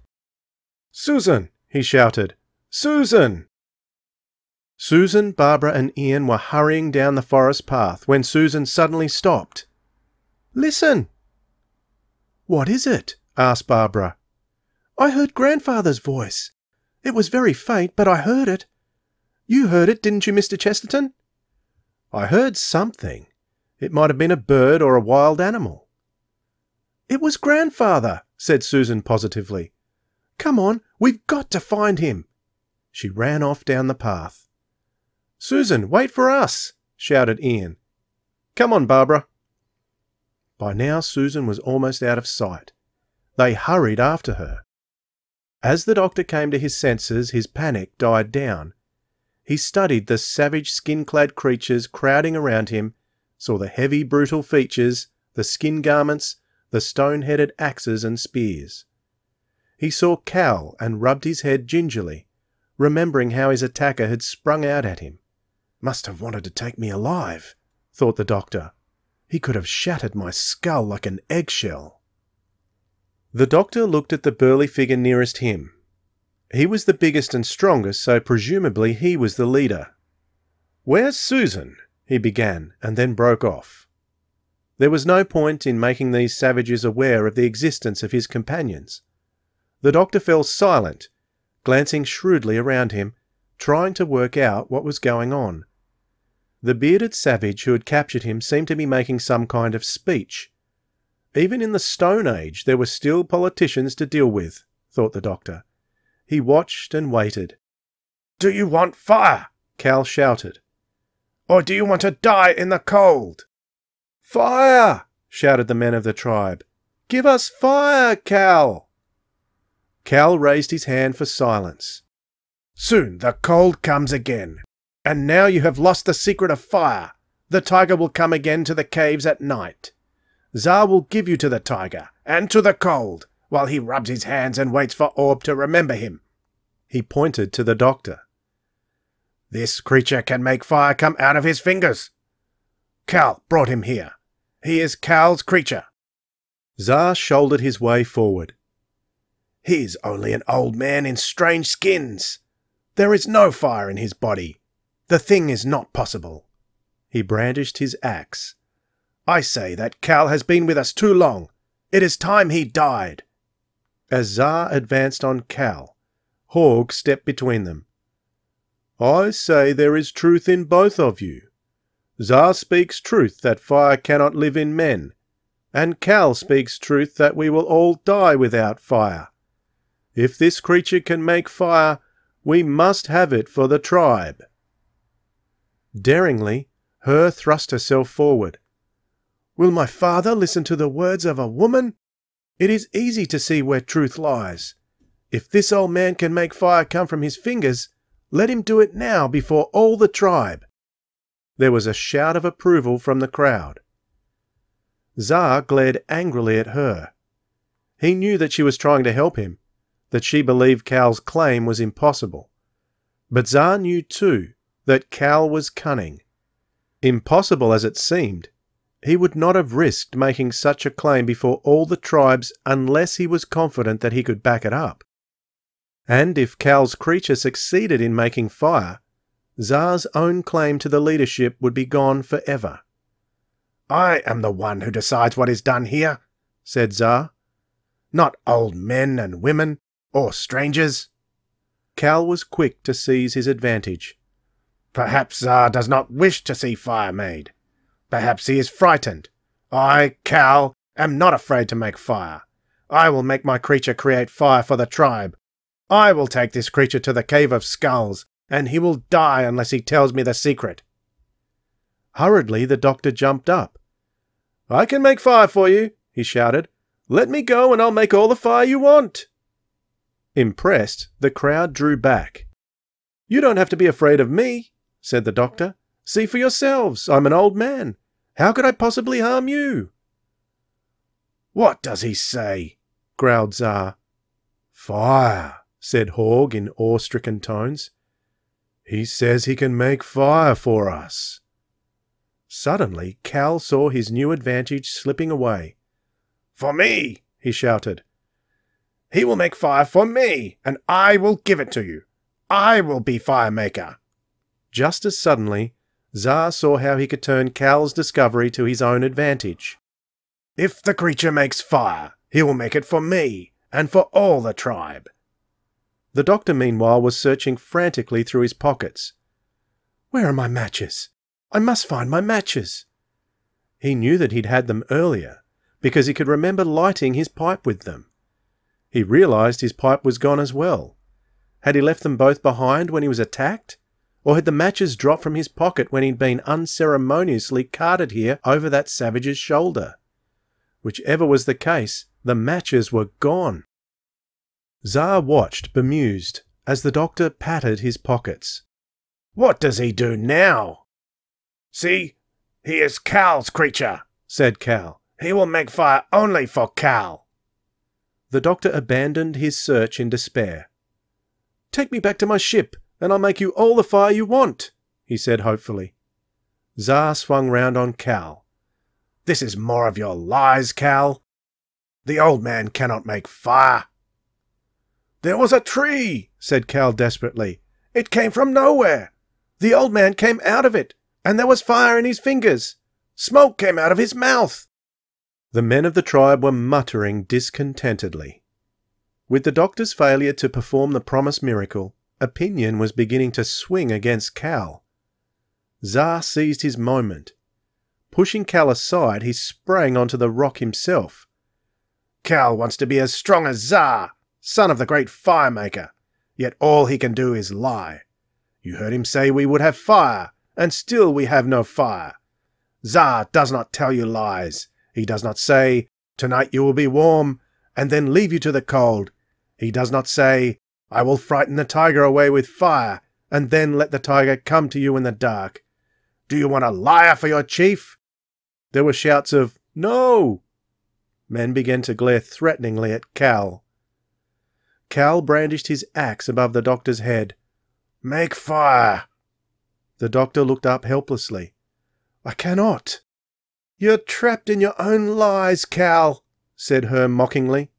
"Susan, he shouted. "Susan!" Susan, Barbara and Ian were hurrying down the forest path when Susan suddenly stopped. "Listen!" "What is it?" asked Barbara. "I heard Grandfather's voice. It was very faint, but I heard it. You heard it, didn't you, Mr. Chesterton?" "I heard something. It might have been a bird or a wild animal." "It was Grandfather," said Susan positively. "Come on, we've got to find him." She ran off down the path. "Susan, wait for us," shouted Ian. "Come on, Barbara." By now Susan was almost out of sight. They hurried after her. As the doctor came to his senses, his panic died down. He studied the savage skin-clad creatures crowding around him, saw the heavy, brutal features, the skin garments, the stone-headed axes and spears. He saw Cal and rubbed his head gingerly, remembering how his attacker had sprung out at him. "Must have wanted to take me alive," thought the doctor. "He could have shattered my skull like an eggshell." The doctor looked at the burly figure nearest him. He was the biggest and strongest, so presumably he was the leader. "Where's Susan?" he began, and then broke off. There was no point in making these savages aware of the existence of his companions. The doctor fell silent, glancing shrewdly around him, trying to work out what was going on. The bearded savage who had captured him seemed to be making some kind of speech. Even in the Stone Age there were still politicians to deal with, thought the doctor. He watched and waited. "Do you want fire?" Cal shouted. "Or do you want to die in the cold?" "Fire!" shouted the men of the tribe. "Give us fire, Cal!" Cal raised his hand for silence. "Soon the cold comes again, and now you have lost the secret of fire. The tiger will come again to the caves at night. Zar will give you to the tiger, and to the cold, while he rubs his hands and waits for Orb to remember him." He pointed to the doctor. "This creature can make fire come out of his fingers. Cal brought him here. He is Cal's creature." Zar shouldered his way forward. "He's only an old man in strange skins. There is no fire in his body. The thing is not possible." He brandished his axe. "I say that Cal has been with us too long. It is time he died." As Zar advanced on Cal, Horg stepped between them. "I say there is truth in both of you. Zar speaks truth that fire cannot live in men, and Cal speaks truth that we will all die without fire. If this creature can make fire, we must have it for the tribe." Daringly, Her thrust herself forward. "Will my father listen to the words of a woman? It is easy to see where truth lies. If this old man can make fire come from his fingers, let him do it now before all the tribe." There was a shout of approval from the crowd. Zar glared angrily at Her. He knew that she was trying to help him, that she believed Cal's claim was impossible. But Zar knew too that Cal was cunning. Impossible as it seemed, he would not have risked making such a claim before all the tribes unless he was confident that he could back it up. And if Cal's creature succeeded in making fire, Zar's own claim to the leadership would be gone forever. "I am the one who decides what is done here," said Zar. "Not old men and women, or strangers." Cal was quick to seize his advantage. "Perhaps Zar does not wish to see fire made. Perhaps he is frightened. I, Cal, am not afraid to make fire. I will make my creature create fire for the tribe. I will take this creature to the Cave of Skulls, and he will die unless he tells me the secret." Hurriedly, the doctor jumped up. "I can make fire for you," he shouted. "Let me go and I'll make all the fire you want." Impressed, the crowd drew back. "You don't have to be afraid of me," said the doctor. "See for yourselves. I'm an old man. How could I possibly harm you?" "What does he say?" growled Zar. "Fire," said Horg in awe-stricken tones. "He says he can make fire for us." Suddenly Cal saw his new advantage slipping away. "For me!" he shouted. He will make fire for me, and I will give it to you. I will be fire maker. Just as suddenly, Zar saw how he could turn Kal's discovery to his own advantage. If the creature makes fire, he will make it for me, and for all the tribe. The doctor, meanwhile, was searching frantically through his pockets. Where are my matches? I must find my matches. He knew that he'd had them earlier, because he could remember lighting his pipe with them. He realised his pipe was gone as well. Had he left them both behind when he was attacked? Or had the matches dropped from his pocket when he'd been unceremoniously carted here over that savage's shoulder? Whichever was the case, the matches were gone. Zar watched, bemused, as the doctor patted his pockets. What does he do now? See, he is Kal's creature, said Kal. He will make fire only for Kal. The doctor abandoned his search in despair. Take me back to my ship, and I'll make you all the fire you want, he said hopefully. Zar swung round on Kal. This is more of your lies, Kal. The old man cannot make fire. There was a tree, said Kal desperately. It came from nowhere. The old man came out of it, and there was fire in his fingers. Smoke came out of his mouth. The men of the tribe were muttering discontentedly. With the doctor's failure to perform the promised miracle, opinion was beginning to swing against Kal. Zar seized his moment. Pushing Kal aside, he sprang onto the rock himself. Kal wants to be as strong as Zar, son of the great firemaker, yet all he can do is lie. You heard him say we would have fire, and still we have no fire. Zar does not tell you lies. He does not say, tonight you will be warm, and then leave you to the cold. He does not say, I will frighten the tiger away with fire, and then let the tiger come to you in the dark. Do you want a liar for your chief? There were shouts of, no! Men began to glare threateningly at Kal. Kal brandished his axe above the doctor's head. Make fire! The doctor looked up helplessly. I cannot. You're trapped in your own lies, Kal, said Her mockingly.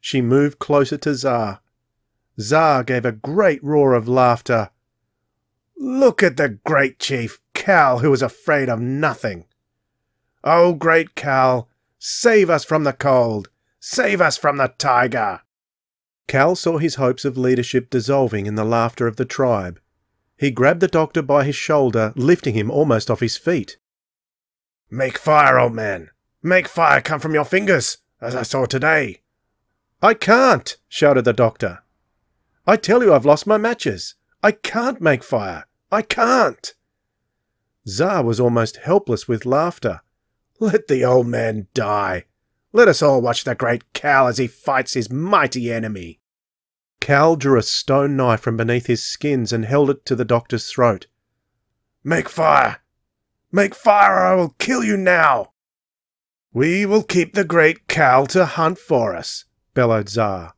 She moved closer to Zar. Zar gave a great roar of laughter. Look at the great chief, Kal, who is afraid of nothing. Oh, great Kal, save us from the cold. Save us from the tiger. Kal saw his hopes of leadership dissolving in the laughter of the tribe. He grabbed the doctor by his shoulder, lifting him almost off his feet. Make fire, old man. Make fire come from your fingers, as I saw today. I can't, shouted the doctor. I tell you I've lost my matches. I can't make fire. I can't. Zar was almost helpless with laughter. Let the old man die. Let us all watch the great Kal as he fights his mighty enemy. Kal drew a stone knife from beneath his skins and held it to the doctor's throat. Make fire. Make fire or I will kill you now! We will keep the great Kal to hunt for us, bellowed Zar.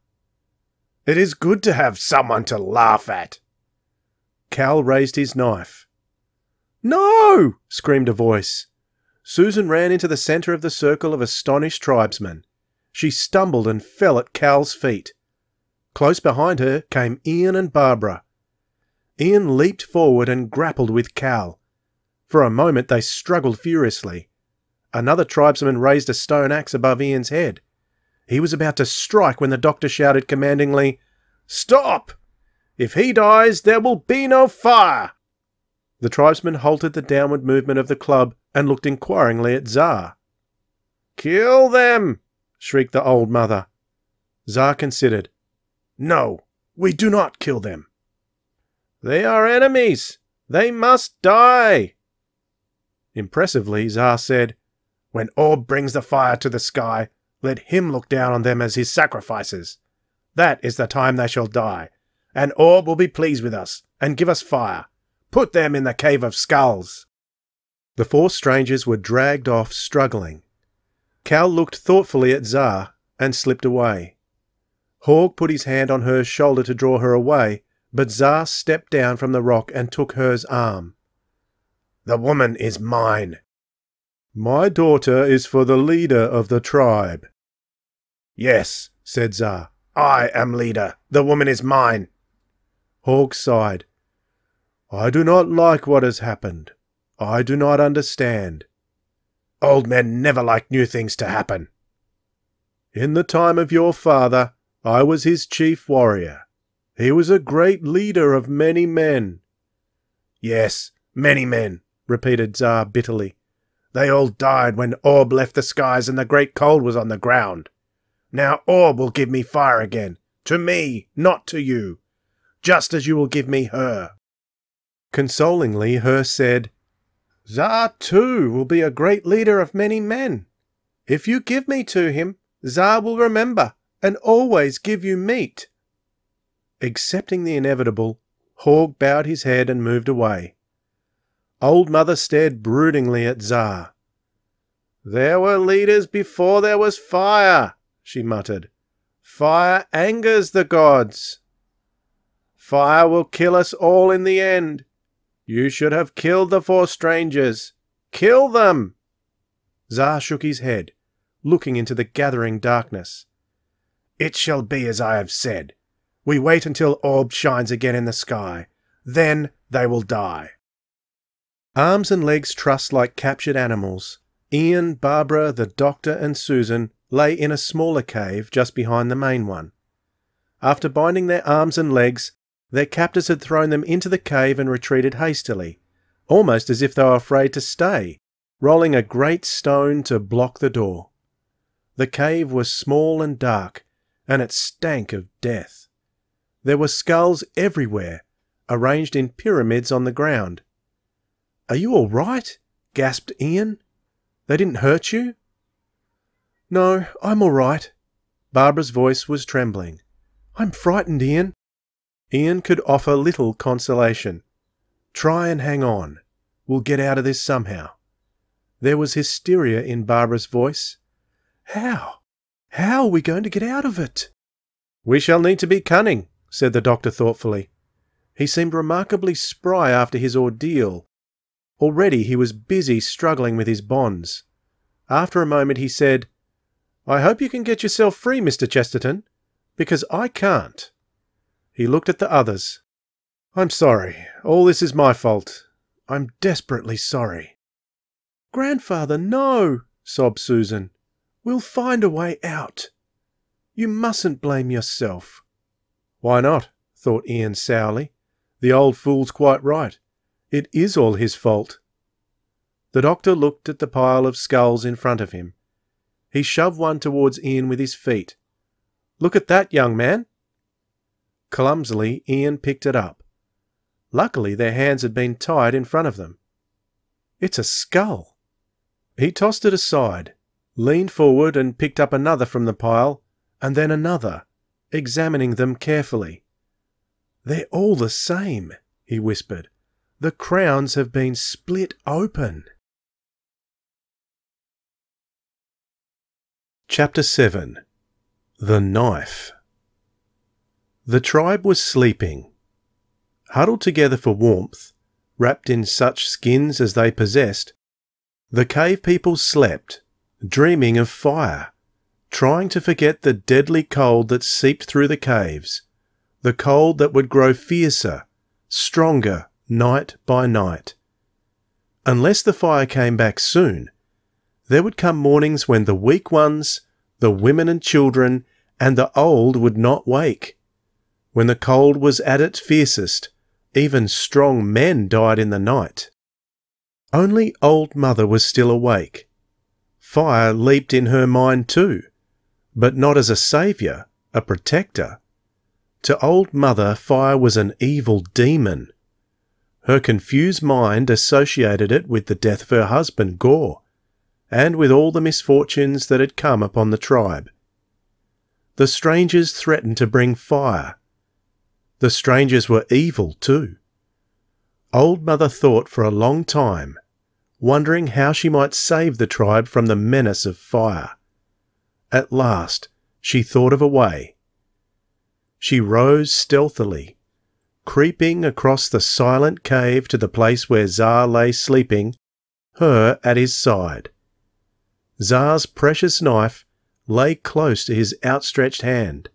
It is good to have someone to laugh at. Kal raised his knife. No! screamed a voice. Susan ran into the centre of the circle of astonished tribesmen. She stumbled and fell at Kal's feet. Close behind her came Ian and Barbara. Ian leaped forward and grappled with Kal. For a moment they struggled furiously. Another tribesman raised a stone axe above Ian's head. He was about to strike when the doctor shouted commandingly, Stop! If he dies, there will be no fire! The tribesman halted the downward movement of the club and looked inquiringly at Zar. Kill them! Shrieked the old mother. Zar considered. No, we do not kill them. They are enemies. They must die! Impressively, Zar said, When Orb brings the fire to the sky, let him look down on them as his sacrifices. That is the time they shall die, and Orb will be pleased with us, and give us fire. Put them in the Cave of Skulls. The four strangers were dragged off, struggling. Kal looked thoughtfully at Zar, and slipped away. Hawg put his hand on her shoulder to draw her away, but Zar stepped down from the rock and took Her's arm. The woman is mine. My daughter is for the leader of the tribe. Yes, said Zar. I am leader. The woman is mine. Hawk sighed. I do not like what has happened. I do not understand. Old men never like new things to happen. In the time of your father, I was his chief warrior. He was a great leader of many men. Yes, many men, repeated Tsar bitterly. They all died when Orb left the skies and the great cold was on the ground. Now Orb will give me fire again, to me, not to you, just as you will give me her. Consolingly, Her said, Tsar too will be a great leader of many men. If you give me to him, Tsar will remember and always give you meat. Accepting the inevitable, Hawg bowed his head and moved away. Old Mother stared broodingly at Tsar. There were leaders before there was fire, she muttered. Fire angers the gods. Fire will kill us all in the end. You should have killed the four strangers. Kill them! Tsar shook his head, looking into the gathering darkness. It shall be as I have said. We wait until Orb shines again in the sky. Then they will die. Arms and legs trussed like captured animals, Ian, Barbara, the Doctor and Susan lay in a smaller cave just behind the main one. After binding their arms and legs, their captors had thrown them into the cave and retreated hastily, almost as if they were afraid to stay, rolling a great stone to block the door. The cave was small and dark, and it stank of death. There were skulls everywhere, arranged in pyramids on the ground. "Are you all right?" gasped Ian. "They didn't hurt you?" "No, I'm all right." Barbara's voice was trembling. "I'm frightened, Ian." Ian could offer little consolation. "Try and hang on. We'll get out of this somehow." There was hysteria in Barbara's voice. "How? How are we going to get out of it?" "We shall need to be cunning," said the Doctor thoughtfully. He seemed remarkably spry after his ordeal. Already he was busy struggling with his bonds. After a moment he said, "I hope you can get yourself free, Mr. Chesterton, because I can't." He looked at the others. "I'm sorry. All this is my fault. I'm desperately sorry." "Grandfather, no," sobbed Susan. "We'll find a way out. You mustn't blame yourself." "Why not?" thought Ian sourly. "The old fool's quite right. It is all his fault." The Doctor looked at the pile of skulls in front of him. He shoved one towards Ian with his feet. "Look at that, young man." Clumsily, Ian picked it up. Luckily, their hands had been tied in front of them. "It's a skull." He tossed it aside, leaned forward and picked up another from the pile, and then another, examining them carefully. "They're all the same," he whispered. "The crowns have been split open." Chapter 7. The Knife. The tribe was sleeping. Huddled together for warmth, wrapped in such skins as they possessed, the cave people slept, dreaming of fire, trying to forget the deadly cold that seeped through the caves, the cold that would grow fiercer, stronger, night by night. Unless the fire came back soon, there would come mornings when the weak ones, the women and children, and the old would not wake. When the cold was at its fiercest, even strong men died in the night. Only Old Mother was still awake. Fire leaped in her mind too, but not as a saviour, a protector. To Old Mother, fire was an evil demon. Her confused mind associated it with the death of her husband, Gore, and with all the misfortunes that had come upon the tribe. The strangers threatened to bring fire. The strangers were evil too. Old Mother thought for a long time, wondering how she might save the tribe from the menace of fire. At last, she thought of a way. She rose stealthily, creeping across the silent cave to the place where Tsar lay sleeping, Her at his side. Tsar's precious knife lay close to his outstretched hand.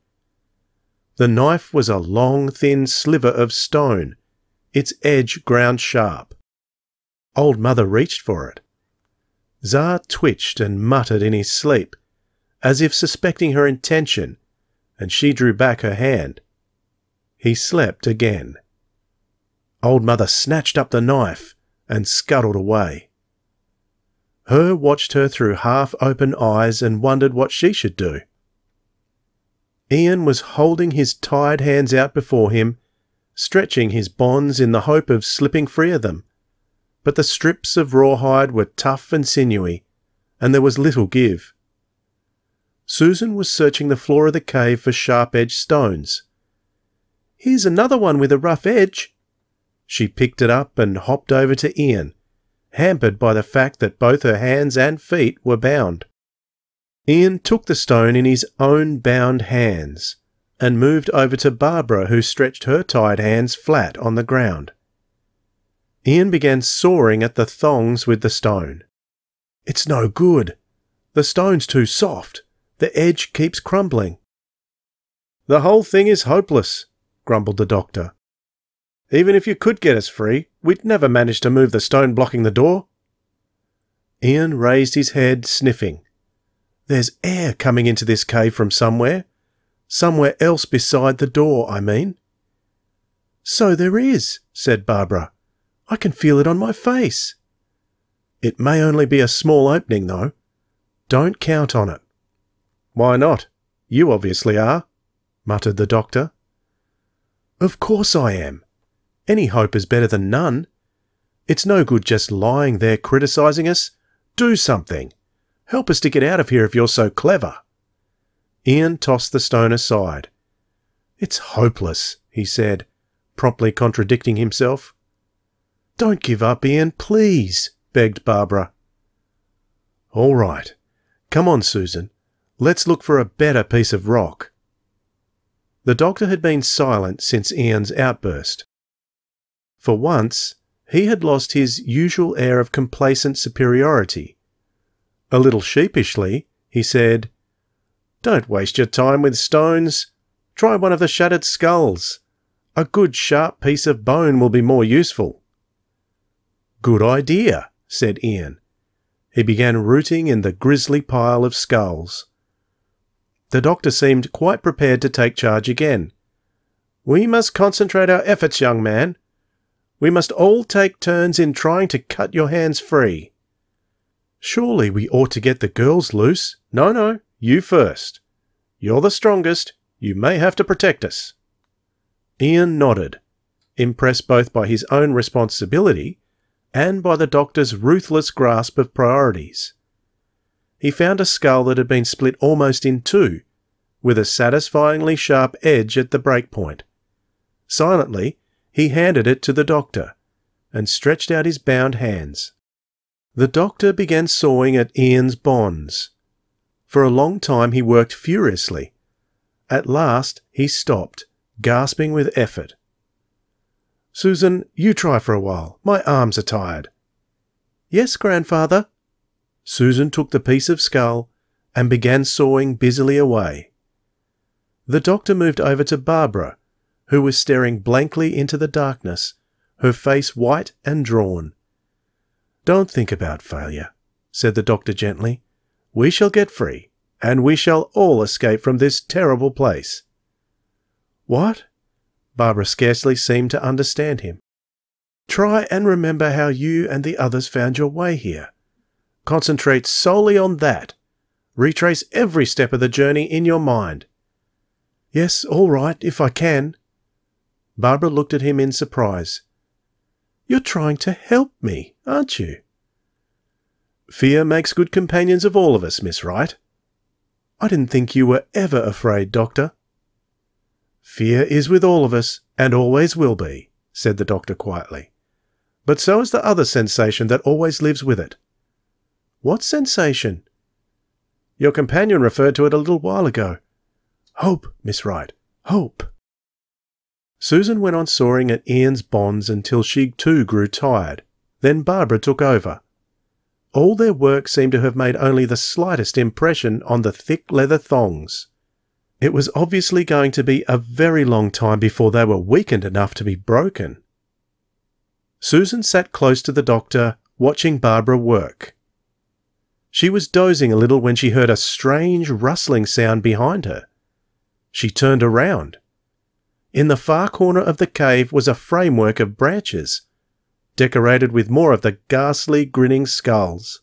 The knife was a long, thin sliver of stone, its edge ground sharp. Old Mother reached for it. Zar twitched and muttered in his sleep, as if suspecting her intention, and she drew back her hand. He slept again. Old Mother snatched up the knife and scuttled away. Her watched her through half-open eyes and wondered what she should do. Ian was holding his tied hands out before him, stretching his bonds in the hope of slipping free of them. But the strips of rawhide were tough and sinewy, and there was little give. Susan was searching the floor of the cave for sharp-edged stones. "Here's another one with a rough edge." She picked it up and hopped over to Ian, hampered by the fact that both her hands and feet were bound. Ian took the stone in his own bound hands and moved over to Barbara, who stretched her tied hands flat on the ground. Ian began sawing at the thongs with the stone. "It's no good. The stone's too soft. The edge keeps crumbling." "The whole thing is hopeless," grumbled the doctor. "Even if you could get us free, we'd never manage to move the stone blocking the door." Ian raised his head, sniffing. "There's air coming into this cave from somewhere. Somewhere else beside the door, I mean." "So there is," said Barbara. "I can feel it on my face." "It may only be a small opening, though. Don't count on it." "Why not? You obviously are," muttered the doctor. "Of course I am. Any hope is better than none. It's no good just lying there criticising us. Do something. Help us to get out of here if you're so clever." Ian tossed the stone aside. "It's hopeless," he said, promptly contradicting himself. "Don't give up, Ian, please," begged Barbara. "All right. Come on, Susan. Let's look for a better piece of rock." The doctor had been silent since Ian's outburst. For once, he had lost his usual air of complacent superiority. A little sheepishly, he said, "Don't waste your time with stones. Try one of the shattered skulls. A good sharp piece of bone will be more useful." "Good idea," said Ian. He began rooting in the grisly pile of skulls. The doctor seemed quite prepared to take charge again. "We must concentrate our efforts, young man. We must all take turns in trying to cut your hands free." "Surely we ought to get the girls loose." No, you first. You're the strongest. You may have to protect us." Ian nodded, impressed both by his own responsibility and by the doctor's ruthless grasp of priorities. He found a skull that had been split almost in two, with a satisfyingly sharp edge at the breakpoint. Silently, he handed it to the doctor and stretched out his bound hands. The doctor began sawing at Ian's bonds. For a long time he worked furiously. At last he stopped, gasping with effort. "Susan, you try for a while. My arms are tired." "Yes, grandfather." Susan took the piece of skull and began sawing busily away. The doctor moved over to Barbara, who was staring blankly into the darkness, her face white and drawn. "Don't think about failure," said the doctor gently. "We shall get free, and we shall all escape from this terrible place." "What?" Barbara scarcely seemed to understand him. "Try and remember how you and the others found your way here. Concentrate solely on that. Retrace every step of the journey in your mind." "Yes, all right, if I can." Barbara looked at him in surprise. "You're trying to help me, aren't you?" "Fear makes good companions of all of us, Miss Wright." "I didn't think you were ever afraid, Doctor." "Fear is with all of us, and always will be," said the doctor quietly. "But so is the other sensation that always lives with it." "What sensation?" "Your companion referred to it a little while ago. Hope, Miss Wright, hope." Susan went on sawing at Ian's bonds until she too grew tired. Then Barbara took over. All their work seemed to have made only the slightest impression on the thick leather thongs. It was obviously going to be a very long time before they were weakened enough to be broken. Susan sat close to the doctor, watching Barbara work. She was dozing a little when she heard a strange rustling sound behind her. She turned around. In the far corner of the cave was a framework of branches, decorated with more of the ghastly grinning skulls.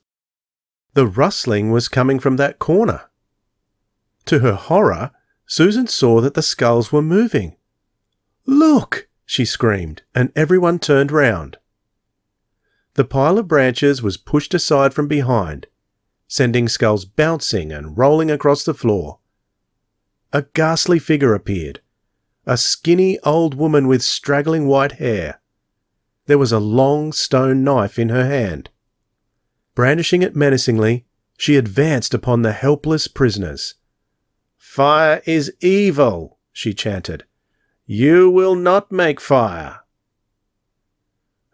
The rustling was coming from that corner. To her horror, Susan saw that the skulls were moving. "Look!" she screamed, and everyone turned round. The pile of branches was pushed aside from behind, sending skulls bouncing and rolling across the floor. A ghastly figure appeared, a skinny old woman with straggling white hair. There was a long stone knife in her hand. Brandishing it menacingly, she advanced upon the helpless prisoners. "Fire is evil," she chanted. "You will not make fire."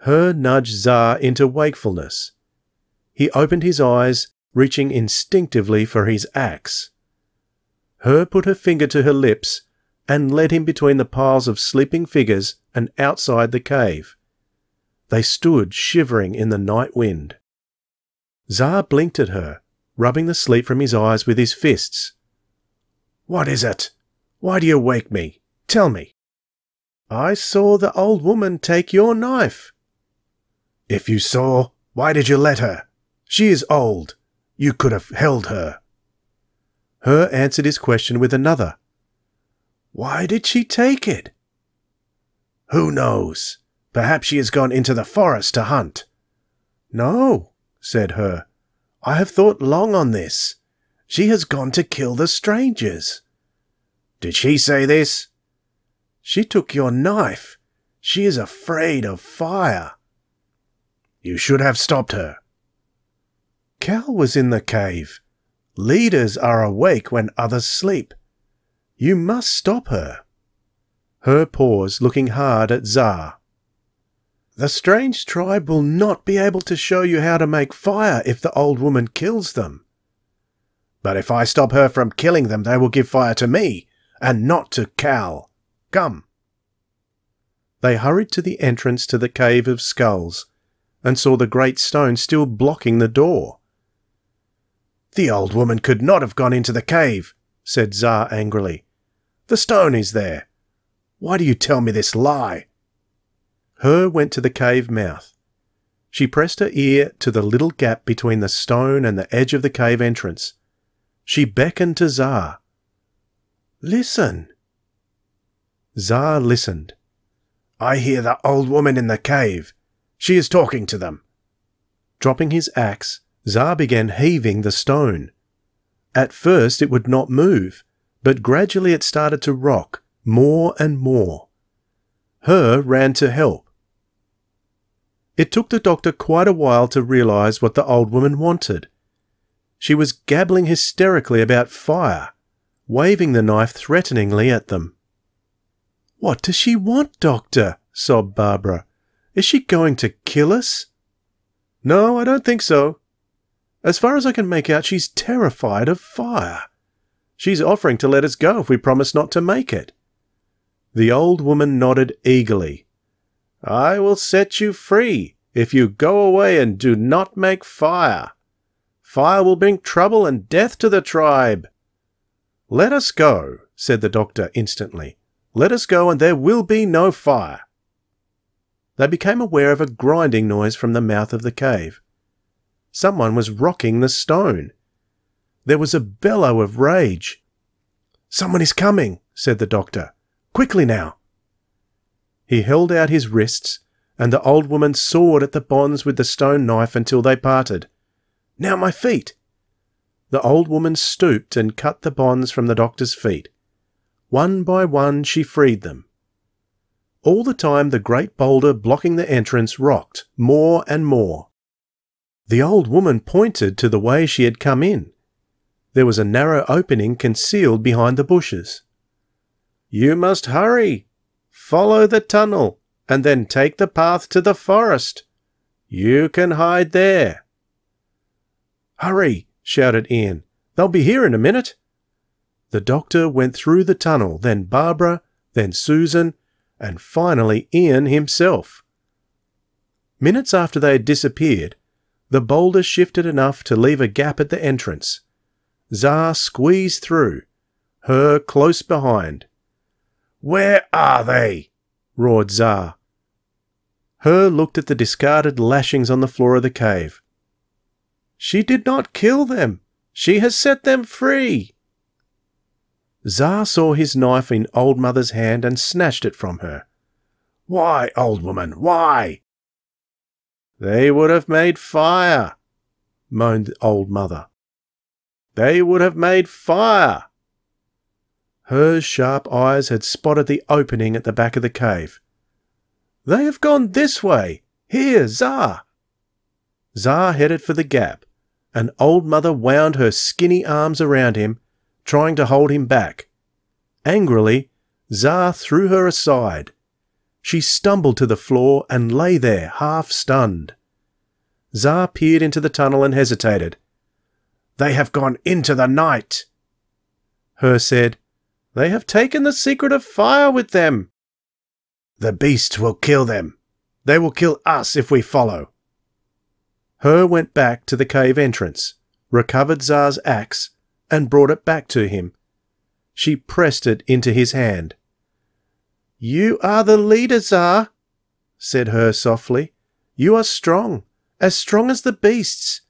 Her nudged Tsar into wakefulness. He opened his eyes, reaching instinctively for his axe. Her put her finger to her lips and led him between the piles of sleeping figures and outside the cave. They stood shivering in the night wind. Tsar blinked at her, rubbing the sleep from his eyes with his fists. "What is it? Why do you wake me? Tell me." "I saw the old woman take your knife." "If you saw, why did you let her? She is old. You could have held her." Her answered his question with another. "Why did she take it?" "Who knows? Perhaps she has gone into the forest to hunt." "No," said Her. "I have thought long on this. She has gone to kill the strangers." "Did she say this?" "She took your knife. She is afraid of fire." "You should have stopped her." "Cal was in the cave. Leaders are awake when others sleep. You must stop her." Her paused, looking hard at Tsar. "The strange tribe will not be able to show you how to make fire if the old woman kills them." "But if I stop her from killing them, they will give fire to me, and not to Cal. Come." They hurried to the entrance to the Cave of Skulls, and saw the great stone still blocking the door. "The old woman could not have gone into the cave," said Tsar angrily. "The stone is there. Why do you tell me this lie?" Her went to the cave mouth. She pressed her ear to the little gap between the stone and the edge of the cave entrance. She beckoned to Tsar. "Listen." Tsar listened. "I hear the old woman in the cave. She is talking to them." Dropping his axe, Tsar began heaving the stone. At first it would not move, but gradually it started to rock more and more. Her ran to help. It took the doctor quite a while to realize what the old woman wanted. She was gabbling hysterically about fire, waving the knife threateningly at them. "What does she want, Doctor?" sobbed Barbara. "Is she going to kill us?" "No, I don't think so. As far as I can make out, she's terrified of fire. She's offering to let us go if we promise not to make it." The old woman nodded eagerly. "I will set you free if you go away and do not make fire. Fire will bring trouble and death to the tribe." "Let us go," said the doctor instantly. "Let us go and there will be no fire." They became aware of a grinding noise from the mouth of the cave. Someone was rocking the stone. There was a bellow of rage. "Someone is coming," said the doctor. "Quickly now." He held out his wrists, and the old woman sawed at the bonds with the stone knife until they parted. "Now my feet." The old woman stooped and cut the bonds from the doctor's feet. One by one she freed them. All the time the great boulder blocking the entrance rocked more and more. The old woman pointed to the way she had come in. There was a narrow opening concealed behind the bushes. "You must hurry. Follow the tunnel, and then take the path to the forest. You can hide there." "Hurry," shouted Ian. "They'll be here in a minute." The Doctor went through the tunnel, then Barbara, then Susan, and finally Ian himself. Minutes after they had disappeared, the boulder shifted enough to leave a gap at the entrance. Zar squeezed through, her close behind. "Where are they?" roared Zar. Her looked at the discarded lashings on the floor of the cave. "She did not kill them. She has set them free." Zar saw his knife in Old Mother's hand and snatched it from her. "Why, old woman, why?" "They would have made fire," moaned Old Mother. "They would have made fire." Her sharp eyes had spotted the opening at the back of the cave. "They have gone this way. Here, Zar." Zar headed for the gap, and Old Mother wound her skinny arms around him, trying to hold him back. Angrily, Zar threw her aside. She stumbled to the floor and lay there, half-stunned. Zar peered into the tunnel and hesitated. "They have gone into the night." Her said, "They have taken the secret of fire with them." "The beasts will kill them. They will kill us if we follow." Her went back to the cave entrance, recovered Zar's axe, and brought it back to him. She pressed it into his hand. "You are the leader, Zar," said Her softly. "You are strong as the beasts.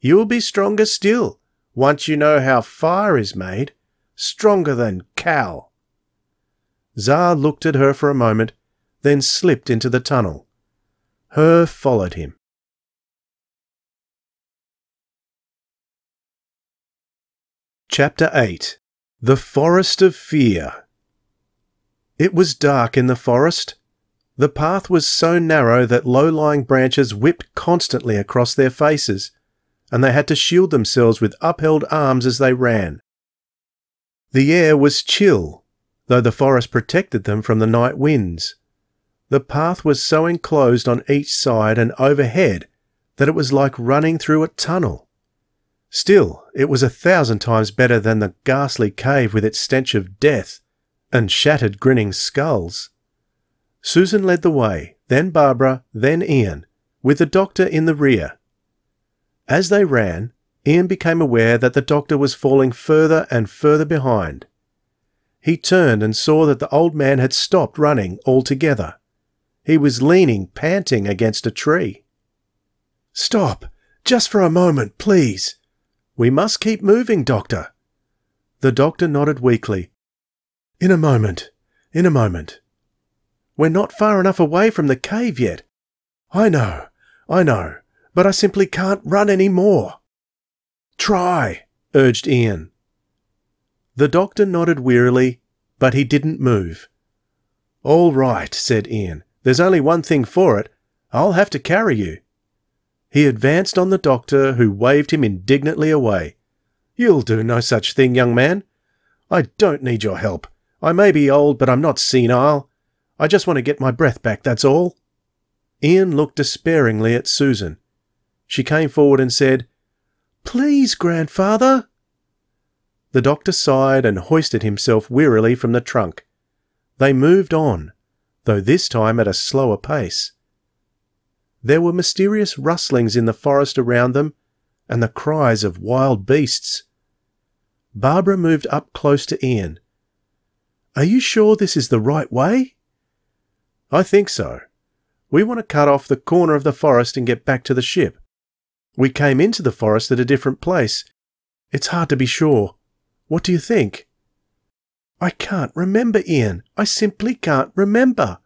You will be stronger still, once you know how fire is made, stronger than Kal." Zar looked at her for a moment, then slipped into the tunnel. Her followed him. Chapter 8. The Forest of Fear. It was dark in the forest. The path was so narrow that low-lying branches whipped constantly across their faces, and they had to shield themselves with upheld arms as they ran. The air was chill, though the forest protected them from the night winds. The path was so enclosed on each side and overhead that it was like running through a tunnel. Still, it was 1,000 times better than the ghastly cave with its stench of death and shattered grinning skulls. Susan led the way, then Barbara, then Ian, with the Doctor in the rear. As they ran, Ian became aware that the Doctor was falling further and further behind. He turned and saw that the old man had stopped running altogether. He was leaning, panting, against a tree. "Stop! Just for a moment, please! We must keep moving, Doctor!" The Doctor nodded weakly. "In a moment, in a moment. We're not far enough away from the cave yet. I know, but I simply can't run any more." "Try," urged Ian. The Doctor nodded wearily, but he didn't move. "All right," said Ian. "There's only one thing for it. I'll have to carry you." He advanced on the Doctor, who waved him indignantly away. "You'll do no such thing, young man. I don't need your help. I may be old, but I'm not senile. I just want to get my breath back, that's all." Ian looked despairingly at Susan. She came forward and said, "Please, Grandfather." The Doctor sighed and hoisted himself wearily from the trunk. They moved on, though this time at a slower pace. There were mysterious rustlings in the forest around them, and the cries of wild beasts. Barbara moved up close to Ian. "Are you sure this is the right way?" "I think so. We want to cut off the corner of the forest and get back to the ship. We came into the forest at a different place. It's hard to be sure. What do you think?" "I can't remember, Ian. I simply can't remember."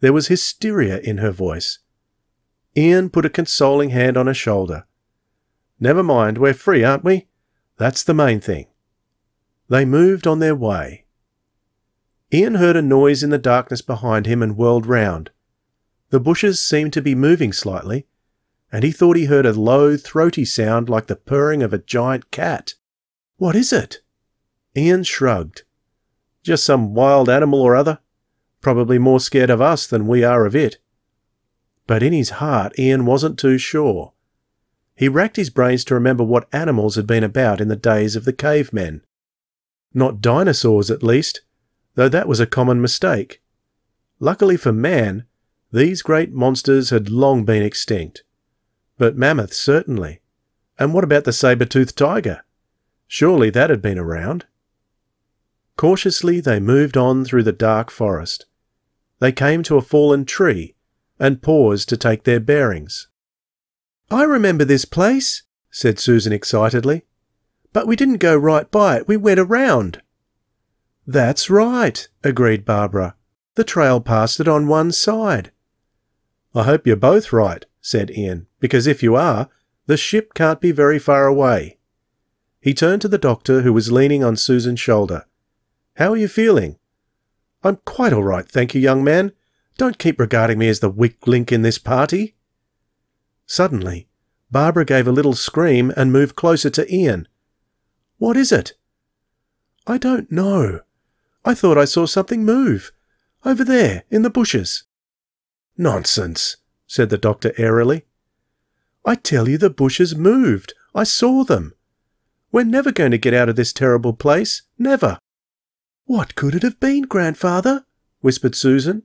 There was hysteria in her voice. Ian put a consoling hand on her shoulder. "Never mind, we're free, aren't we? That's the main thing." They moved on their way. Ian heard a noise in the darkness behind him and whirled round. The bushes seemed to be moving slightly, and he thought he heard a low, throaty sound like the purring of a giant cat. "What is it?" Ian shrugged. "Just some wild animal or other. Probably more scared of us than we are of it." But in his heart, Ian wasn't too sure. He racked his brains to remember what animals had been about in the days of the cavemen. Not dinosaurs, at least, though that was a common mistake. Luckily for man, these great monsters had long been extinct. But mammoths, certainly. And what about the saber-toothed tiger? Surely that had been around. Cautiously they moved on through the dark forest. They came to a fallen tree and paused to take their bearings. "I remember this place," said Susan excitedly. "But we didn't go right by it, we went around." "That's right," agreed Barbara. "The trail passed it on one side." "I hope you're both right," said Ian, "because if you are, the ship can't be very far away." He turned to the doctor, who was leaning on Susan's shoulder. "How are you feeling?" "I'm quite all right, thank you, young man. Don't keep regarding me as the weak link in this party." Suddenly, Barbara gave a little scream and moved closer to Ian. "What is it?" "I don't know. I thought I saw something move. Over there, in the bushes." "Nonsense," said the doctor airily. "I tell you, the bushes moved. I saw them. We're never going to get out of this terrible place. Never." "What could it have been, grandfather?" whispered Susan.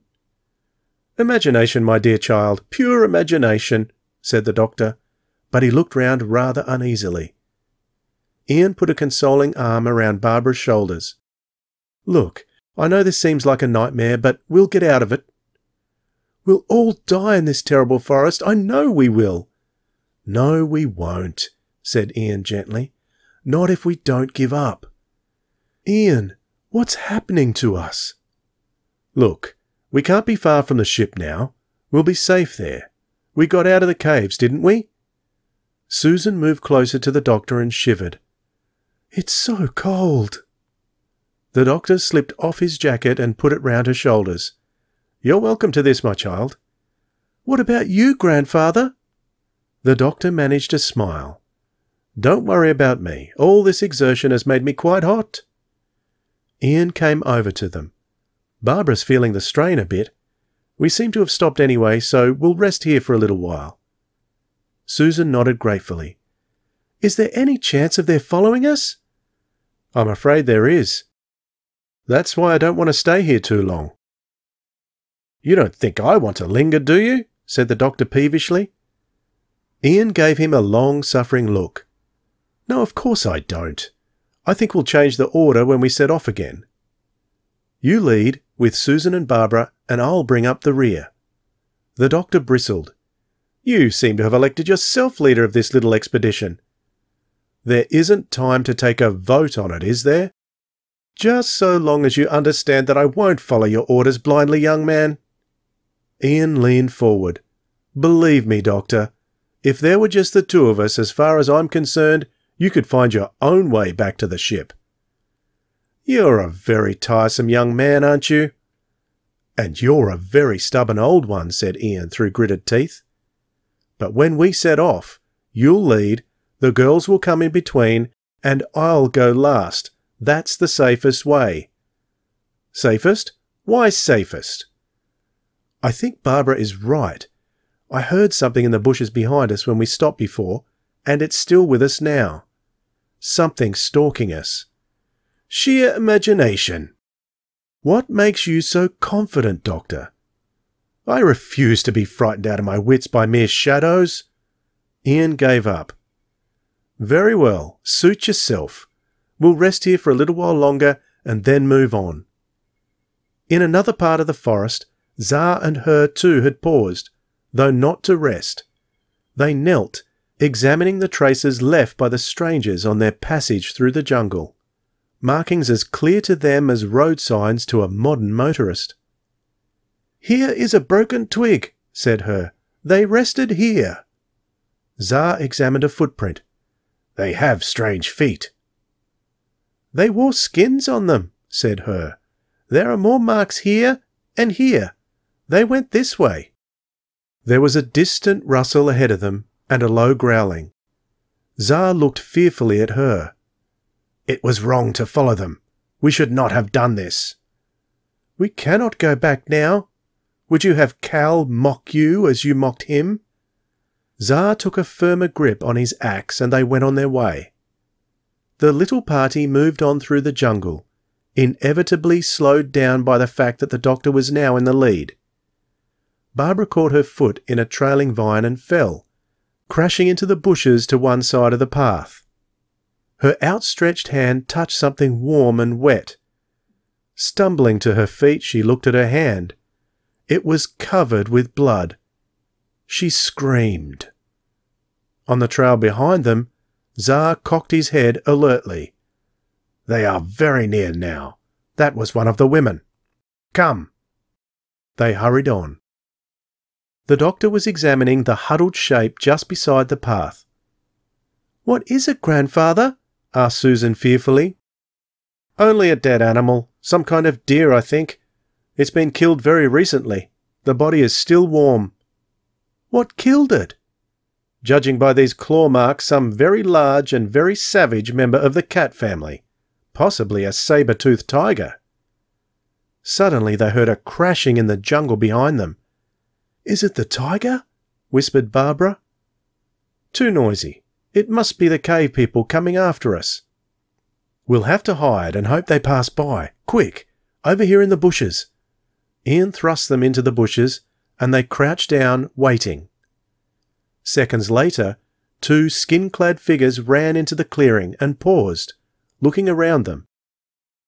"Imagination, my dear child, pure imagination," said the doctor, but he looked round rather uneasily. Ian put a consoling arm around Barbara's shoulders. "Look, I know this seems like a nightmare, but we'll get out of it. We'll all die in this terrible forest. I know we will." "No, we won't," said Ian gently. "Not if we don't give up." "Ian, what's happening to us?" "Look, we can't be far from the ship now. We'll be safe there. We got out of the caves, didn't we?" Susan moved closer to the doctor and shivered. "It's so cold." The doctor slipped off his jacket and put it round her shoulders. "You're welcome to this, my child." "What about you, grandfather?" The doctor managed a smile. "Don't worry about me. All this exertion has made me quite hot." Ian came over to them. "Barbara's feeling the strain a bit. We seem to have stopped anyway, so we'll rest here for a little while." Susan nodded gratefully. "Is there any chance of their following us?" "I'm afraid there is. That's why I don't want to stay here too long." "You don't think I want to linger, do you?" said the doctor peevishly. Ian gave him a long-suffering look. "No, of course I don't. I think we'll change the order when we set off again. You lead, with Susan and Barbara, and I'll bring up the rear." The doctor bristled. "You seem to have elected yourself leader of this little expedition." "There isn't time to take a vote on it, is there? Just so long as you understand that I won't follow your orders blindly, young man." Ian leaned forward. "Believe me, Doctor, if there were just the two of us, as far as I'm concerned, you could find your own way back to the ship." "You're a very tiresome young man, aren't you?" "And you're a very stubborn old one," said Ian through gritted teeth. "But when we set off, you'll lead, the girls will come in between, and I'll go last. That's the safest way." "Safest? Why safest?" "I think Barbara is right. I heard something in the bushes behind us when we stopped before, and it's still with us now. Something stalking us." "Sheer imagination." "What makes you so confident, Doctor?" "I refuse to be frightened out of my wits by mere shadows." Ian gave up. "Very well, suit yourself. We'll rest here for a little while longer and then move on." In another part of the forest, Zar and her too had paused, though not to rest. They knelt, examining the traces left by the strangers on their passage through the jungle, markings as clear to them as road signs to a modern motorist. "Here is a broken twig," said Her. "They rested here." Zar examined a footprint. "They have strange feet." "They wore skins on them," said Her. "There are more marks here and here. They went this way." There was a distant rustle ahead of them and a low growling. Zar looked fearfully at Her. "It was wrong to follow them. We should not have done this." "We cannot go back now. Would you have Cal mock you as you mocked him?" Zar took a firmer grip on his axe and they went on their way. The little party moved on through the jungle, inevitably slowed down by the fact that the Doctor was now in the lead. Barbara caught her foot in a trailing vine and fell, crashing into the bushes to one side of the path. Her outstretched hand touched something warm and wet. Stumbling to her feet, she looked at her hand. It was covered with blood. She screamed. On the trail behind them, Tsar cocked his head alertly. "They are very near now. That was one of the women. Come." They hurried on. The Doctor was examining the huddled shape just beside the path. "What is it, Grandfather?" asked Susan fearfully. "Only a dead animal. Some kind of deer, I think. It's been killed very recently. The body is still warm." "What killed it?" "Judging by these claw marks, some very large and very savage member of the cat family. Possibly a saber-toothed tiger." Suddenly they heard a crashing in the jungle behind them. "Is it the tiger?" whispered Barbara. "Too noisy. It must be the cave people coming after us. We'll have to hide and hope they pass by. Quick, over here in the bushes." Ian thrust them into the bushes, and they crouched down, waiting. Seconds later, two skin-clad figures ran into the clearing and paused, looking around them.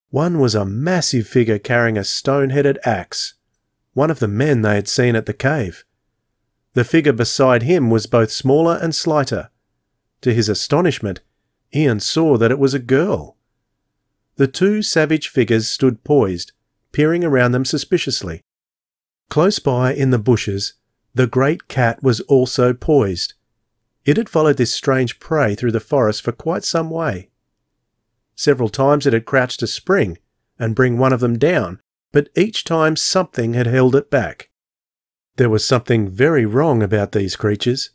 One was a massive figure carrying a stone-headed axe, one of the men they had seen at the cave. The figure beside him was both smaller and slighter. To his astonishment, Ian saw that it was a girl. The two savage figures stood poised, peering around them suspiciously. Close by in the bushes, the great cat was also poised. It had followed this strange prey through the forest for quite some way. Several times it had crouched to spring and bring one of them down, but each time something had held it back. There was something very wrong about these creatures.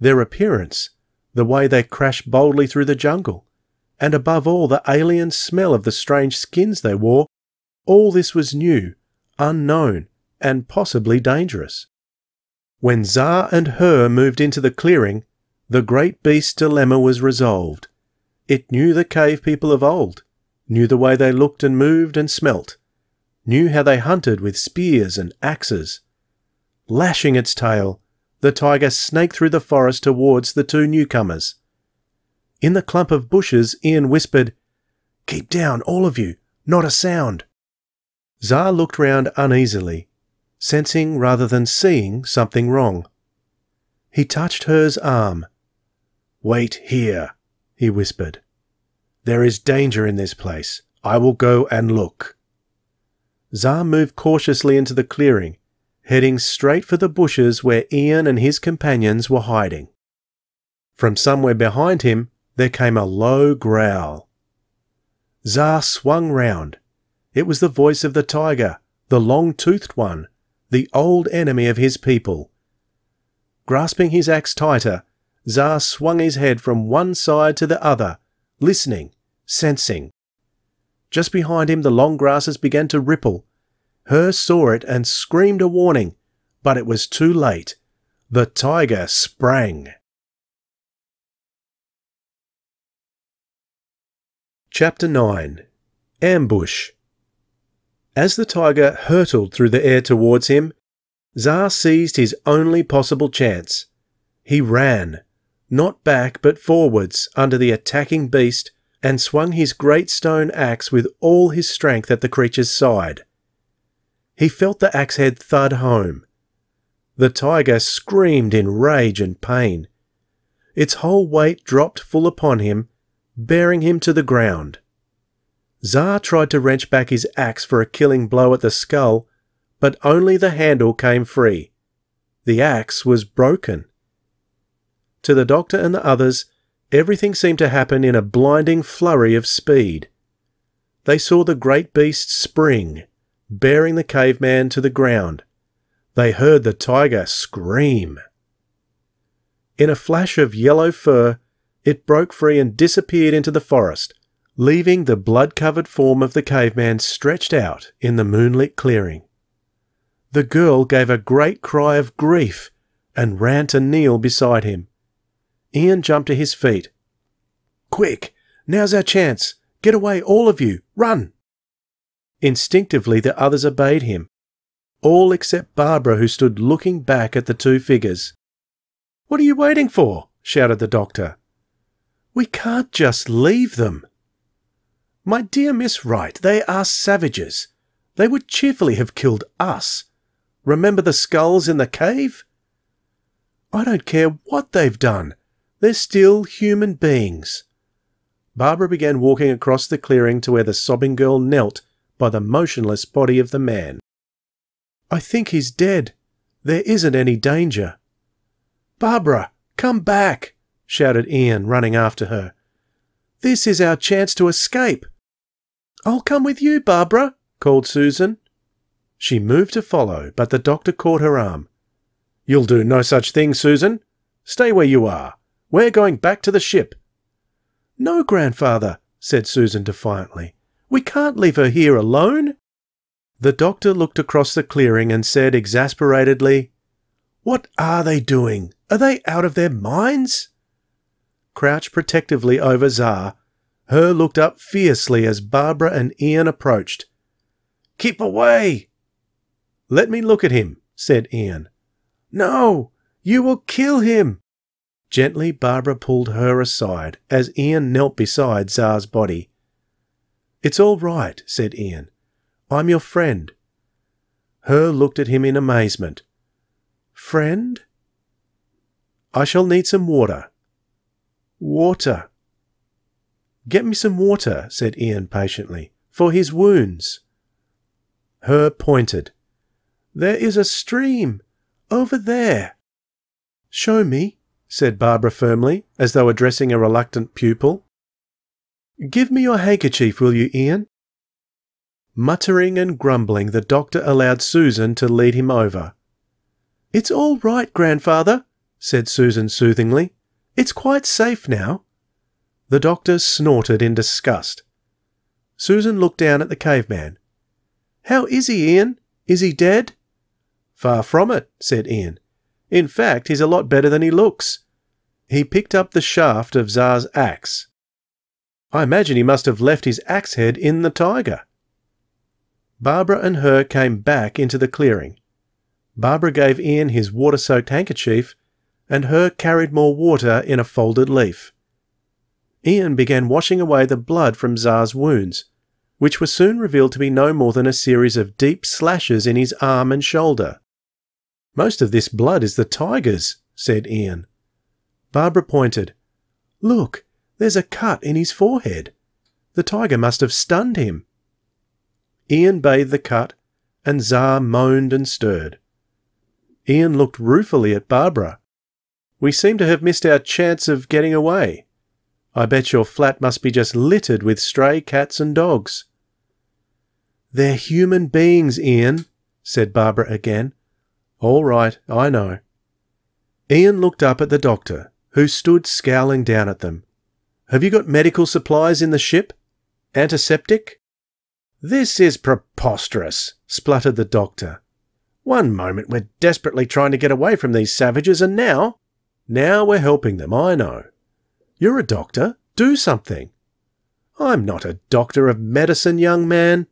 Their appearance, the way they crashed boldly through the jungle, and above all the alien smell of the strange skins they wore, all this was new, unknown, and possibly dangerous. When Tsar and Her moved into the clearing, the great beast's dilemma was resolved. It knew the cave people of old, knew the way they looked and moved and smelt, knew how they hunted with spears and axes. Lashing its tail, the tiger snaked through the forest towards the two newcomers. In the clump of bushes, Ian whispered, "Keep down, all of you, not a sound." Tsar looked round uneasily, sensing rather than seeing something wrong. He touched Her's arm. "Wait here," he whispered. "There is danger in this place. I will go and look." Tsar moved cautiously into the clearing, heading straight for the bushes where Ian and his companions were hiding. From somewhere behind him there came a low growl. Tsar swung round. It was the voice of the tiger, the long-toothed one, the old enemy of his people. Grasping his axe tighter, Tsar swung his head from one side to the other, listening, sensing. Just behind him the long grasses began to ripple. Her saw it and screamed a warning, but it was too late. The tiger sprang. Chapter 9. Ambush. As the tiger hurtled through the air towards him, Tsar seized his only possible chance. He ran, not back but forwards, under the attacking beast, and swung his great stone axe with all his strength at the creature's side. He felt the axe head thud home. The tiger screamed in rage and pain. Its whole weight dropped full upon him, bearing him to the ground. Tsar tried to wrench back his axe for a killing blow at the skull, but only the handle came free. The axe was broken. To the Doctor and the others, everything seemed to happen in a blinding flurry of speed. They saw the great beast spring, bearing the caveman to the ground. They heard the tiger scream. In a flash of yellow fur, it broke free and disappeared into the forest, leaving the blood-covered form of the caveman stretched out in the moonlit clearing. The girl gave a great cry of grief and ran to kneel beside him. Ian jumped to his feet. "Quick! Now's our chance. Get away, all of you. Run! Instinctively the others obeyed him, all except Barbara, who stood looking back at the two figures. "What are you waiting for?" shouted the doctor. "We can't just leave them." "My dear Miss Wright, they are savages. They would cheerfully have killed us. Remember the skulls in the cave? I don't care what they've done. They're still human beings." Barbara began walking across the clearing to where the sobbing girl knelt by the motionless body of the man. "I think he's dead. There isn't any danger." "Barbara, come back!" shouted Ian, running after her. "This is our chance to escape." "I'll come with you, Barbara," called Susan. She moved to follow, but the doctor caught her arm. "You'll do no such thing, Susan. Stay where you are. We're going back to the ship." "No, grandfather," said Susan defiantly. "We can't leave her here alone." The doctor looked across the clearing and said exasperatedly, "What are they doing? Are they out of their minds?" Crouched protectively over Zara, her looked up fiercely as Barbara and Ian approached. "Keep away!" "Let me look at him," said Ian. "No! You will kill him!" Gently Barbara pulled her aside as Ian knelt beside Zara's body. "It's all right," said Ian. "I'm your friend." Her looked at him in amazement. "Friend?" "I shall need some water." "Water." "Get me some water," said Ian patiently, "for his wounds." Her pointed. "There is a stream. Over there." "Show me," said Barbara firmly, as though addressing a reluctant pupil. "Give me your handkerchief, will you, Ian?" Muttering and grumbling, the doctor allowed Susan to lead him over. "It's all right, grandfather," said Susan soothingly. "It's quite safe now." The doctor snorted in disgust. Susan looked down at the caveman. "How is he, Ian? Is he dead?" "Far from it," said Ian. "In fact, he's a lot better than he looks. He picked up the shaft of Zar's axe. I imagine he must have left his axe head in the tiger." Barbara and her came back into the clearing. Barbara gave Ian his water-soaked handkerchief, and her carried more water in a folded leaf. Ian began washing away the blood from Zar's wounds, which were soon revealed to be no more than a series of deep slashes in his arm and shoulder. "Most of this blood is the tiger's," said Ian. Barbara pointed. "Look, there's a cut in his forehead. The tiger must have stunned him." Ian bathed the cut, and Zar moaned and stirred. Ian looked ruefully at Barbara. "We seem to have missed our chance of getting away. I bet your flat must be just littered with stray cats and dogs." "They're human beings, Ian," said Barbara again. "All right, I know." Ian looked up at the doctor, who stood scowling down at them. "Have you got medical supplies in the ship? Antiseptic?" "This is preposterous," spluttered the doctor. "One moment we're desperately trying to get away from these savages, and now we're helping them, I know. You're a doctor. Do something." "I'm not a doctor of medicine, young man."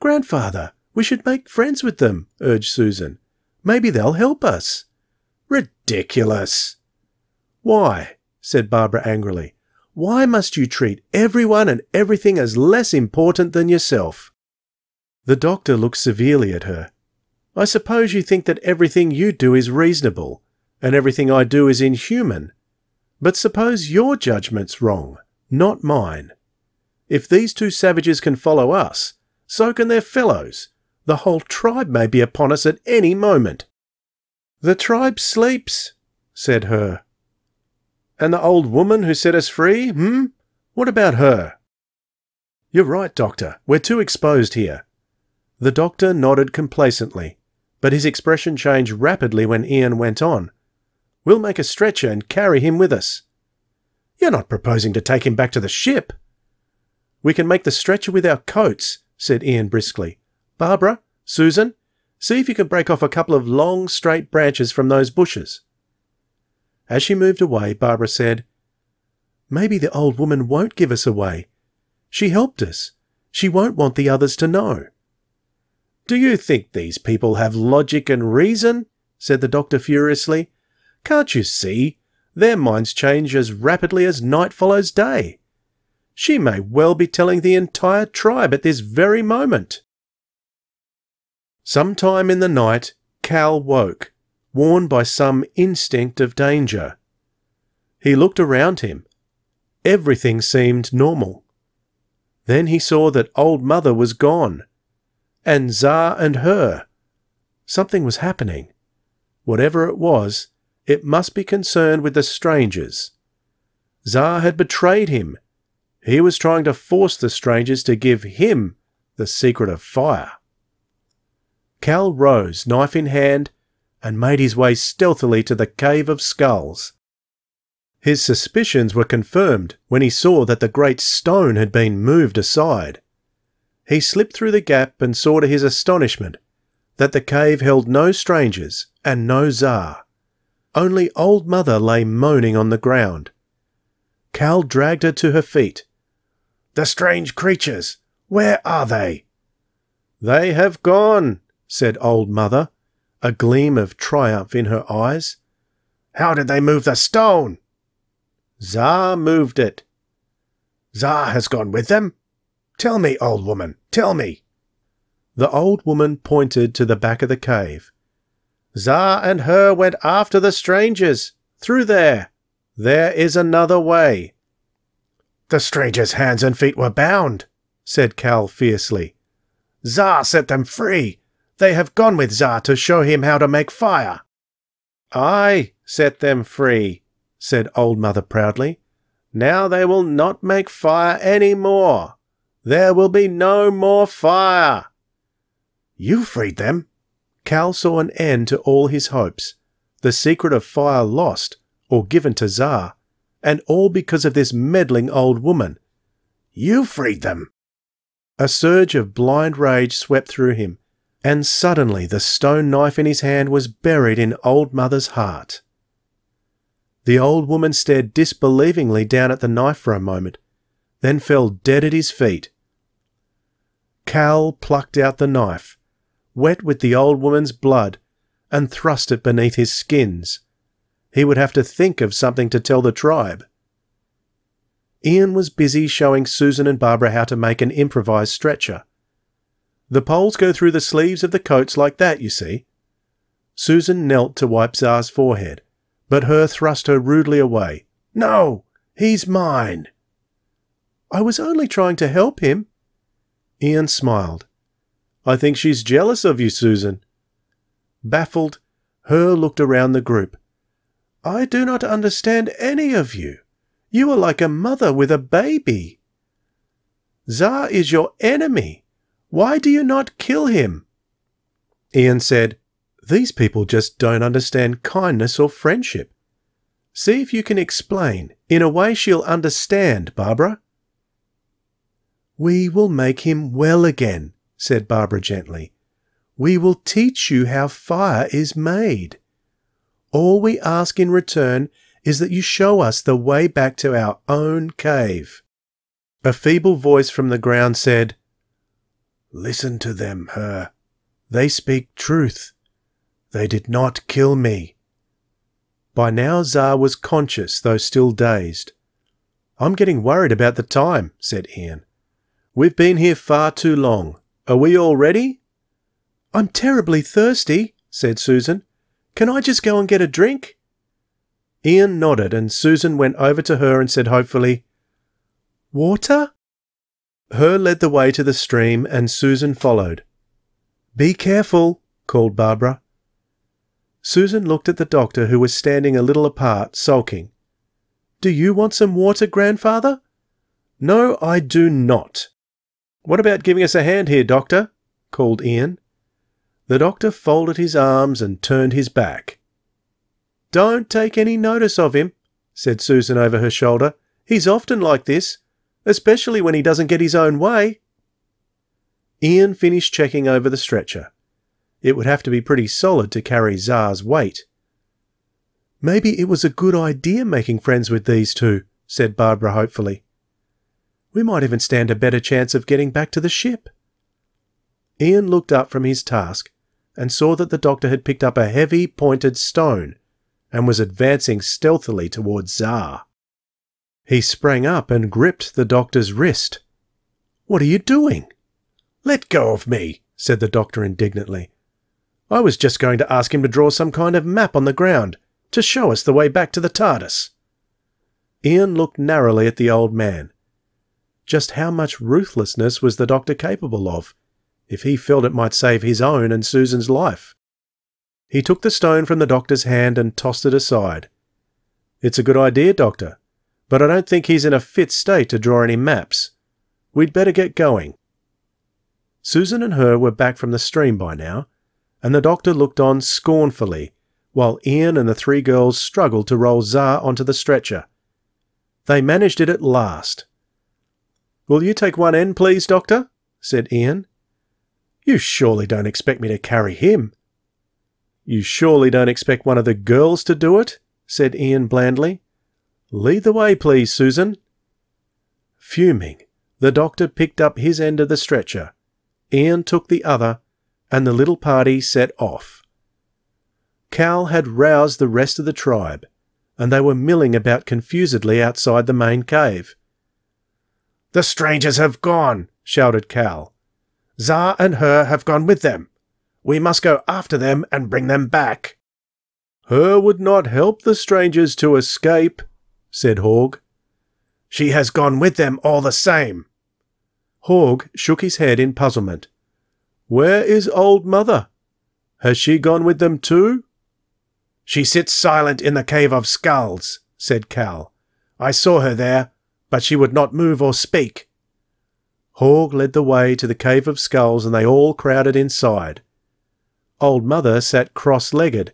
"Grandfather, we should make friends with them," urged Susan. "Maybe they'll help us." "Ridiculous." "Why?" said Barbara angrily. "Why must you treat everyone and everything as less important than yourself?" The doctor looked severely at her. "I suppose you think that everything you do is reasonable, and everything I do is inhuman. But suppose your judgment's wrong, not mine. If these two savages can follow us, so can their fellows. The whole tribe may be upon us at any moment." "The tribe sleeps," said Her. "And the old woman who set us free, What about her?" "You're right, Doctor. We're too exposed here." The doctor nodded complacently, but his expression changed rapidly when Ian went on. "We'll make a stretcher and carry him with us." "You're not proposing to take him back to the ship?" "We can make the stretcher with our coats," said Ian briskly. "Barbara, Susan, see if you can break off a couple of long, straight branches from those bushes." As she moved away, Barbara said, Maybe the old woman won't give us away. She helped us. She won't want the others to know. Do you think these people have logic and reason? Said the Doctor furiously. Can't you see? Their minds change as rapidly as night follows day. She may well be telling the entire tribe at this very moment. Sometime in the night, Cal woke, warned by some instinct of danger. He looked around him. Everything seemed normal. Then he saw that old Mother was gone, and Zar and her. Something was happening. Whatever it was, it must be concerned with the strangers. Zar had betrayed him. He was trying to force the strangers to give him the secret of fire. Cal rose, knife in hand, and made his way stealthily to the Cave of Skulls. His suspicions were confirmed when he saw that the great stone had been moved aside. He slipped through the gap and saw to his astonishment that the cave held no strangers and no Tsar. Only old Mother lay moaning on the ground. Cal dragged her to her feet. "The strange creatures! Where are they?" "They have gone," said old Mother, a gleam of triumph in her eyes. "How did they move the stone?" "Zar moved it." "Zar has gone with them? Tell me, old woman, tell me." The old woman pointed to the back of the cave. "Zar and her went after the strangers. Through there. There is another way." "The strangers' hands and feet were bound," said Cal fiercely. "Zar set them free. They have gone with Zar to show him how to make fire." "I set them free," said old Mother proudly. "Now they will not make fire any more. There will be no more fire." "You freed them?" Cal saw an end to all his hopes. The secret of fire lost, or given to Zar, and all because of this meddling old woman. "You freed them?" A surge of blind rage swept through him, and suddenly the stone knife in his hand was buried in old Mother's heart. The old woman stared disbelievingly down at the knife for a moment, then fell dead at his feet. Cal plucked out the knife, wet with the old woman's blood, and thrust it beneath his skins. He would have to think of something to tell the tribe. Ian was busy showing Susan and Barbara how to make an improvised stretcher. The poles go through the sleeves of the coats like that, you see. Susan knelt to wipe Zar's forehead, but Her thrust her rudely away. "No! He's mine!" "I was only trying to help him." Ian smiled. "I think she's jealous of you, Susan." Baffled, Her looked around the group. "I do not understand any of you. You are like a mother with a baby. Tsar is your enemy. Why do you not kill him?" Ian said, "These people just don't understand kindness or friendship. See if you can explain. In a way she'll understand, Barbara." "We will make him well again," said Barbara gently. "We will teach you how fire is made. All we ask in return is that you show us the way back to our own cave." A feeble voice from the ground said, "Listen to them, Her. They speak truth. They did not kill me." By now Tsar was conscious, though still dazed. "I'm getting worried about the time," said Ian. "We've been here far too long. Are we all ready?" "I'm terribly thirsty," said Susan. "Can I just go and get a drink?" Ian nodded, and Susan went over to Her and said hopefully, "Water?" Her led the way to the stream, and Susan followed. "Be careful," called Barbara. Susan looked at the Doctor, who was standing a little apart, sulking. "Do you want some water, Grandfather?" "No, I do not." "What about giving us a hand here, Doctor?" called Ian. The Doctor folded his arms and turned his back. "Don't take any notice of him," said Susan over her shoulder. "He's often like this, especially when he doesn't get his own way." Ian finished checking over the stretcher. It would have to be pretty solid to carry Tsar's weight. "Maybe it was a good idea making friends with these two," said Barbara hopefully. We might even stand a better chance of getting back to the ship. Ian looked up from his task and saw that the doctor had picked up a heavy pointed stone and was advancing stealthily towards Zar. He sprang up and gripped the doctor's wrist. "What are you doing?" "Let go of me," said the doctor indignantly. "I was just going to ask him to draw some kind of map on the ground to show us the way back to the TARDIS." Ian looked narrowly at the old man. Just how much ruthlessness was the doctor capable of, if he felt it might save his own and Susan's life? He took the stone from the doctor's hand and tossed it aside. "It's a good idea, Doctor, but I don't think he's in a fit state to draw any maps. We'd better get going." Susan and her were back from the stream by now, and the doctor looked on scornfully while Ian and the three girls struggled to roll Zar onto the stretcher. They managed it at last. "Will you take one end, please, Doctor?" said Ian. "You surely don't expect me to carry him." "You surely don't expect one of the girls to do it?" said Ian blandly. "Lead the way, please, Susan." Fuming, the doctor picked up his end of the stretcher. Ian took the other, and the little party set off. Cal had roused the rest of the tribe, and they were milling about confusedly outside the main cave. "The strangers have gone," shouted Cal. "Zar and her have gone with them. We must go after them and bring them back." "Her would not help the strangers to escape," said Horg. "She has gone with them all the same." Horg shook his head in puzzlement. "Where is Old Mother? Has she gone with them too?" "She sits silent in the Cave of Skulls," said Cal. "I saw her there, but she would not move or speak." Horg led the way to the Cave of Skulls and they all crowded inside. Old Mother sat cross-legged,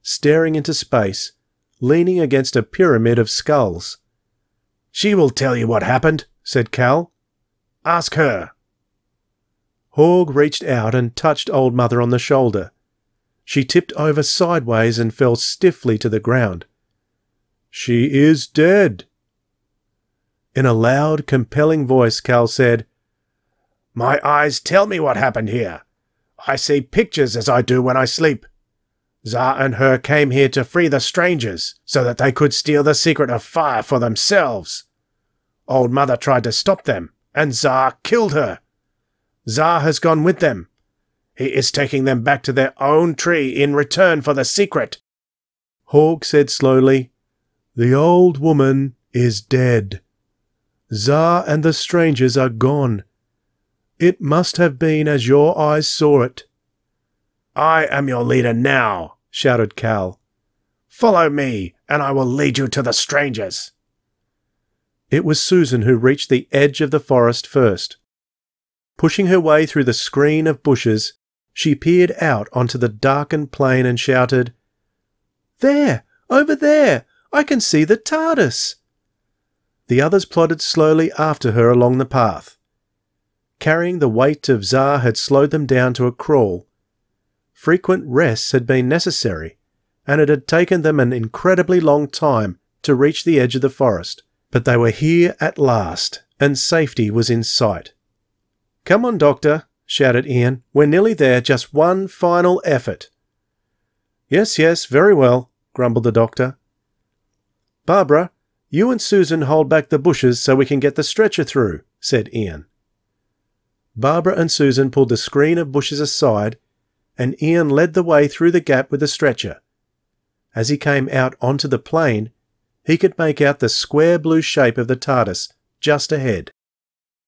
staring into space, leaning against a pyramid of skulls. "She will tell you what happened," said Cal. "Ask her." Horg reached out and touched Old Mother on the shoulder. She tipped over sideways and fell stiffly to the ground. "She is dead." In a loud, compelling voice, Cal said, "My eyes tell me what happened here. I see pictures as I do when I sleep. Zar and her came here to free the strangers so that they could steal the secret of fire for themselves. Old Mother tried to stop them, and Zar killed her. Zar has gone with them. He is taking them back to their own tree in return for the secret." Horg said slowly, "The old woman is dead. Zar and the strangers are gone. It must have been as your eyes saw it." "I am your leader now," shouted Cal. "Follow me, and I will lead you to the strangers." It was Susan who reached the edge of the forest first. Pushing her way through the screen of bushes, she peered out onto the darkened plain and shouted, "There! Over there! I can see the TARDIS!" The others plodded slowly after her along the path. Carrying the weight of Zar had slowed them down to a crawl. Frequent rests had been necessary, and it had taken them an incredibly long time to reach the edge of the forest, but they were here at last, and safety was in sight. "Come on, Doctor," shouted Ian. "We're nearly there. Just one final effort." "Yes, yes, very well," grumbled the doctor. "Barbara, you and Susan hold back the bushes so we can get the stretcher through," said Ian. Barbara and Susan pulled the screen of bushes aside, and Ian led the way through the gap with the stretcher. As he came out onto the plain, he could make out the square blue shape of the TARDIS just ahead.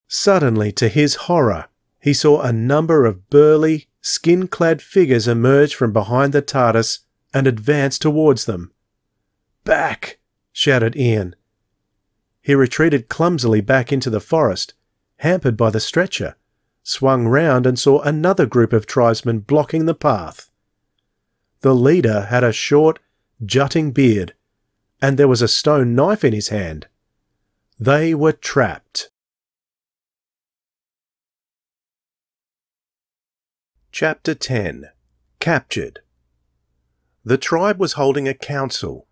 Suddenly, to his horror, he saw a number of burly, skin-clad figures emerge from behind the TARDIS and advance towards them. "Back!" shouted Ian. He retreated clumsily back into the forest, hampered by the stretcher, swung round and saw another group of tribesmen blocking the path. The leader had a short, jutting beard, and there was a stone knife in his hand. They were trapped. Chapter 10. Captured. The tribe was holding a council.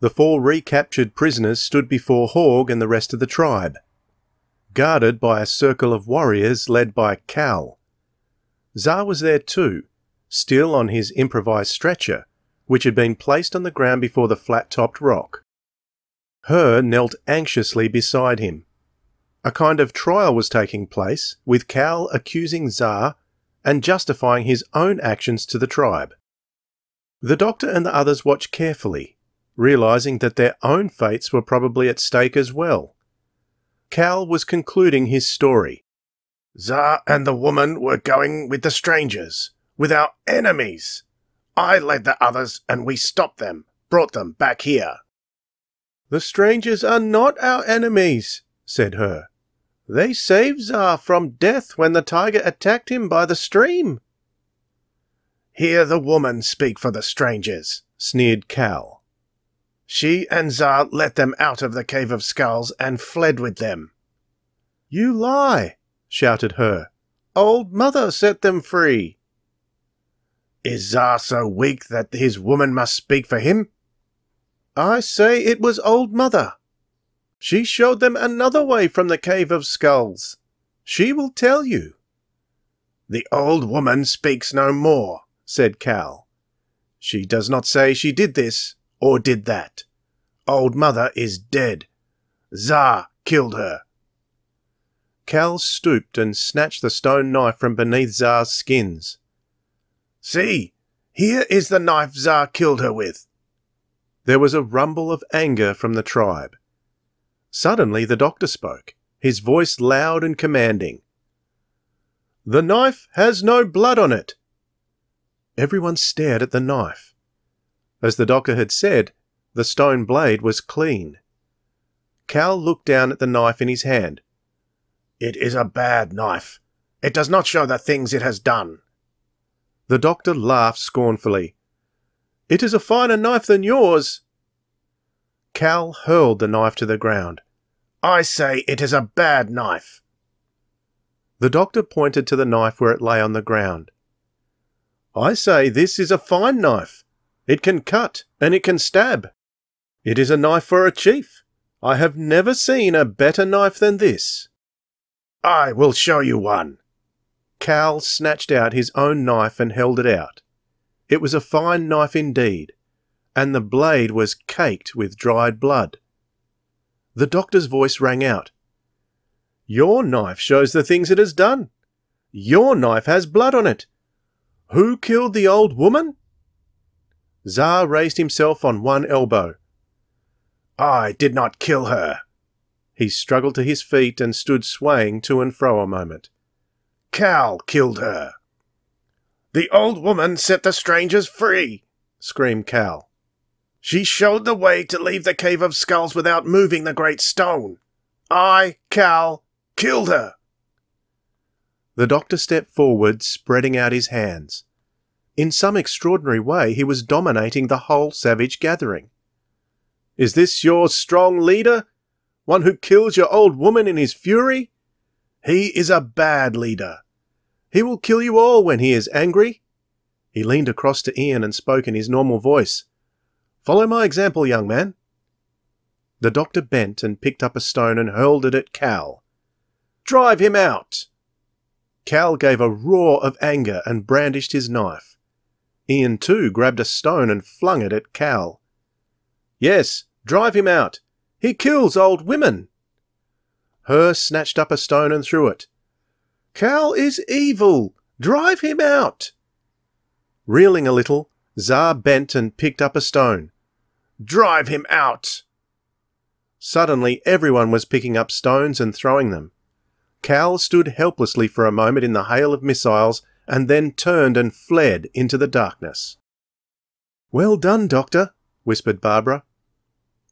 the four recaptured prisoners stood before Horg and the rest of the tribe, guarded by a circle of warriors led by Kal. Zar was there too, still on his improvised stretcher, which had been placed on the ground before the flat-topped rock. Her knelt anxiously beside him. A kind of trial was taking place, with Kal accusing Zar and justifying his own actions to the tribe. The Doctor and the others watched carefully, realising that their own fates were probably at stake as well. Kal was concluding his story. Zar and the woman were going with the strangers, with our enemies. I led the others and we stopped them, brought them back here. The strangers are not our enemies, said Her. They saved Zar from death when the tiger attacked him by the stream. Hear the woman speak for the strangers, sneered Kal. She and Zar let them out of the Cave of Skulls and fled with them. You lie, shouted Her. Old Mother set them free. Is Zar so weak that his woman must speak for him? I say it was Old Mother. She showed them another way from the Cave of Skulls. She will tell you. The old woman speaks no more, said Kal. She does not say she did this or did that. Old Mother is dead. Zar killed her. Kal stooped and snatched the stone knife from beneath Zar's skins. See, here is the knife Zar killed her with. There was a rumble of anger from the tribe. Suddenly the Doctor spoke, his voice loud and commanding. The knife has no blood on it. Everyone stared at the knife. As the Doctor had said, the stone blade was clean. Kal looked down at the knife in his hand. It is a bad knife. It does not show the things it has done. The Doctor laughed scornfully. It is a finer knife than yours. Kal hurled the knife to the ground. I say it is a bad knife. The Doctor pointed to the knife where it lay on the ground. I say this is a fine knife. It can cut and it can stab. It is a knife for a chief. I have never seen a better knife than this. I will show you one. Kal snatched out his own knife and held it out. It was a fine knife indeed, and the blade was caked with dried blood. The Doctor's voice rang out. Your knife shows the things it has done. Your knife has blood on it. Who killed the old woman? Zar raised himself on one elbow. I did not kill her. He struggled to his feet and stood swaying to and fro a moment. Kal killed her. The old woman set the strangers free, screamed Kal. She showed the way to leave the Cave of Skulls without moving the great stone. I, Kal, killed her. The Doctor stepped forward, spreading out his hands. In some extraordinary way, he was dominating the whole savage gathering. Is this your strong leader? One who kills your old woman in his fury? He is a bad leader. He will kill you all when he is angry. He leaned across to Ian and spoke in his normal voice. Follow my example, young man. The Doctor bent and picked up a stone and hurled it at Kal. Drive him out! Kal gave a roar of anger and brandished his knife. Ian too grabbed a stone and flung it at Kal. Yes, drive him out. He kills old women. Her snatched up a stone and threw it. Kal is evil! Drive him out! Reeling a little, Zar bent and picked up a stone. Drive him out! Suddenly everyone was picking up stones and throwing them. Kal stood helplessly for a moment in the hail of missiles and then turned and fled into the darkness. Well done, Doctor, whispered Barbara.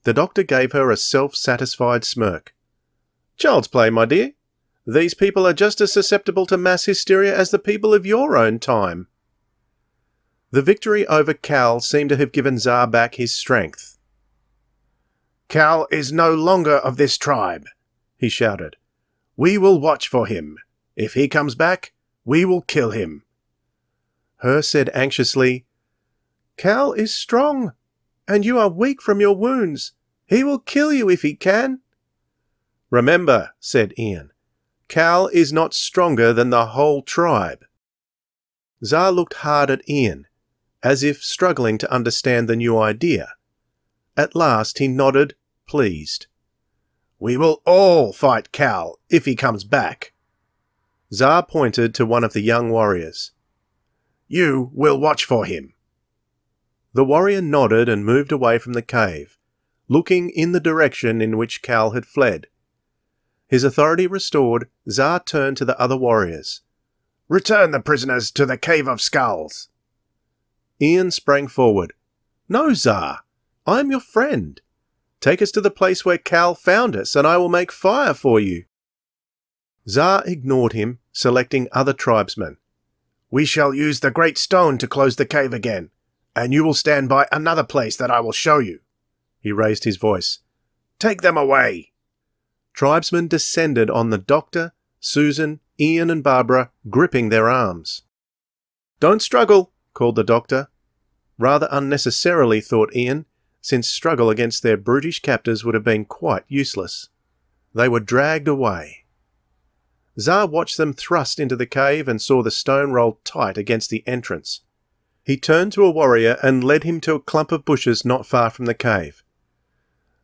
The Doctor gave her a self-satisfied smirk. Child's play, my dear. These people are just as susceptible to mass hysteria as the people of your own time. The victory over Kal seemed to have given Zar back his strength. Kal is no longer of this tribe, he shouted. We will watch for him. If he comes back, we will kill him. Her said anxiously, Kal is strong. and you are weak from your wounds. He will kill you if he can. Remember, said Ian, Kal is not stronger than the whole tribe. Zar looked hard at Ian, as if struggling to understand the new idea. At last he nodded, pleased. We will all fight Kal if he comes back. Zar pointed to one of the young warriors. You will watch for him. The warrior nodded and moved away from the cave, looking in the direction in which Kal had fled. His authority restored, Zar turned to the other warriors. Return the prisoners to the Cave of Skulls. Ian sprang forward. No, Zar, I am your friend. Take us to the place where Kal found us, and I will make fire for you. Zar ignored him, selecting other tribesmen. We shall use the great stone to close the cave again, and you will stand by another place that I will show you. He raised his voice. Take them away. Tribesmen descended on the Doctor, Susan, Ian and Barbara, gripping their arms. Don't struggle, called the Doctor. Rather unnecessarily, thought Ian, since struggle against their brutish captors would have been quite useless. They were dragged away. Zar watched them thrust into the cave and saw the stone roll tight against the entrance. He turned to a warrior and led him to a clump of bushes not far from the cave.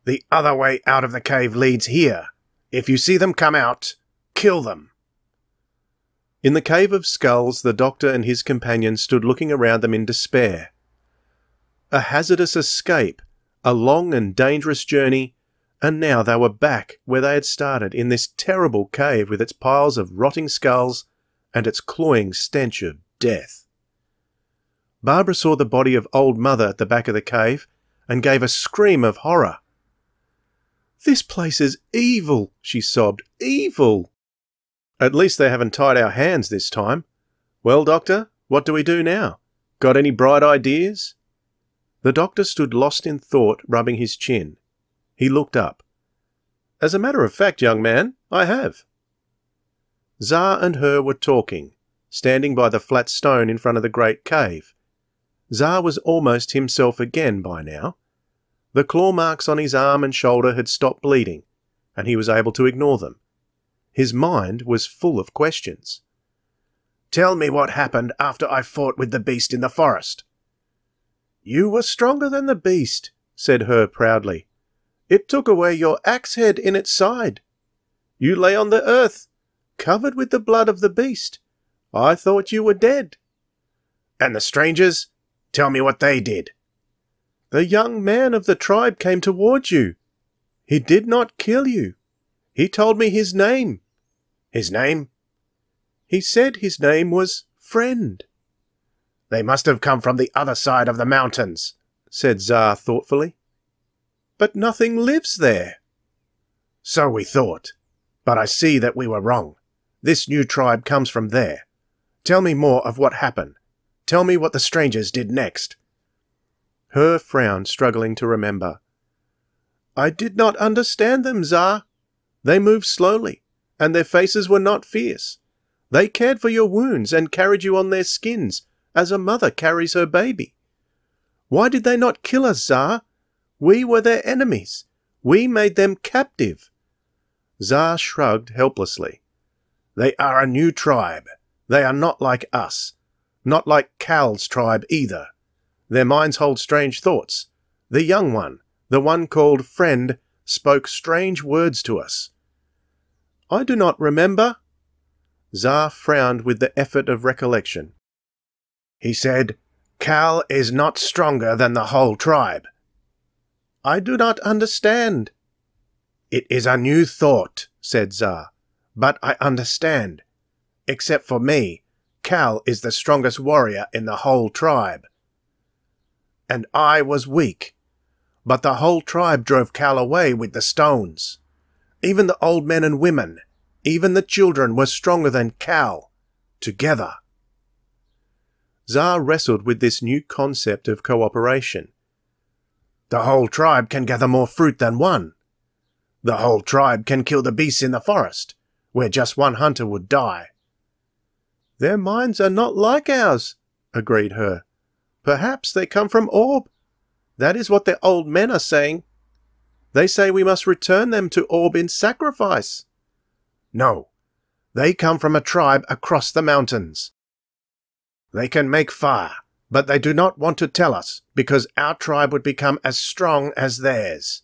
The other way out of the cave leads here. If you see them come out, kill them. In the Cave of Skulls, the Doctor and his companion stood looking around them in despair. A hazardous escape, a long and dangerous journey, and now they were back where they had started, in this terrible cave with its piles of rotting skulls and its cloying stench of death. Barbara saw the body of Old Mother at the back of the cave and gave a scream of horror. This place is evil, she sobbed. Evil! At least they haven't tied our hands this time. Well, Doctor, what do we do now? Got any bright ideas? The Doctor stood lost in thought, rubbing his chin. He looked up. As a matter of fact, young man, I have. Zar and her were talking, standing by the flat stone in front of the great cave. Zar was almost himself again by now. The claw marks on his arm and shoulder had stopped bleeding, and he was able to ignore them. His mind was full of questions. Tell me what happened after I fought with the beast in the forest. You were stronger than the beast, said Her proudly. It took away your axe head in its side. You lay on the earth, covered with the blood of the beast. I thought you were dead. And the strangers? Tell me what they did. The young man of the tribe came towards you. He did not kill you. He told me his name. His name? He said his name was Friend. They must have come from the other side of the mountains, said Zar thoughtfully. But nothing lives there. So we thought. But I see that we were wrong. This new tribe comes from there. Tell me more of what happened. Tell me what the strangers did next. Her frowned, struggling to remember. I did not understand them, Zar. They moved slowly, and their faces were not fierce. They cared for your wounds and carried you on their skins, as a mother carries her baby. Why did they not kill us, Zar? We were their enemies. We made them captive. Zar shrugged helplessly. They are a new tribe. They are not like us. Not like Kal's tribe either. Their minds hold strange thoughts. The young one, the one called Friend, spoke strange words to us. I do not remember. Zar frowned with the effort of recollection. He said, Kal is not stronger than the whole tribe. I do not understand. It is a new thought, said Zar, but I understand. Except for me, Kal is the strongest warrior in the whole tribe. And I was weak. But the whole tribe drove Kal away with the stones. Even the old men and women, even the children were stronger than Kal, together. Zar wrestled with this new concept of cooperation. The whole tribe can gather more fruit than one. The whole tribe can kill the beasts in the forest, where just one hunter would die. Their minds are not like ours, agreed Her. Perhaps they come from Orb. That is what the old men are saying. They say we must return them to Orb in sacrifice. No, they come from a tribe across the mountains. They can make fire, but they do not want to tell us, because our tribe would become as strong as theirs.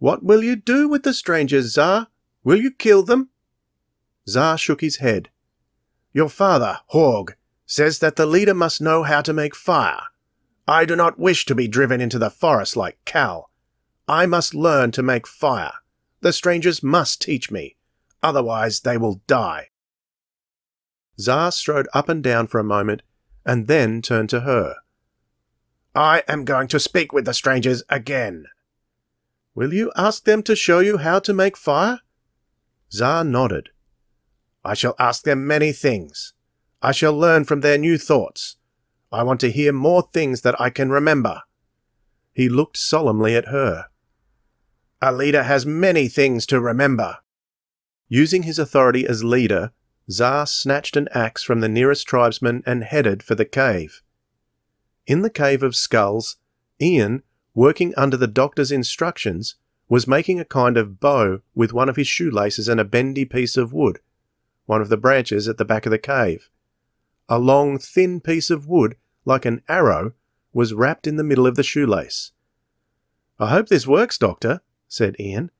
What will you do with the strangers, Zar? Will you kill them? Zar shook his head. Your father, Horg, says that the leader must know how to make fire. I do not wish to be driven into the forest like Cal. I must learn to make fire. The strangers must teach me, otherwise they will die. Zar strode up and down for a moment, and then turned to her. I am going to speak with the strangers again. Will you ask them to show you how to make fire? Zar nodded. I shall ask them many things. I shall learn from their new thoughts. I want to hear more things that I can remember. He looked solemnly at her. A leader has many things to remember. Using his authority as leader, Zar snatched an axe from the nearest tribesman and headed for the cave. In the Cave of Skulls, Ian, working under the doctor's instructions, was making a kind of bow with one of his shoelaces and a bendy piece of wood, one of the branches at the back of the cave. A long, thin piece of wood, like an arrow, was wrapped in the middle of the shoelace. I hope this works, Doctor, said Ian.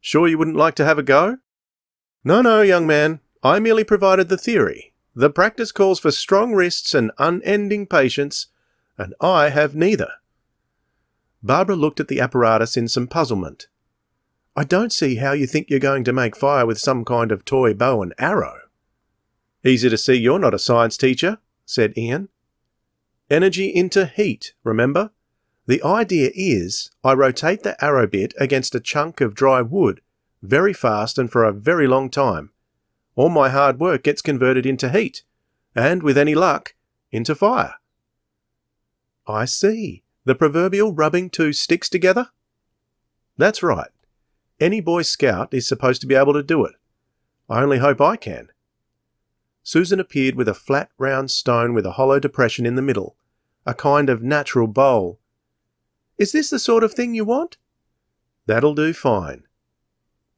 Sure you wouldn't like to have a go? No, no, young man. I merely provided the theory. The practice calls for strong wrists and unending patience, and I have neither. Barbara looked at the apparatus in some puzzlement. I don't see how you think you're going to make fire with some kind of toy bow and arrow. Easy to see you're not a science teacher, said Ian. Energy into heat, remember? The idea is I rotate the arrow bit against a chunk of dry wood, very fast and for a very long time. All my hard work gets converted into heat, and, with any luck, into fire. I see. The proverbial rubbing two sticks together? That's right. Any Boy Scout is supposed to be able to do it. I only hope I can. Susan appeared with a flat, round stone with a hollow depression in the middle, a kind of natural bowl. Is this the sort of thing you want? That'll do fine.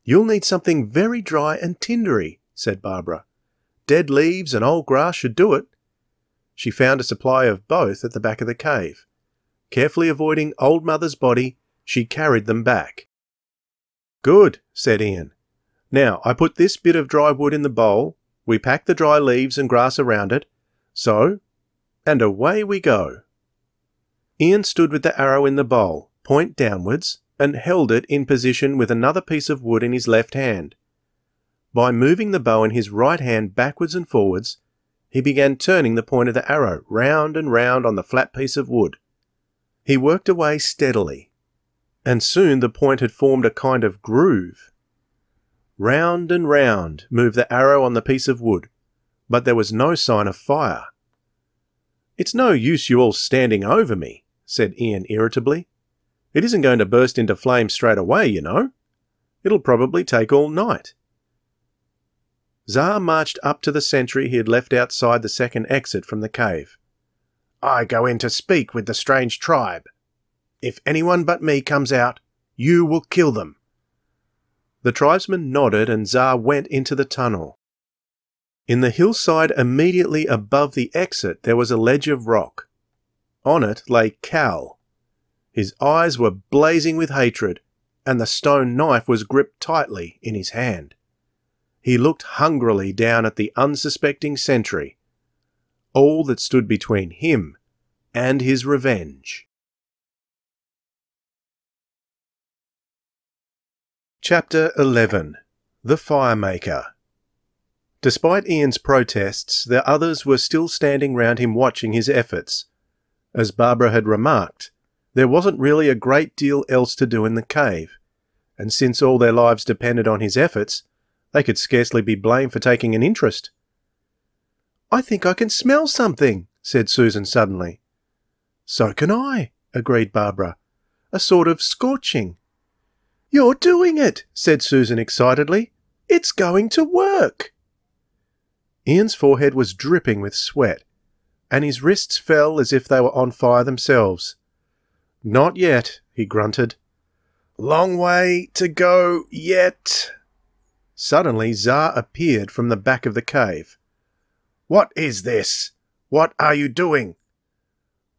You'll need something very dry and tindery, said Barbara. Dead leaves and old grass should do it. She found a supply of both at the back of the cave. Carefully avoiding Old Mother's body, she carried them back. Good, said Ian. Now, I put this bit of dry wood in the bowl, we pack the dry leaves and grass around it, so, and away we go. Ian stood with the arrow in the bowl, point downwards, and held it in position with another piece of wood in his left hand. By moving the bow in his right hand backwards and forwards, he began turning the point of the arrow round and round on the flat piece of wood. He worked away steadily, and soon the point had formed a kind of groove. Round and round moved the arrow on the piece of wood, but there was no sign of fire. It's no use you all standing over me, said Ian irritably. It isn't going to burst into flame straight away, you know. It'll probably take all night. Zar marched up to the sentry he had left outside the second exit from the cave. I go in to speak with the strange tribe. If anyone but me comes out, you will kill them. The tribesman nodded and Zar went into the tunnel. In the hillside immediately above the exit there was a ledge of rock. On it lay Cal. His eyes were blazing with hatred, and the stone knife was gripped tightly in his hand. He looked hungrily down at the unsuspecting sentry, all that stood between him and his revenge. Chapter 11. The Firemaker. Despite Ian's protests, the others were still standing round him watching his efforts. As Barbara had remarked, there wasn't really a great deal else to do in the cave, and since all their lives depended on his efforts, they could scarcely be blamed for taking an interest. I think I can smell something, said Susan suddenly. So can I, agreed Barbara. A sort of scorching. You're doing it, said Susan excitedly. It's going to work. Ian's forehead was dripping with sweat, and his wrists fell as if they were on fire themselves. Not yet, he grunted. Long way to go yet. Suddenly Zar appeared from the back of the cave. What is this? What are you doing?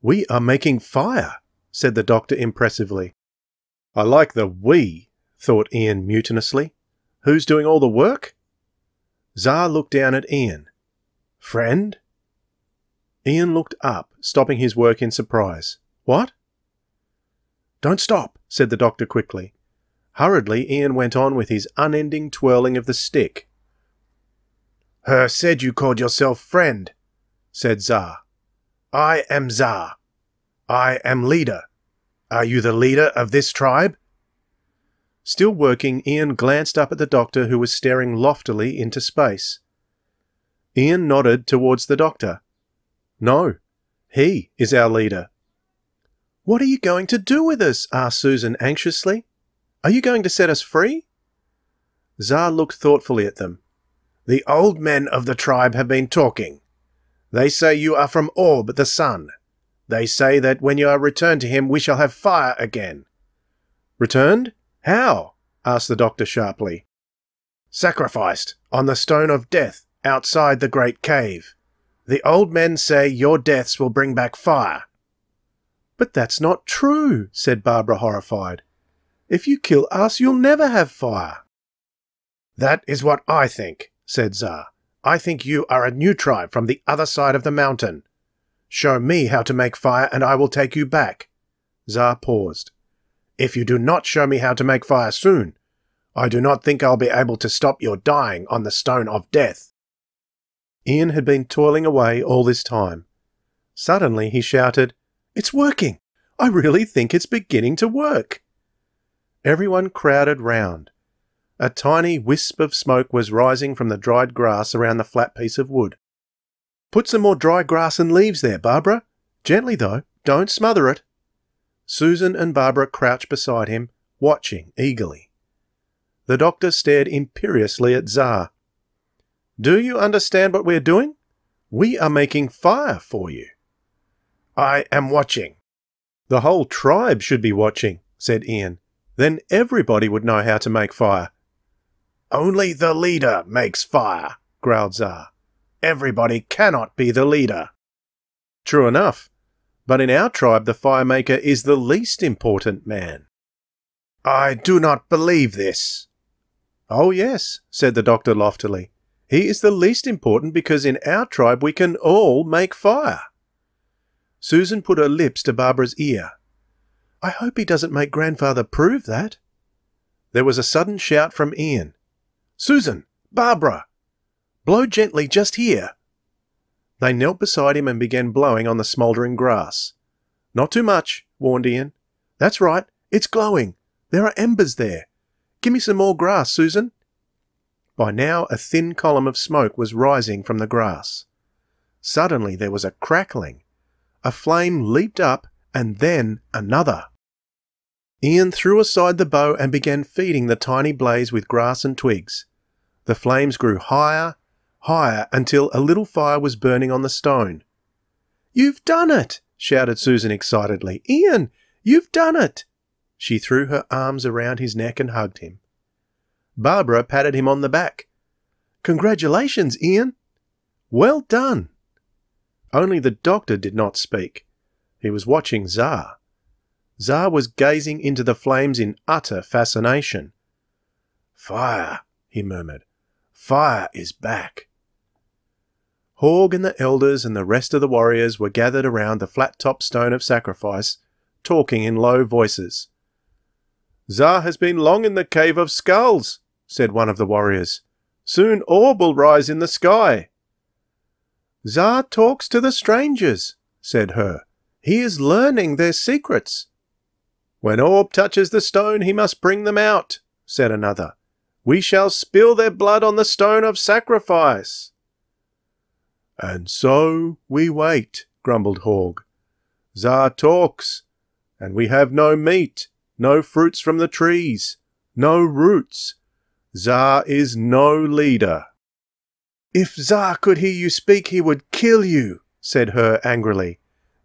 We are making fire, said the doctor impressively. I like the we, thought Ian mutinously. Who's doing all the work? Zar looked down at Ian. Friend? Ian looked up, stopping his work in surprise. What? Don't stop, said the doctor quickly. Hurriedly, Ian went on with his unending twirling of the stick. Her said you called yourself friend, said Zar. I am Zar. I am leader. Are you the leader of this tribe? Still working, Ian glanced up at the doctor who was staring loftily into space. Ian nodded towards the doctor. No, he is our leader. What are you going to do with us? asked Susan anxiously. Are you going to set us free? Zar looked thoughtfully at them. The old men of the tribe have been talking. They say you are from Orb, the sun. They say that when you are returned to him, we shall have fire again. Returned? How? asked the doctor sharply. Sacrificed on the stone of death outside the great cave. The old men say your deaths will bring back fire. But that's not true, said Barbara, horrified. If you kill us, you'll never have fire. That is what I think, said Zar. I think you are a new tribe from the other side of the mountain. Show me how to make fire and I will take you back. Zar paused. If you do not show me how to make fire soon, I do not think I'll be able to stop your dying on the stone of death. Ian had been toiling away all this time. Suddenly he shouted, It's working! I really think it's beginning to work! Everyone crowded round. A tiny wisp of smoke was rising from the dried grass around the flat piece of wood. Put some more dry grass and leaves there, Barbara. Gently, though. Don't smother it. Susan and Barbara crouched beside him, watching eagerly. The doctor stared imperiously at Zar. Do you understand what we're doing? We are making fire for you. I am watching. The whole tribe should be watching, said Ian. Then everybody would know how to make fire. Only the leader makes fire, growled Zar. Everybody cannot be the leader. True enough, but in our tribe the firemaker is the least important man. I do not believe this. Oh yes, said the doctor loftily. He is the least important because in our tribe we can all make fire. Susan put her lips to Barbara's ear. I hope he doesn't make Grandfather prove that. There was a sudden shout from Ian. Susan! Barbara! Blow gently just here. They knelt beside him and began blowing on the smouldering grass. Not too much, warned Ian. That's right, it's glowing. There are embers there. Give me some more grass, Susan. By now a thin column of smoke was rising from the grass. Suddenly there was a crackling. A flame leaped up and then another. Ian threw aside the bow and began feeding the tiny blaze with grass and twigs. The flames grew higher, higher, until a little fire was burning on the stone. You've done it! Shouted Susan excitedly. Ian, you've done it! She threw her arms around his neck and hugged him. Barbara patted him on the back. Congratulations, Ian! Well done! Only the doctor did not speak. He was watching Zar. Zar was gazing into the flames in utter fascination. Fire, he murmured. Fire is back. Horg and the elders and the rest of the warriors were gathered around the flat-topped stone of sacrifice, talking in low voices. Zar has been long in the cave of skulls, said one of the warriors. Soon Orb will rise in the sky. Zar talks to the strangers, said Her. He is learning their secrets. When Orb touches the stone, he must bring them out, said another. We shall spill their blood on the stone of sacrifice. And so we wait, grumbled Horg. Zar talks, and we have no meat, no fruits from the trees, no roots. Zar is no leader. If Zar could hear you speak, he would kill you, said Her angrily.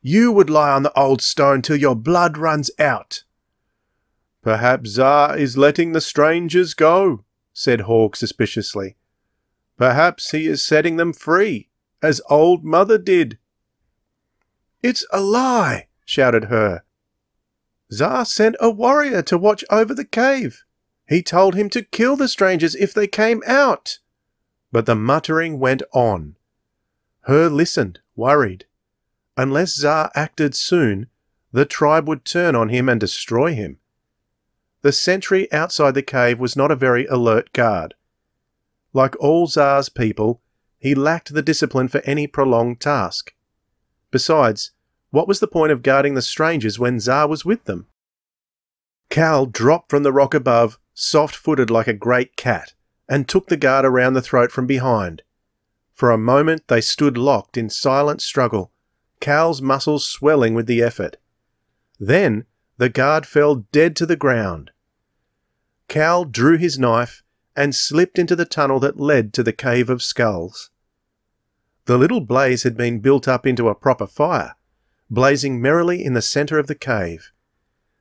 You would lie on the old stone till your blood runs out." "Perhaps Tsar is letting the strangers go," said Hawk suspiciously. "Perhaps he is setting them free, as old mother did." "It's a lie," shouted Her. "Tsar sent a warrior to watch over the cave. He told him to kill the strangers if they came out." But the muttering went on. Her listened, worried. Unless Tsar acted soon, the tribe would turn on him and destroy him. The sentry outside the cave was not a very alert guard. Like all Tsar's people, he lacked the discipline for any prolonged task. Besides, what was the point of guarding the strangers when Tsar was with them? Kal dropped from the rock above, soft-footed like a great cat, and took the guard around the throat from behind. For a moment they stood locked in silent struggle, Cal's muscles swelling with the effort. Then the guard fell dead to the ground. Kal drew his knife and slipped into the tunnel that led to the Cave of Skulls. The little blaze had been built up into a proper fire, blazing merrily in the centre of the cave.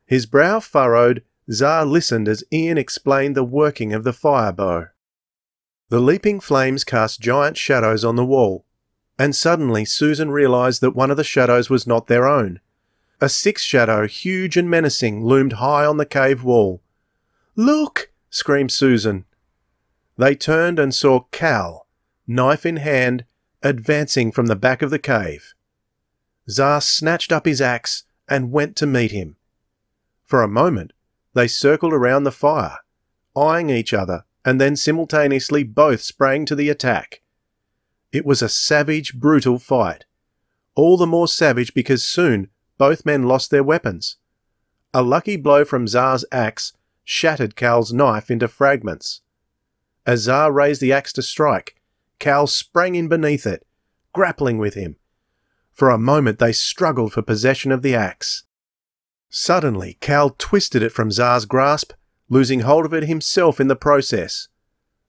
His brow furrowed, Tsar listened as Ian explained the working of the fire bow. The leaping flames cast giant shadows on the wall, and suddenly Susan realised that one of the shadows was not their own. A sixth shadow, huge and menacing, loomed high on the cave wall. "Look!" screamed Susan. They turned and saw Kal, knife in hand, advancing from the back of the cave. Tsar snatched up his axe and went to meet him. For a moment, they circled around the fire, eyeing each other, and then simultaneously both sprang to the attack. It was a savage, brutal fight. All the more savage because soon both men lost their weapons. A lucky blow from Tsar's axe shattered Kal's knife into fragments. As Tsar raised the axe to strike, Kal sprang in beneath it, grappling with him. For a moment they struggled for possession of the axe. Suddenly Kal twisted it from Tsar's grasp, losing hold of it himself in the process.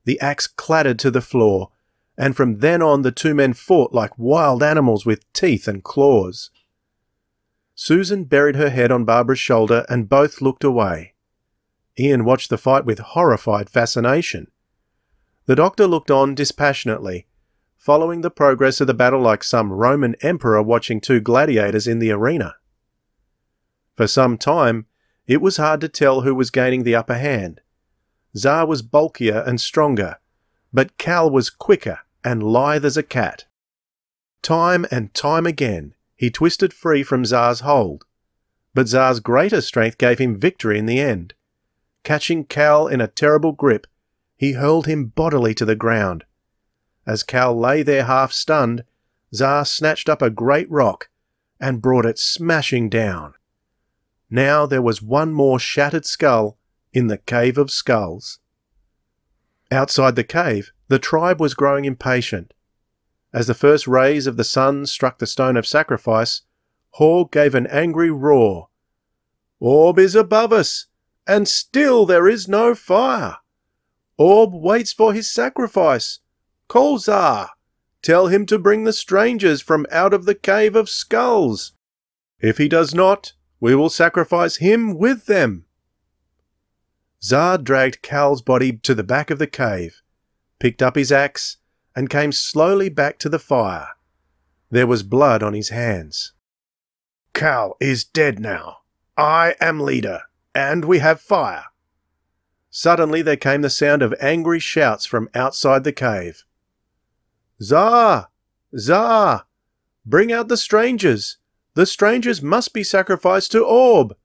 The axe clattered to the floor, and from then on the two men fought like wild animals with teeth and claws. Susan buried her head on Barbara's shoulder and both looked away. Ian watched the fight with horrified fascination. The doctor looked on dispassionately, following the progress of the battle like some Roman emperor watching two gladiators in the arena. For some time, it was hard to tell who was gaining the upper hand. Tsar was bulkier and stronger, but Kal was quicker and lithe as a cat. Time and time again, he twisted free from Tsar's hold, but Tsar's greater strength gave him victory in the end. Catching Kal in a terrible grip, he hurled him bodily to the ground. As Kal lay there half-stunned, Tsar snatched up a great rock and brought it smashing down. Now there was one more shattered skull in the Cave of Skulls. Outside the cave, the tribe was growing impatient. As the first rays of the sun struck the stone of sacrifice, Hall gave an angry roar. "Orb is above us, and still there is no fire! Orb waits for his sacrifice! Call Tsar! Tell him to bring the strangers from out of the Cave of Skulls! If he does not, we will sacrifice him with them!" Tsar dragged Kal's body to the back of the cave, picked up his axe, and came slowly back to the fire. There was blood on his hands. "Kal is dead now. I am leader, and we have fire." Suddenly there came the sound of angry shouts from outside the cave. "Tsar! Tsar! Bring out the strangers! The strangers must be sacrificed to Orb!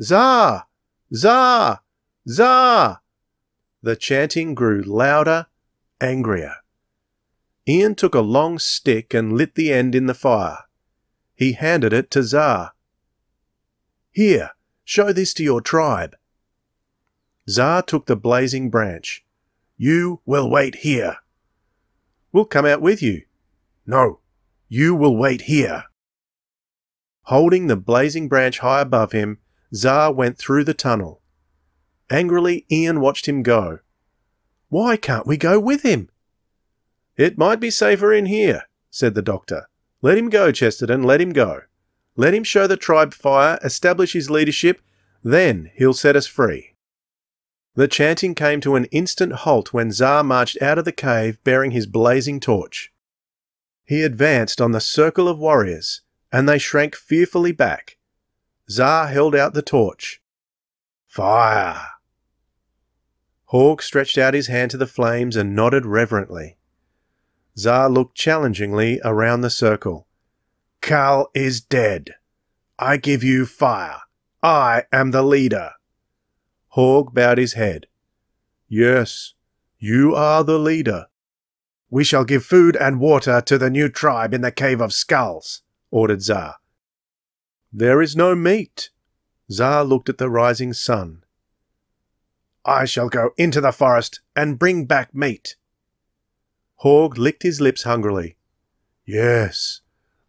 Tsar! Tsar! Tsar!" The chanting grew louder, angrier. Ian took a long stick and lit the end in the fire. He handed it to Tsar. "Here, show this to your tribe." Tsar took the blazing branch. "You will wait here." "We'll come out with you." "No, you will wait here." Holding the blazing branch high above him, Tsar went through the tunnel. Angrily, Ian watched him go. "Why can't we go with him?" "It might be safer in here," said the doctor. "Let him go, Chesterton, let him go. Let him show the tribe fire, establish his leadership, then he'll set us free." The chanting came to an instant halt when Zar marched out of the cave bearing his blazing torch. He advanced on the circle of warriors, and they shrank fearfully back. Zar held out the torch. "Fire!" Hawg stretched out his hand to the flames and nodded reverently. Zar looked challengingly around the circle. "Kal is dead. I give you fire. I am the leader." Hawg bowed his head. "Yes, you are the leader." "We shall give food and water to the new tribe in the Cave of Skulls," ordered Zar. "There is no meat." Zar looked at the rising sun. "I shall go into the forest and bring back meat." Hawg licked his lips hungrily. "Yes,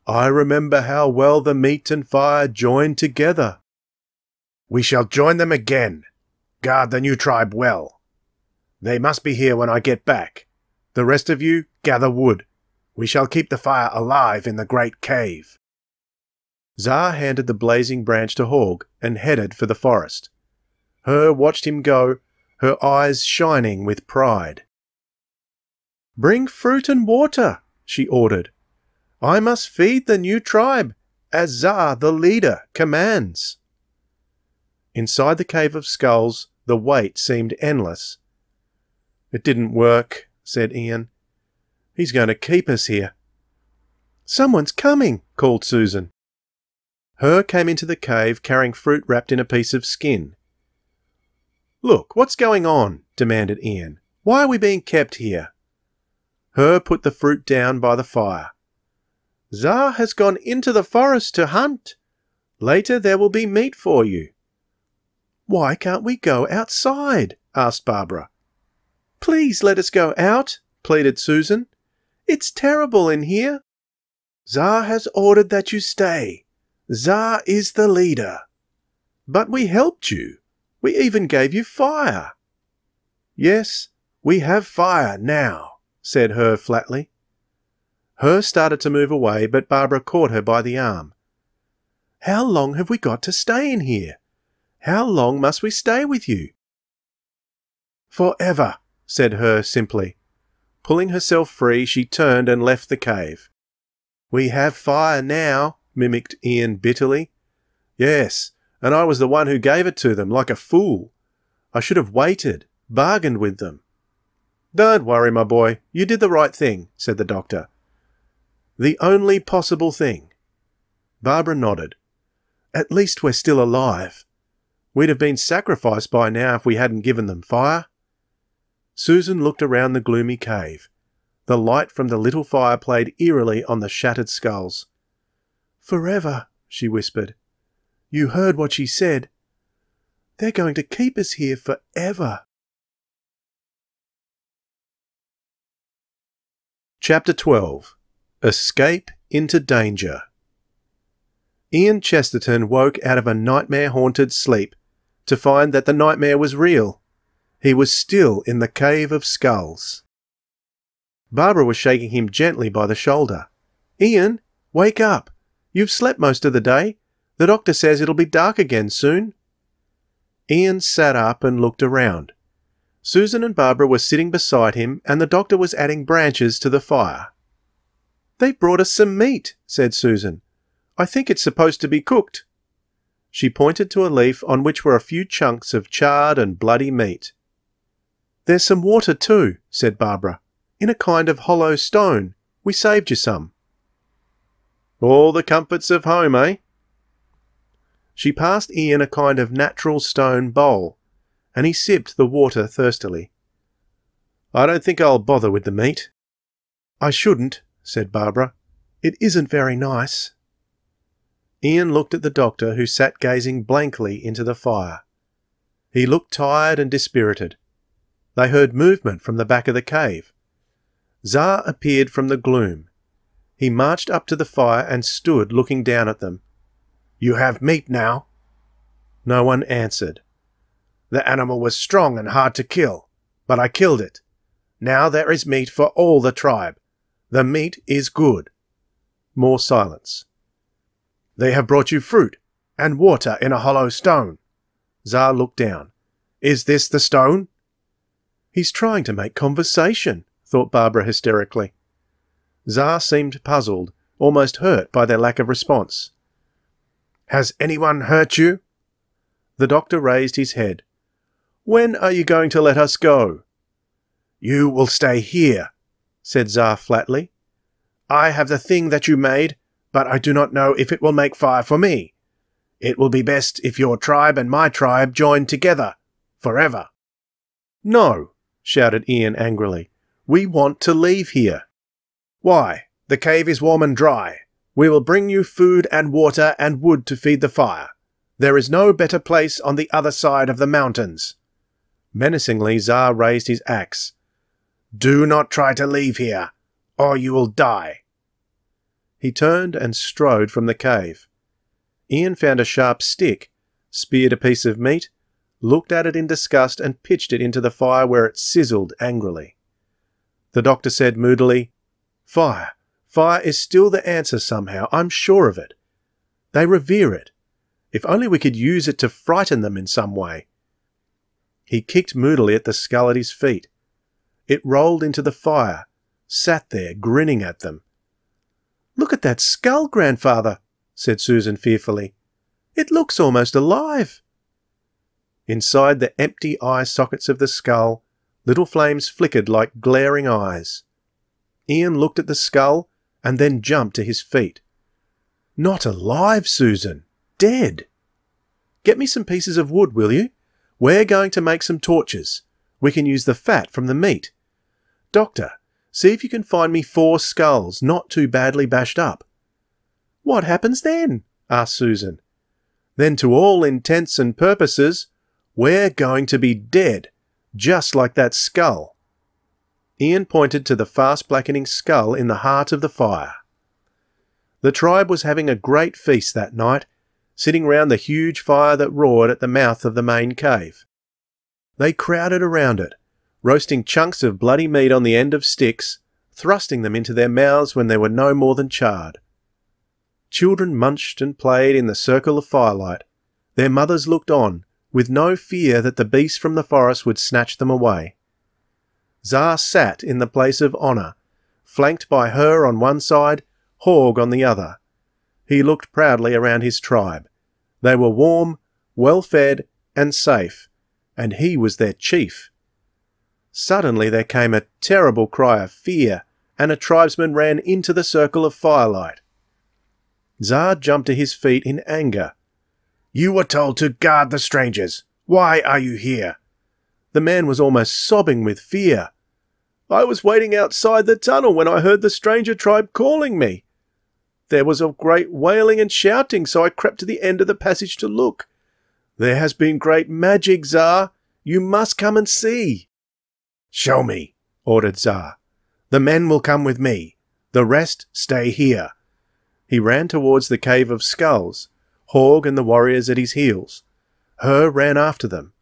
I remember how well the meat and fire joined together." "We shall join them again. Guard the new tribe well. They must be here when I get back. The rest of you gather wood. We shall keep the fire alive in the great cave." Zar handed the blazing branch to Hawg and headed for the forest. Her watched him go, her eyes shining with pride. "Bring fruit and water," she ordered. "I must feed the new tribe, as Zar, the leader, commands." Inside the Cave of Skulls, the wait seemed endless. "It didn't work," said Ian. "He's going to keep us here." "Someone's coming," called Susan. Her came into the cave carrying fruit wrapped in a piece of skin. "Look, what's going on?" demanded Ian. "Why are we being kept here?" Her put the fruit down by the fire. "Zar has gone into the forest to hunt. Later there will be meat for you." "Why can't we go outside?" asked Barbara. "Please let us go out," pleaded Susan. "It's terrible in here." "Zar has ordered that you stay. Zar is the leader." "But we helped you. We even gave you fire." "Yes, we have fire now," said Her flatly. Her started to move away, but Barbara caught her by the arm. "How long have we got to stay in here? How long must we stay with you?" "Forever," said Her simply. Pulling herself free, she turned and left the cave. "We have fire now," mimicked Ian bitterly. "Yes, and I was the one who gave it to them, like a fool. I should have waited, bargained with them." "Don't worry, my boy. You did the right thing," said the doctor. "The only possible thing." Barbara nodded. "At least we're still alive. We'd have been sacrificed by now if we hadn't given them fire." Susan looked around the gloomy cave. The light from the little fire played eerily on the shattered skulls. "Forever," she whispered. "You heard what she said. They're going to keep us here forever." Chapter 12. Escape into Danger. Ian Chesterton woke out of a nightmare-haunted sleep to find that the nightmare was real. He was still in the Cave of Skulls. Barbara was shaking him gently by the shoulder. "Ian, wake up. You've slept most of the day. The doctor says it'll be dark again soon." Ian sat up and looked around. Susan and Barbara were sitting beside him, and the doctor was adding branches to the fire. "They've brought us some meat," said Susan. "I think it's supposed to be cooked." She pointed to a leaf on which were a few chunks of charred and bloody meat. "There's some water too," said Barbara. "In a kind of hollow stone. We saved you some." "All the comforts of home, eh?" She passed Ian a kind of natural stone bowl, and he sipped the water thirstily. "I don't think I'll bother with the meat." "I shouldn't," said Barbara. "It isn't very nice." Ian looked at the doctor, who sat gazing blankly into the fire. He looked tired and dispirited. They heard movement from the back of the cave. Zar appeared from the gloom. He marched up to the fire and stood looking down at them. "You have meat now." No one answered. "The animal was strong and hard to kill, but I killed it. Now there is meat for all the tribe. The meat is good." More silence. They have brought you fruit and water in a hollow stone. Zar looked down. Is this the stone? He's trying to make conversation, thought Barbara hysterically. Zar seemed puzzled, almost hurt by their lack of response. Has anyone hurt you? The doctor raised his head. When are you going to let us go? You will stay here, said Zar flatly. I have the thing that you made, but I do not know if it will make fire for me. It will be best if your tribe and my tribe join together, forever. No, shouted Ian angrily. We want to leave here. Why? The cave is warm and dry. We will bring you food and water and wood to feed the fire. There is no better place on the other side of the mountains. Menacingly, Zar raised his axe. Do not try to leave here, or you will die. He turned and strode from the cave. Ian found a sharp stick, speared a piece of meat, looked at it in disgust and pitched it into the fire where it sizzled angrily. The doctor said moodily, Fire. Fire is still the answer somehow, I'm sure of it. They revere it. If only we could use it to frighten them in some way. He kicked moodily at the skull at his feet. It rolled into the fire, sat there, grinning at them. Look at that skull, Grandfather, said Susan fearfully. It looks almost alive. Inside the empty eye sockets of the skull, little flames flickered like glaring eyes. Ian looked at the skull and then jumped to his feet. Not alive, Susan. Dead. Get me some pieces of wood, will you? We're going to make some torches. We can use the fat from the meat. Doctor, see if you can find me 4 skulls not too badly bashed up. What happens then? Asked Susan. Then to all intents and purposes, we're going to be dead, just like that skull. Ian pointed to the fast-blackening skull in the heart of the fire. The tribe was having a great feast that night, sitting round the huge fire that roared at the mouth of the main cave. They crowded around it, roasting chunks of bloody meat on the end of sticks, thrusting them into their mouths when they were no more than charred. Children munched and played in the circle of firelight. Their mothers looked on, with no fear that the beast from the forest would snatch them away. Zar sat in the place of honour, flanked by her on one side, Horg on the other. He looked proudly around his tribe. They were warm, well-fed, and safe, and he was their chief. Suddenly there came a terrible cry of fear, and a tribesman ran into the circle of firelight. Zar jumped to his feet in anger. You were told to guard the strangers. Why are you here? The man was almost sobbing with fear. I was waiting outside the tunnel when I heard the stranger tribe calling me. There was a great wailing and shouting, so I crept to the end of the passage to look. There has been great magic, Zar. You must come and see. Show me, ordered Zar. The men will come with me. The rest stay here. He ran towards the cave of skulls, Horg and the warriors at his heels. Her ran after them.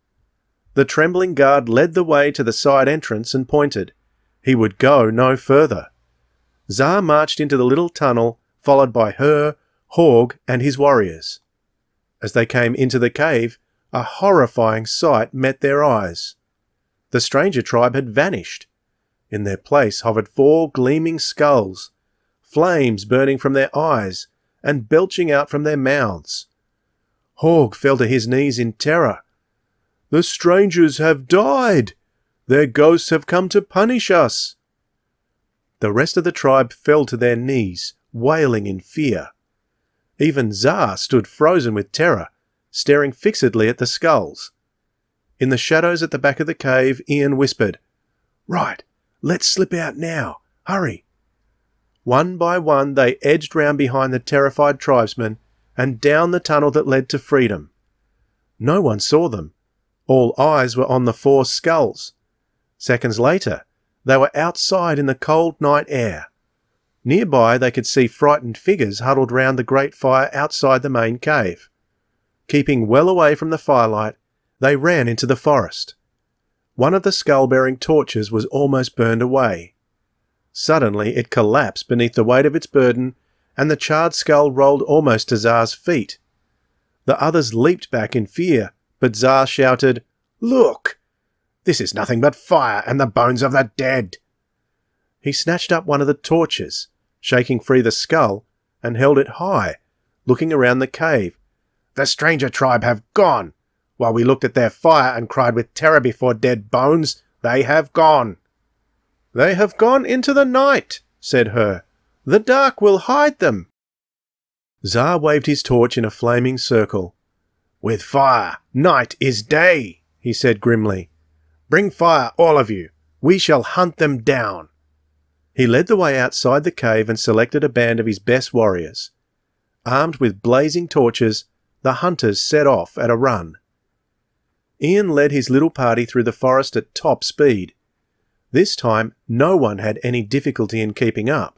The trembling guard led the way to the side entrance and pointed. He would go no further. Zar marched into the little tunnel, followed by Her, Horg, and his warriors. As they came into the cave, a horrifying sight met their eyes. The stranger tribe had vanished. In their place hovered 4 gleaming skulls, flames burning from their eyes and belching out from their mouths. Horg fell to his knees in terror. The strangers have died! Their ghosts have come to punish us! The rest of the tribe fell to their knees, wailing in fear. Even Zar stood frozen with terror, staring fixedly at the skulls. In the shadows at the back of the cave, Ian whispered, Right, let's slip out now. Hurry! One by one they edged round behind the terrified tribesmen and down the tunnel that led to freedom. No one saw them. All eyes were on the 4 skulls. Seconds later, they were outside in the cold night air. Nearby, they could see frightened figures huddled round the great fire outside the main cave. Keeping well away from the firelight, they ran into the forest. One of the skull-bearing torches was almost burned away. Suddenly, it collapsed beneath the weight of its burden and the charred skull rolled almost to Zar's feet. The others leaped back in fear, but Zar shouted, "Look! This is nothing but fire and the bones of the dead!" He snatched up one of the torches, shaking free the skull, and held it high, looking around the cave. "The stranger tribe have gone! While we looked at their fire and cried with terror before dead bones, they have gone!" "They have gone into the night," said Her. "The dark will hide them." Zar waved his torch in a flaming circle. "With fire, night is day," he said grimly. "Bring fire, all of you. We shall hunt them down." He led the way outside the cave and selected a band of his best warriors. Armed with blazing torches, the hunters set off at a run. Ian led his little party through the forest at top speed. This time, no one had any difficulty in keeping up.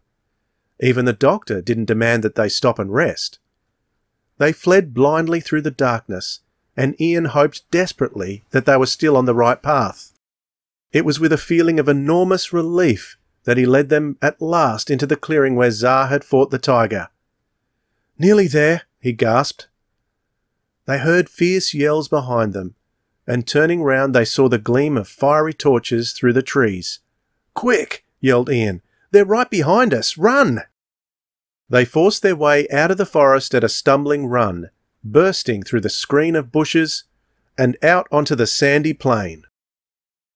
Even the Doctor didn't demand that they stop and rest. They fled blindly through the darkness, and Ian hoped desperately that they were still on the right path. It was with a feeling of enormous relief that he led them at last into the clearing where Zar had fought the tiger. "Nearly there," he gasped. They heard fierce yells behind them, and turning round they saw the gleam of fiery torches through the trees. "Quick!" yelled Ian. "They're right behind us! Run!" They forced their way out of the forest at a stumbling run, bursting through the screen of bushes and out onto the sandy plain.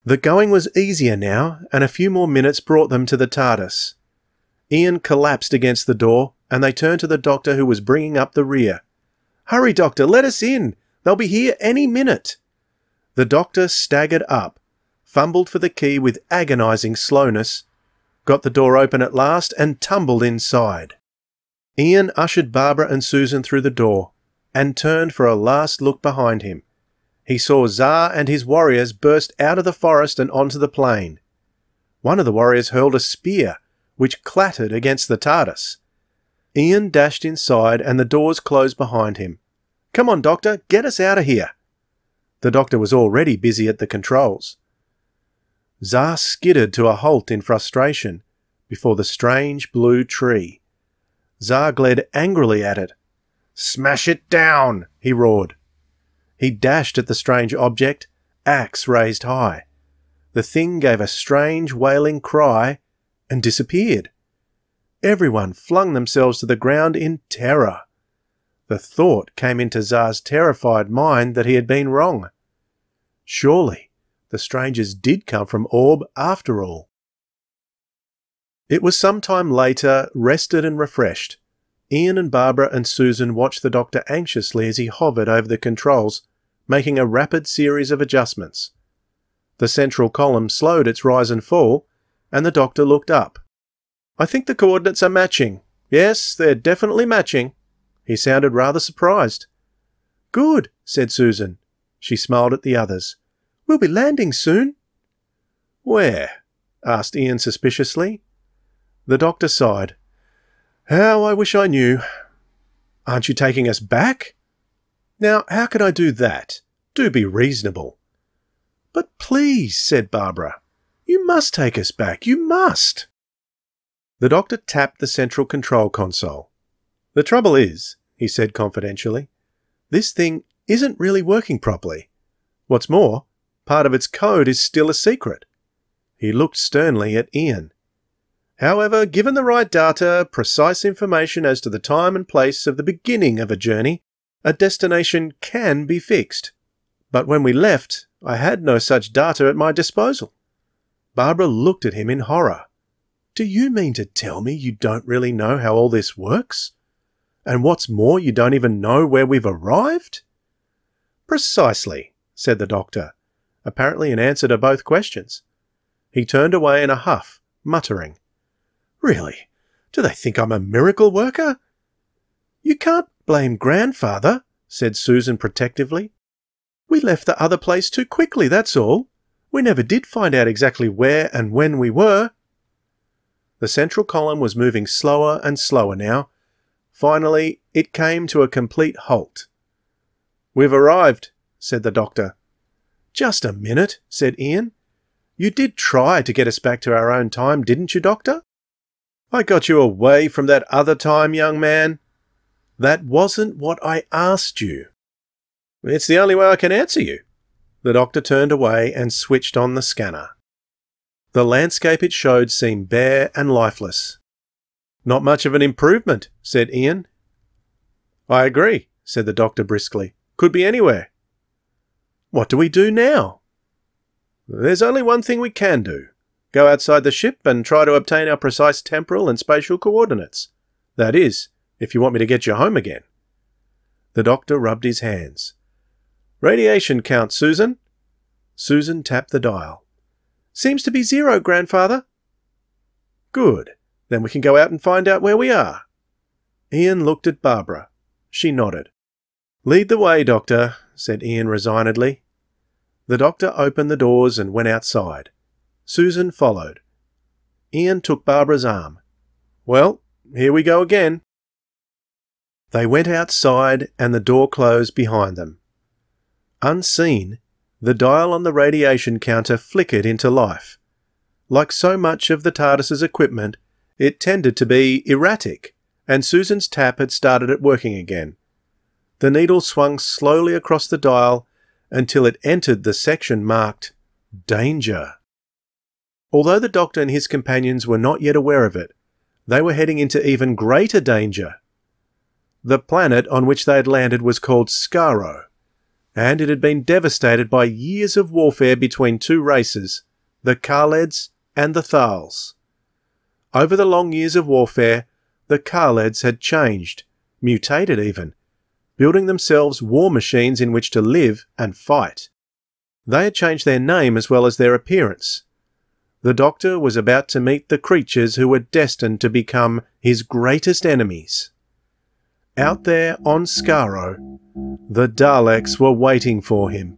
The going was easier now, and a few more minutes brought them to the TARDIS. Ian collapsed against the door, and they turned to the Doctor, who was bringing up the rear. "Hurry, Doctor, let us in! They'll be here any minute!" The Doctor staggered up, fumbled for the key with agonising slowness, got the door open at last, and tumbled inside. Ian ushered Barbara and Susan through the door, and turned for a last look behind him. He saw Zar and his warriors burst out of the forest and onto the plain. One of the warriors hurled a spear, which clattered against the TARDIS. Ian dashed inside, and the doors closed behind him. "Come on, Doctor, get us out of here!" The Doctor was already busy at the controls. Zar skidded to a halt in frustration before the strange blue tree. Zar glared angrily at it. "Smash it down!" he roared. He dashed at the strange object, axe raised high. The thing gave a strange wailing cry and disappeared. Everyone flung themselves to the ground in terror. The thought came into Zar's terrified mind that he had been wrong. Surely the strangers did come from Orb after all. It was some time later, rested and refreshed. Ian and Barbara and Susan watched the Doctor anxiously as he hovered over the controls, making a rapid series of adjustments. The central column slowed its rise and fall, and the Doctor looked up. "I think the coordinates are matching. Yes, they're definitely matching." He sounded rather surprised. "Good," said Susan. She smiled at the others. "We'll be landing soon." "Where?" asked Ian suspiciously. The Doctor sighed. "How I wish I knew." "Aren't you taking us back?" "Now, how could I do that? Do be reasonable." "But please," said Barbara. "You must take us back. You must." The Doctor tapped the central control console. "The trouble is," he said confidentially, "this thing isn't really working properly. What's more, part of its code is still a secret." He looked sternly at Ian. "However, given the right data, precise information as to the time and place of the beginning of a journey, a destination can be fixed. But when we left, I had no such data at my disposal." Barbara looked at him in horror. "Do you mean to tell me you don't really know how all this works? And what's more, you don't even know where we've arrived?" "Precisely," said the Doctor, apparently in answer to both questions. He turned away in a huff, muttering, "Really? Do they think I'm a miracle worker?" "You can't blame Grandfather," said Susan protectively. "We left the other place too quickly, that's all. We never did find out exactly where and when we were." The central column was moving slower and slower now. Finally, it came to a complete halt. "We've arrived," said the Doctor. "Just a minute," said Ian. "You did try to get us back to our own time, didn't you, Doctor?" I got you away from that other time, young man. That wasn't what I asked you. It's the only way I can answer you. The doctor turned away and switched on the scanner. The landscape it showed seemed bare and lifeless. Not much of an improvement, said Ian. I agree, said the doctor briskly. Could be anywhere. What do we do now? There's only one thing we can do. Go outside the ship and try to obtain our precise temporal and spatial coordinates. That is, if you want me to get you home again. The doctor rubbed his hands. Radiation count, Susan. Susan tapped the dial. Seems to be 0, grandfather. Good. Then we can go out and find out where we are. Ian looked at Barbara. She nodded. Lead the way, Doctor, said Ian resignedly. The doctor opened the doors and went outside. Susan followed. Ian took Barbara's arm. Well, here we go again. They went outside and the door closed behind them. Unseen, the dial on the radiation counter flickered into life. Like so much of the TARDIS's equipment, it tended to be erratic, and Susan's tap had started it working again. The needle swung slowly across the dial until it entered the section marked Danger. Although the doctor and his companions were not yet aware of it, they were heading into even greater danger. The planet on which they had landed was called Skaro, and it had been devastated by years of warfare between two races, the Kaleds and the Thals. Over the long years of warfare, the Kaleds had changed, mutated even, building themselves war machines in which to live and fight. They had changed their name as well as their appearance. The doctor was about to meet the creatures who were destined to become his greatest enemies. Out there on Skaro, the Daleks were waiting for him.